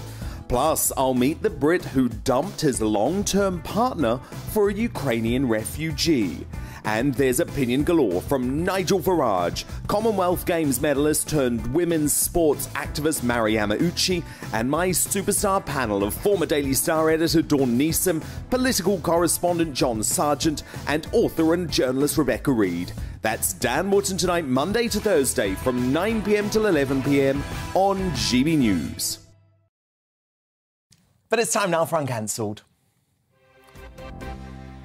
Plus, I'll meet the Brit who dumped his long-term partner for a Ukrainian refugee. And there's opinion galore from Nigel Farage, Commonwealth Games medalist turned women's sports activist Mariama Uchi, and my superstar panel of former Daily Star editor Dawn Neeson, political correspondent John Sargent, and author and journalist Rebecca Reed. That's Dan Wootton tonight, Monday to Thursday, from 9 PM till 11 PM on GB News. But it's time now for Uncancelled.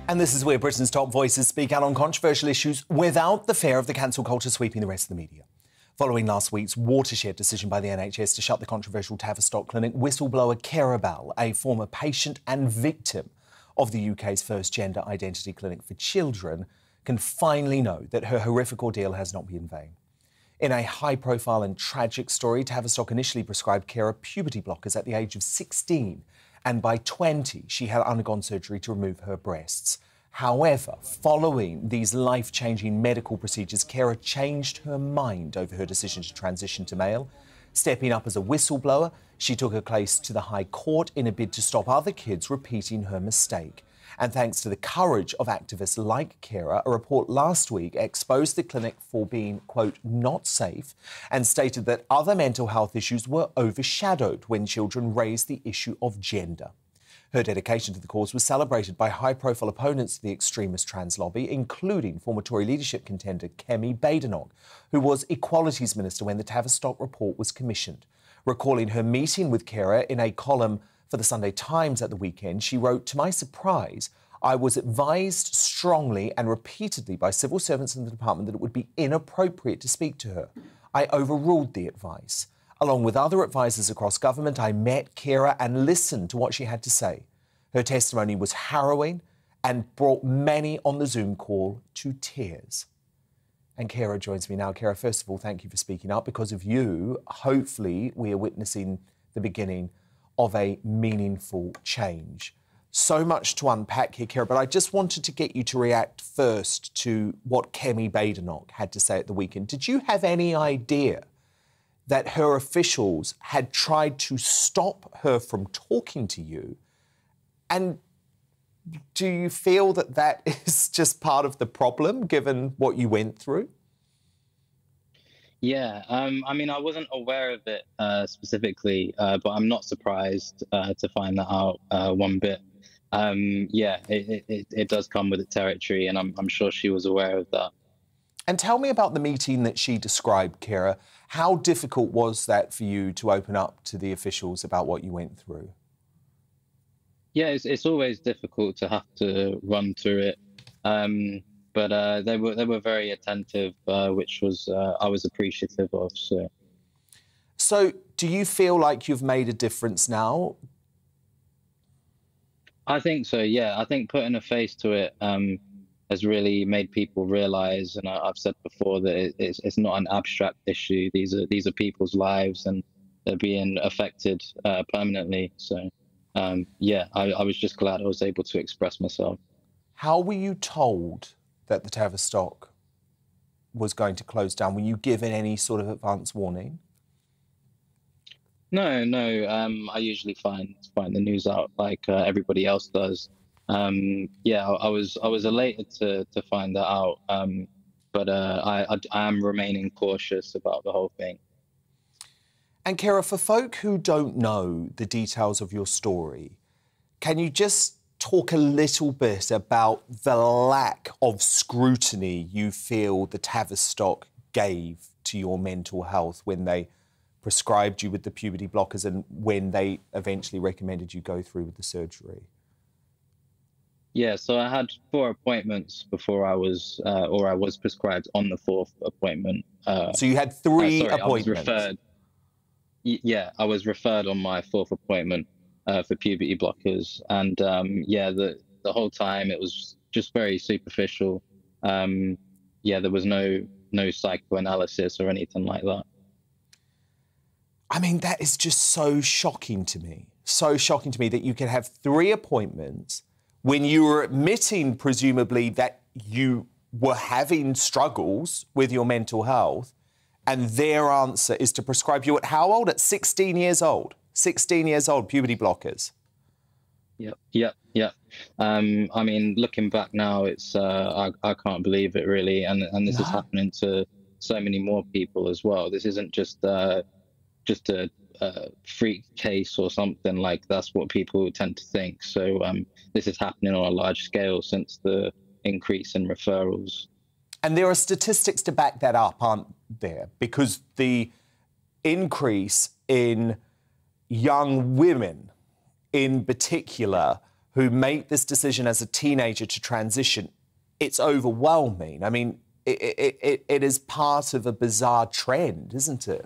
And this is where Britain's top voices speak out on controversial issues without the fear of the cancel culture sweeping the rest of the media. Following last week's watershed decision by the NHS to shut the controversial Tavistock clinic, whistleblower Cara Bell, a former patient and victim of the UK's first gender identity clinic for children, can finally know that her horrific ordeal has not been in vain. In a high-profile and tragic story, Tavistock initially prescribed Cara puberty blockers at the age of 16, and by 20, she had undergone surgery to remove her breasts. However, following these life-changing medical procedures, Cara changed her mind over her decision to transition to male. Stepping up as a whistleblower, she took her case to the High Court in a bid to stop other kids repeating her mistake. And thanks to the courage of activists like Cara, a report last week exposed the clinic for being, quote, not safe, and stated that other mental health issues were overshadowed when children raised the issue of gender. Her dedication to the cause was celebrated by high-profile opponents of the extremist trans lobby, including former Tory leadership contender Kemi Badenoch, who was Equalities Minister when the Tavistock report was commissioned. Recalling her meeting with Cara in a column for the Sunday Times at the weekend, she wrote, "To my surprise, I was advised strongly and repeatedly by civil servants in the department that it would be inappropriate to speak to her. I overruled the advice. Along with other advisers across government, I met Cara and listened to what she had to say. Her testimony was harrowing and brought many on the Zoom call to tears." And Cara joins me now. Cara, first of all, thank you for speaking up. Because of you, hopefully, we are witnessing the beginning of a meaningful change. So much to unpack here, Cara, but I just wanted to get you to react first to what Kemi Badenoch had to say at the weekend. Did you have any idea that her officials had tried to stop her from talking to you. And do you feel that that is just part of the problem, given what you went through? Yeah, I mean, I wasn't aware of it specifically, but I'm not surprised to find that out one bit. Yeah, it does come with its territory, and I'm sure she was aware of that. And tell me about the meeting that she described, Cara. How difficult was that for you to open up to the officials about what you went through? Yeah, it's always difficult to have to run through it, but they were very attentive, which was I was appreciative of. So, do you feel like you've made a difference now? I think so. Yeah, I think putting a face to it has really made people realise, and I've said before that it's not an abstract issue. These are people's lives, and they're being affected permanently. So. Yeah, I was just glad I was able to express myself. How were you told that the Tavistock was going to close down? Were you given any sort of advance warning? No. I usually find the news out like everybody else does. Yeah, I was elated to find that out, but I am remaining cautious about the whole thing. And Cara, for folk who don't know the details of your story, can you just talk a little bit about the lack of scrutiny you feel the Tavistock gave to your mental health when they prescribed you with the puberty blockers and when they eventually recommended you go through with the surgery? Yeah, so I had 4 appointments before I was prescribed on the 4th appointment. So you had 3 appointments. I was referred. Yeah, I was referred on my 4th appointment for puberty blockers, and yeah, the whole time it was just very superficial. Yeah, there was no psychoanalysis or anything like that. I mean, that is just so shocking to me. So shocking to me that you can have 3 appointments when you were admitting, presumably, that you were having struggles with your mental health. And their answer is to prescribe you at how old? At 16 years old. 16 years old, puberty blockers. Yep. I mean, looking back now, it's I can't believe it, really. And this is happening to so many more people as well. This isn't just a freak case or something. Like, that's what people tend to think. So this is happening on a large scale since the increase in referrals. And there are statistics to back that up, aren't there? Because the increase in young women, in particular, who make this decision as a teenager to transition, it's overwhelming. I mean, it is part of a bizarre trend, isn't it?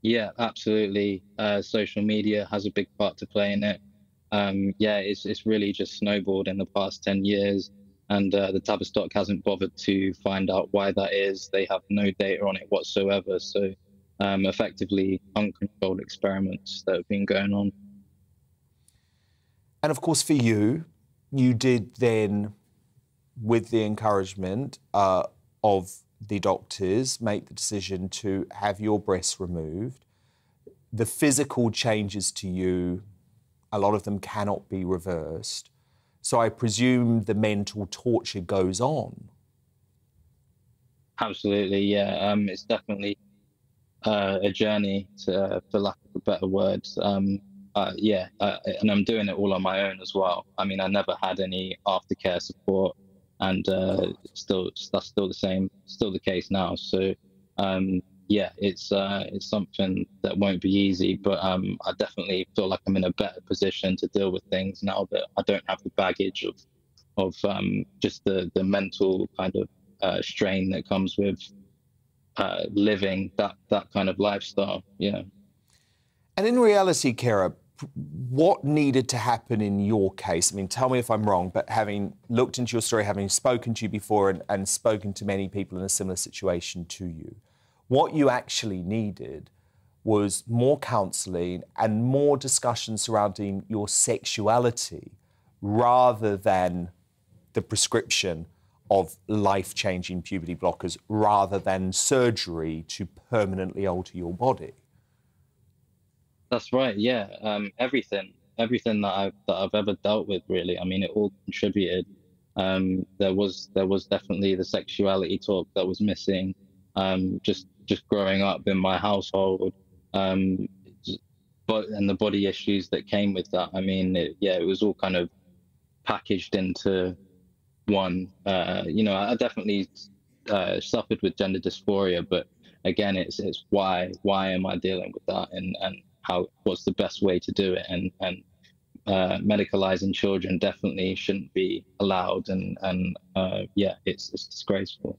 Yeah, absolutely. Social media has a big part to play in it. Yeah, it's really just snowballed in the past 10 years. And the Tavistock hasn't bothered to find out why that is. They have no data on it whatsoever. So effectively uncontrolled experiments that have been going on. And of course for you, you did then, with the encouragement of the doctors, make the decision to have your breasts removed. The physical changes to you, a lot of them cannot be reversed. So I presume the mental torture goes on. Absolutely, yeah. It's definitely a journey, for lack of a better word. Yeah, and I'm doing it all on my own as well. I mean, I never had any aftercare support, and that's still the same, still the case now. So, yeah, it's something that won't be easy, but I definitely feel like I'm in a better position to deal with things now that I don't have the baggage of just the mental kind of strain that comes with living that kind of lifestyle. Yeah. And in reality, Cara, what needed to happen in your case? I mean, tell me if I'm wrong, but having looked into your story, having spoken to you before and spoken to many people in a similar situation to you, what you actually needed was more counselling and more discussion surrounding your sexuality rather than the prescription of life-changing puberty blockers rather than surgery to permanently alter your body. That's right, yeah. Everything that I've ever dealt with, really. I mean, it all contributed. There was definitely the sexuality talk that was missing. Just growing up in my household, and the body issues that came with that. I mean, it was all kind of packaged into one. You know, I definitely suffered with gender dysphoria, but again, it's why am I dealing with that, and what's the best way to do it, and medicalizing children definitely shouldn't be allowed, and yeah, it's disgraceful.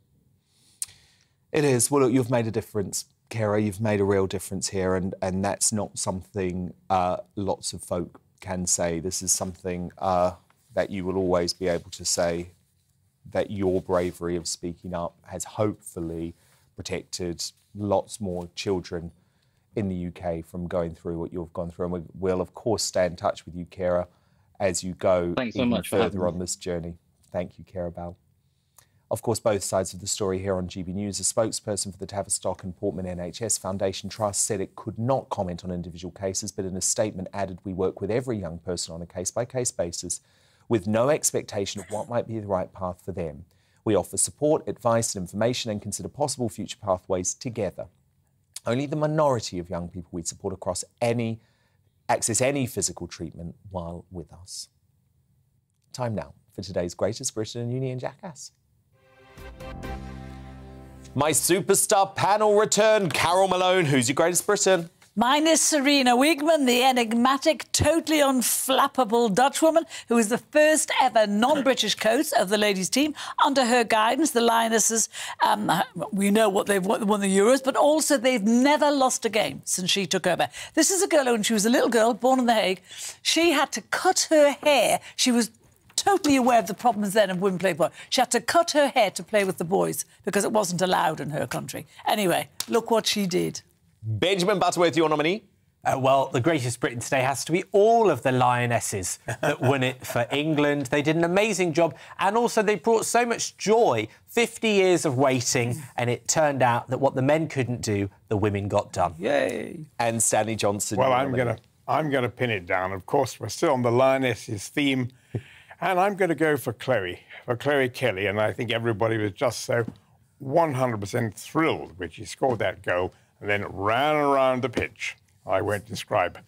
It is. Well, look, you've made a difference, Cara. You've made a real difference here, and that's not something lots of folk can say. This is something that you will always be able to say, that your bravery of speaking up has hopefully protected lots more children in the UK from going through what you've gone through. And we will, of course, stay in touch with you, Cara, as you go further on this journey. Thank you, Cara Bell. Of course, both sides of the story here on GB News. A spokesperson for the Tavistock and Portman NHS Foundation Trust said it could not comment on individual cases, but in a statement added, "We work with every young person on a case-by-case basis with no expectation of what might be the right path for them. We offer support, advice and information and consider possible future pathways together. Only the minority of young people we support access any physical treatment while with us." Time now for today's Greatest Britain and Union Jackass. My superstar panel return, Carol Malone. Who's your Greatest Britain? Mine is Serena Wiegmann, the enigmatic, totally unflappable Dutchwoman who is the first ever non-British coach of the ladies' team. Under her guidance, the Lionesses, we know what they've won the Euros, but also they've never lost a game since she took over. This is a girl, when she was a little girl, born in The Hague, she had to cut her hair. She was totally aware of the problems then of women playing football. She had to cut her hair to play with the boys because it wasn't allowed in her country. Anyway, look what she did. Benjamin Butterworth, your nominee? Well, the Greatest Britain today has to be all of the Lionesses that won it for England. They did an amazing job, and also they brought so much joy. 50 years of waiting, and it turned out that what the men couldn't do, the women got done. Yay! And Stanley Johnson. Well, I'm going to pin it down. Of course, we're still on the Lionesses theme, and I'm going to go for Chloe Kelly, and I think everybody was just so 100% thrilled when she scored that goal. And then ran around the pitch. I won't describe.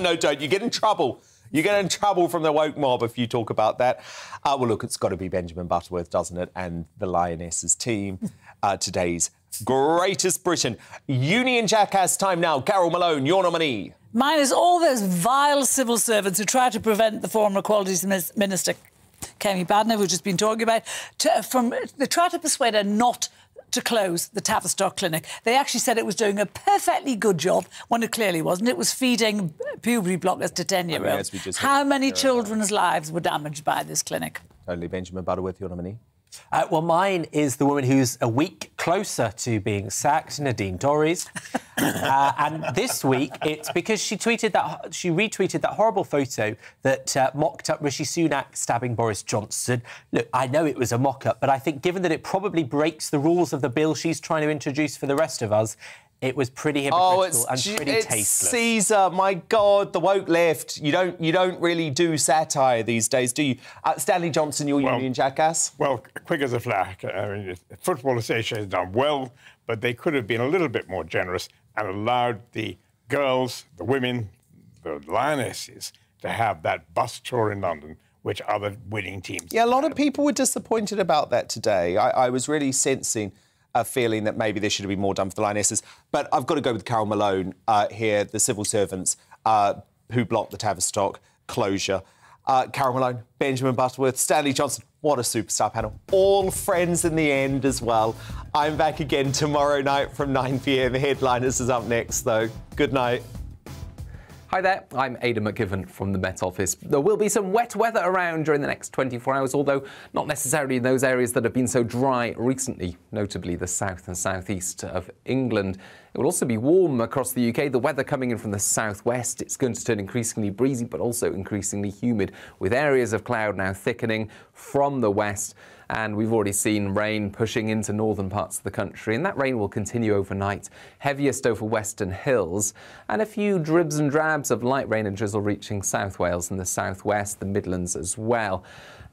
No, don't. You get in trouble. You get in trouble from the woke mob if you talk about that. Well, look, it's got to be Benjamin Butterworth, doesn't it? And the Lionesses team, today's Greatest Britain. Union Jackass time now. Carol Malone, your nominee. Mine is all those vile civil servants who try to prevent the former Equalities Minister, Kemi Badenoch, who've just been talking about, they try to persuade her not to close the Tavistock clinic. They actually said it was doing a perfectly good job when it clearly wasn't. It was feeding puberty blockers to 10-year-olds. How many children's lives were damaged by this clinic? Only Benjamin Butterworth, your nominee. Well, mine is the woman who's a week closer to being sacked, Nadine Dorries. And this week, it's because she retweeted that horrible photo that mocked up Rishi Sunak stabbing Boris Johnson. Look, I know it was a mock-up, but I think given that it probably breaks the rules of the bill she's trying to introduce for the rest of us, it was pretty hypocritical and pretty tasteless. Caesar, my God, the woke left. You don't really do satire these days, do you? Stanley Johnson, your Union Jackass. Well, quick as a flash. I mean, Football Association has done well, but they could have been a little bit more generous and allowed the girls, the women, the Lionesses to have that bus tour in London, which other winning teams. Yeah, a lot of people were disappointed about that today. I was really sensing a feeling that maybe there should have been more done for the Lionesses. But I've got to go with Carol Malone here, the civil servants who blocked the Tavistock closure. Carol Malone, Benjamin Butterworth, Stanley Johnson. What a superstar panel. All friends in the end as well. I'm back again tomorrow night from 9 p.m. Headliners is up next, though. Good night. Hi there, I'm Aidan McGivern from the Met Office. There will be some wet weather around during the next 24 hours, although not necessarily in those areas that have been so dry recently, notably the south and southeast of England. It will also be warm across the UK. The weather coming in from the southwest, it's going to turn increasingly breezy, but also increasingly humid, with areas of cloud now thickening from the west. and we've already seen rain pushing into northern parts of the country, and that rain will continue overnight, heaviest over western hills, and a few dribs and drabs of light rain and drizzle reaching South Wales and the southwest, the Midlands as well.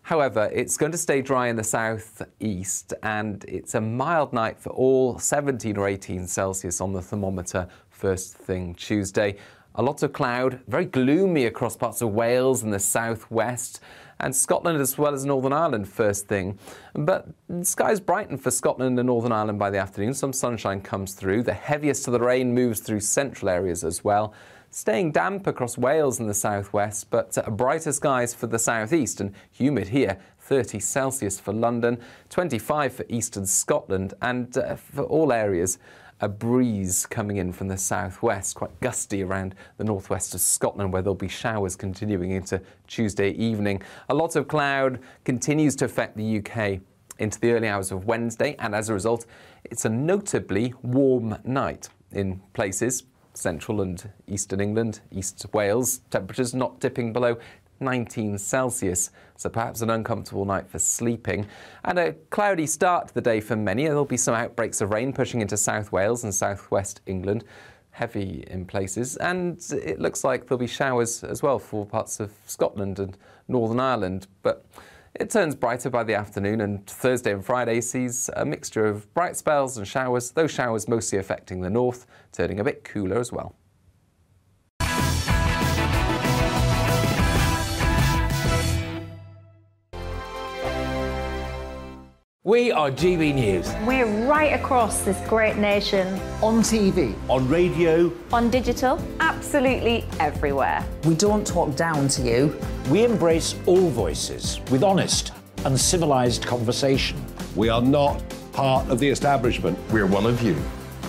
However, it's going to stay dry in the southeast, and it's a mild night for all, 17 or 18 Celsius on the thermometer first thing Tuesday. A lot of cloud, very gloomy across parts of Wales and the southwest, and Scotland as well as Northern Ireland first thing. But skies brighten for Scotland and Northern Ireland by the afternoon. Some sunshine comes through. The heaviest of the rain moves through central areas as well, staying damp across Wales and the southwest, but brighter skies for the southeast and humid here. 30 Celsius for London, 25 for eastern Scotland, and for all areas a breeze coming in from the southwest, quite gusty around the northwest of Scotland, where there'll be showers continuing into Tuesday evening. A lot of cloud continues to affect the UK into the early hours of Wednesday, and as a result, it's a notably warm night in places. Central and eastern England, East Wales, temperatures not dipping below 19 Celsius, so perhaps an uncomfortable night for sleeping. And a cloudy start to the day for many. There'll be some outbreaks of rain pushing into South Wales and southwest England, heavy in places. And it looks like there'll be showers as well for parts of Scotland and Northern Ireland. But it turns brighter by the afternoon, and Thursday and Friday sees a mixture of bright spells and showers, those showers mostly affecting the north, turning a bit cooler as well. We are GB News. We're right across this great nation. On TV. On radio. On digital. Absolutely everywhere. We don't talk down to you. We embrace all voices with honest and civilised conversation. We are not part of the establishment. We're one of you.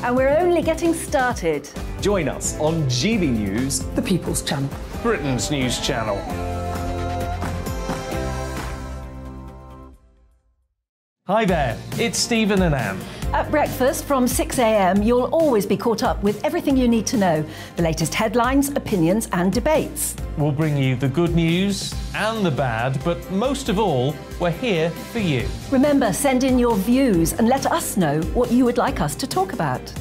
And we're only getting started. Join us on GB News. The People's Channel. Britain's News Channel. Hi there, it's Stephen and Anne. At breakfast from 6 a.m, you'll always be caught up with everything you need to know. The latest headlines, opinions and debates. We'll bring you the good news and the bad, but most of all, we're here for you. Remember, send in your views and let us know what you would like us to talk about.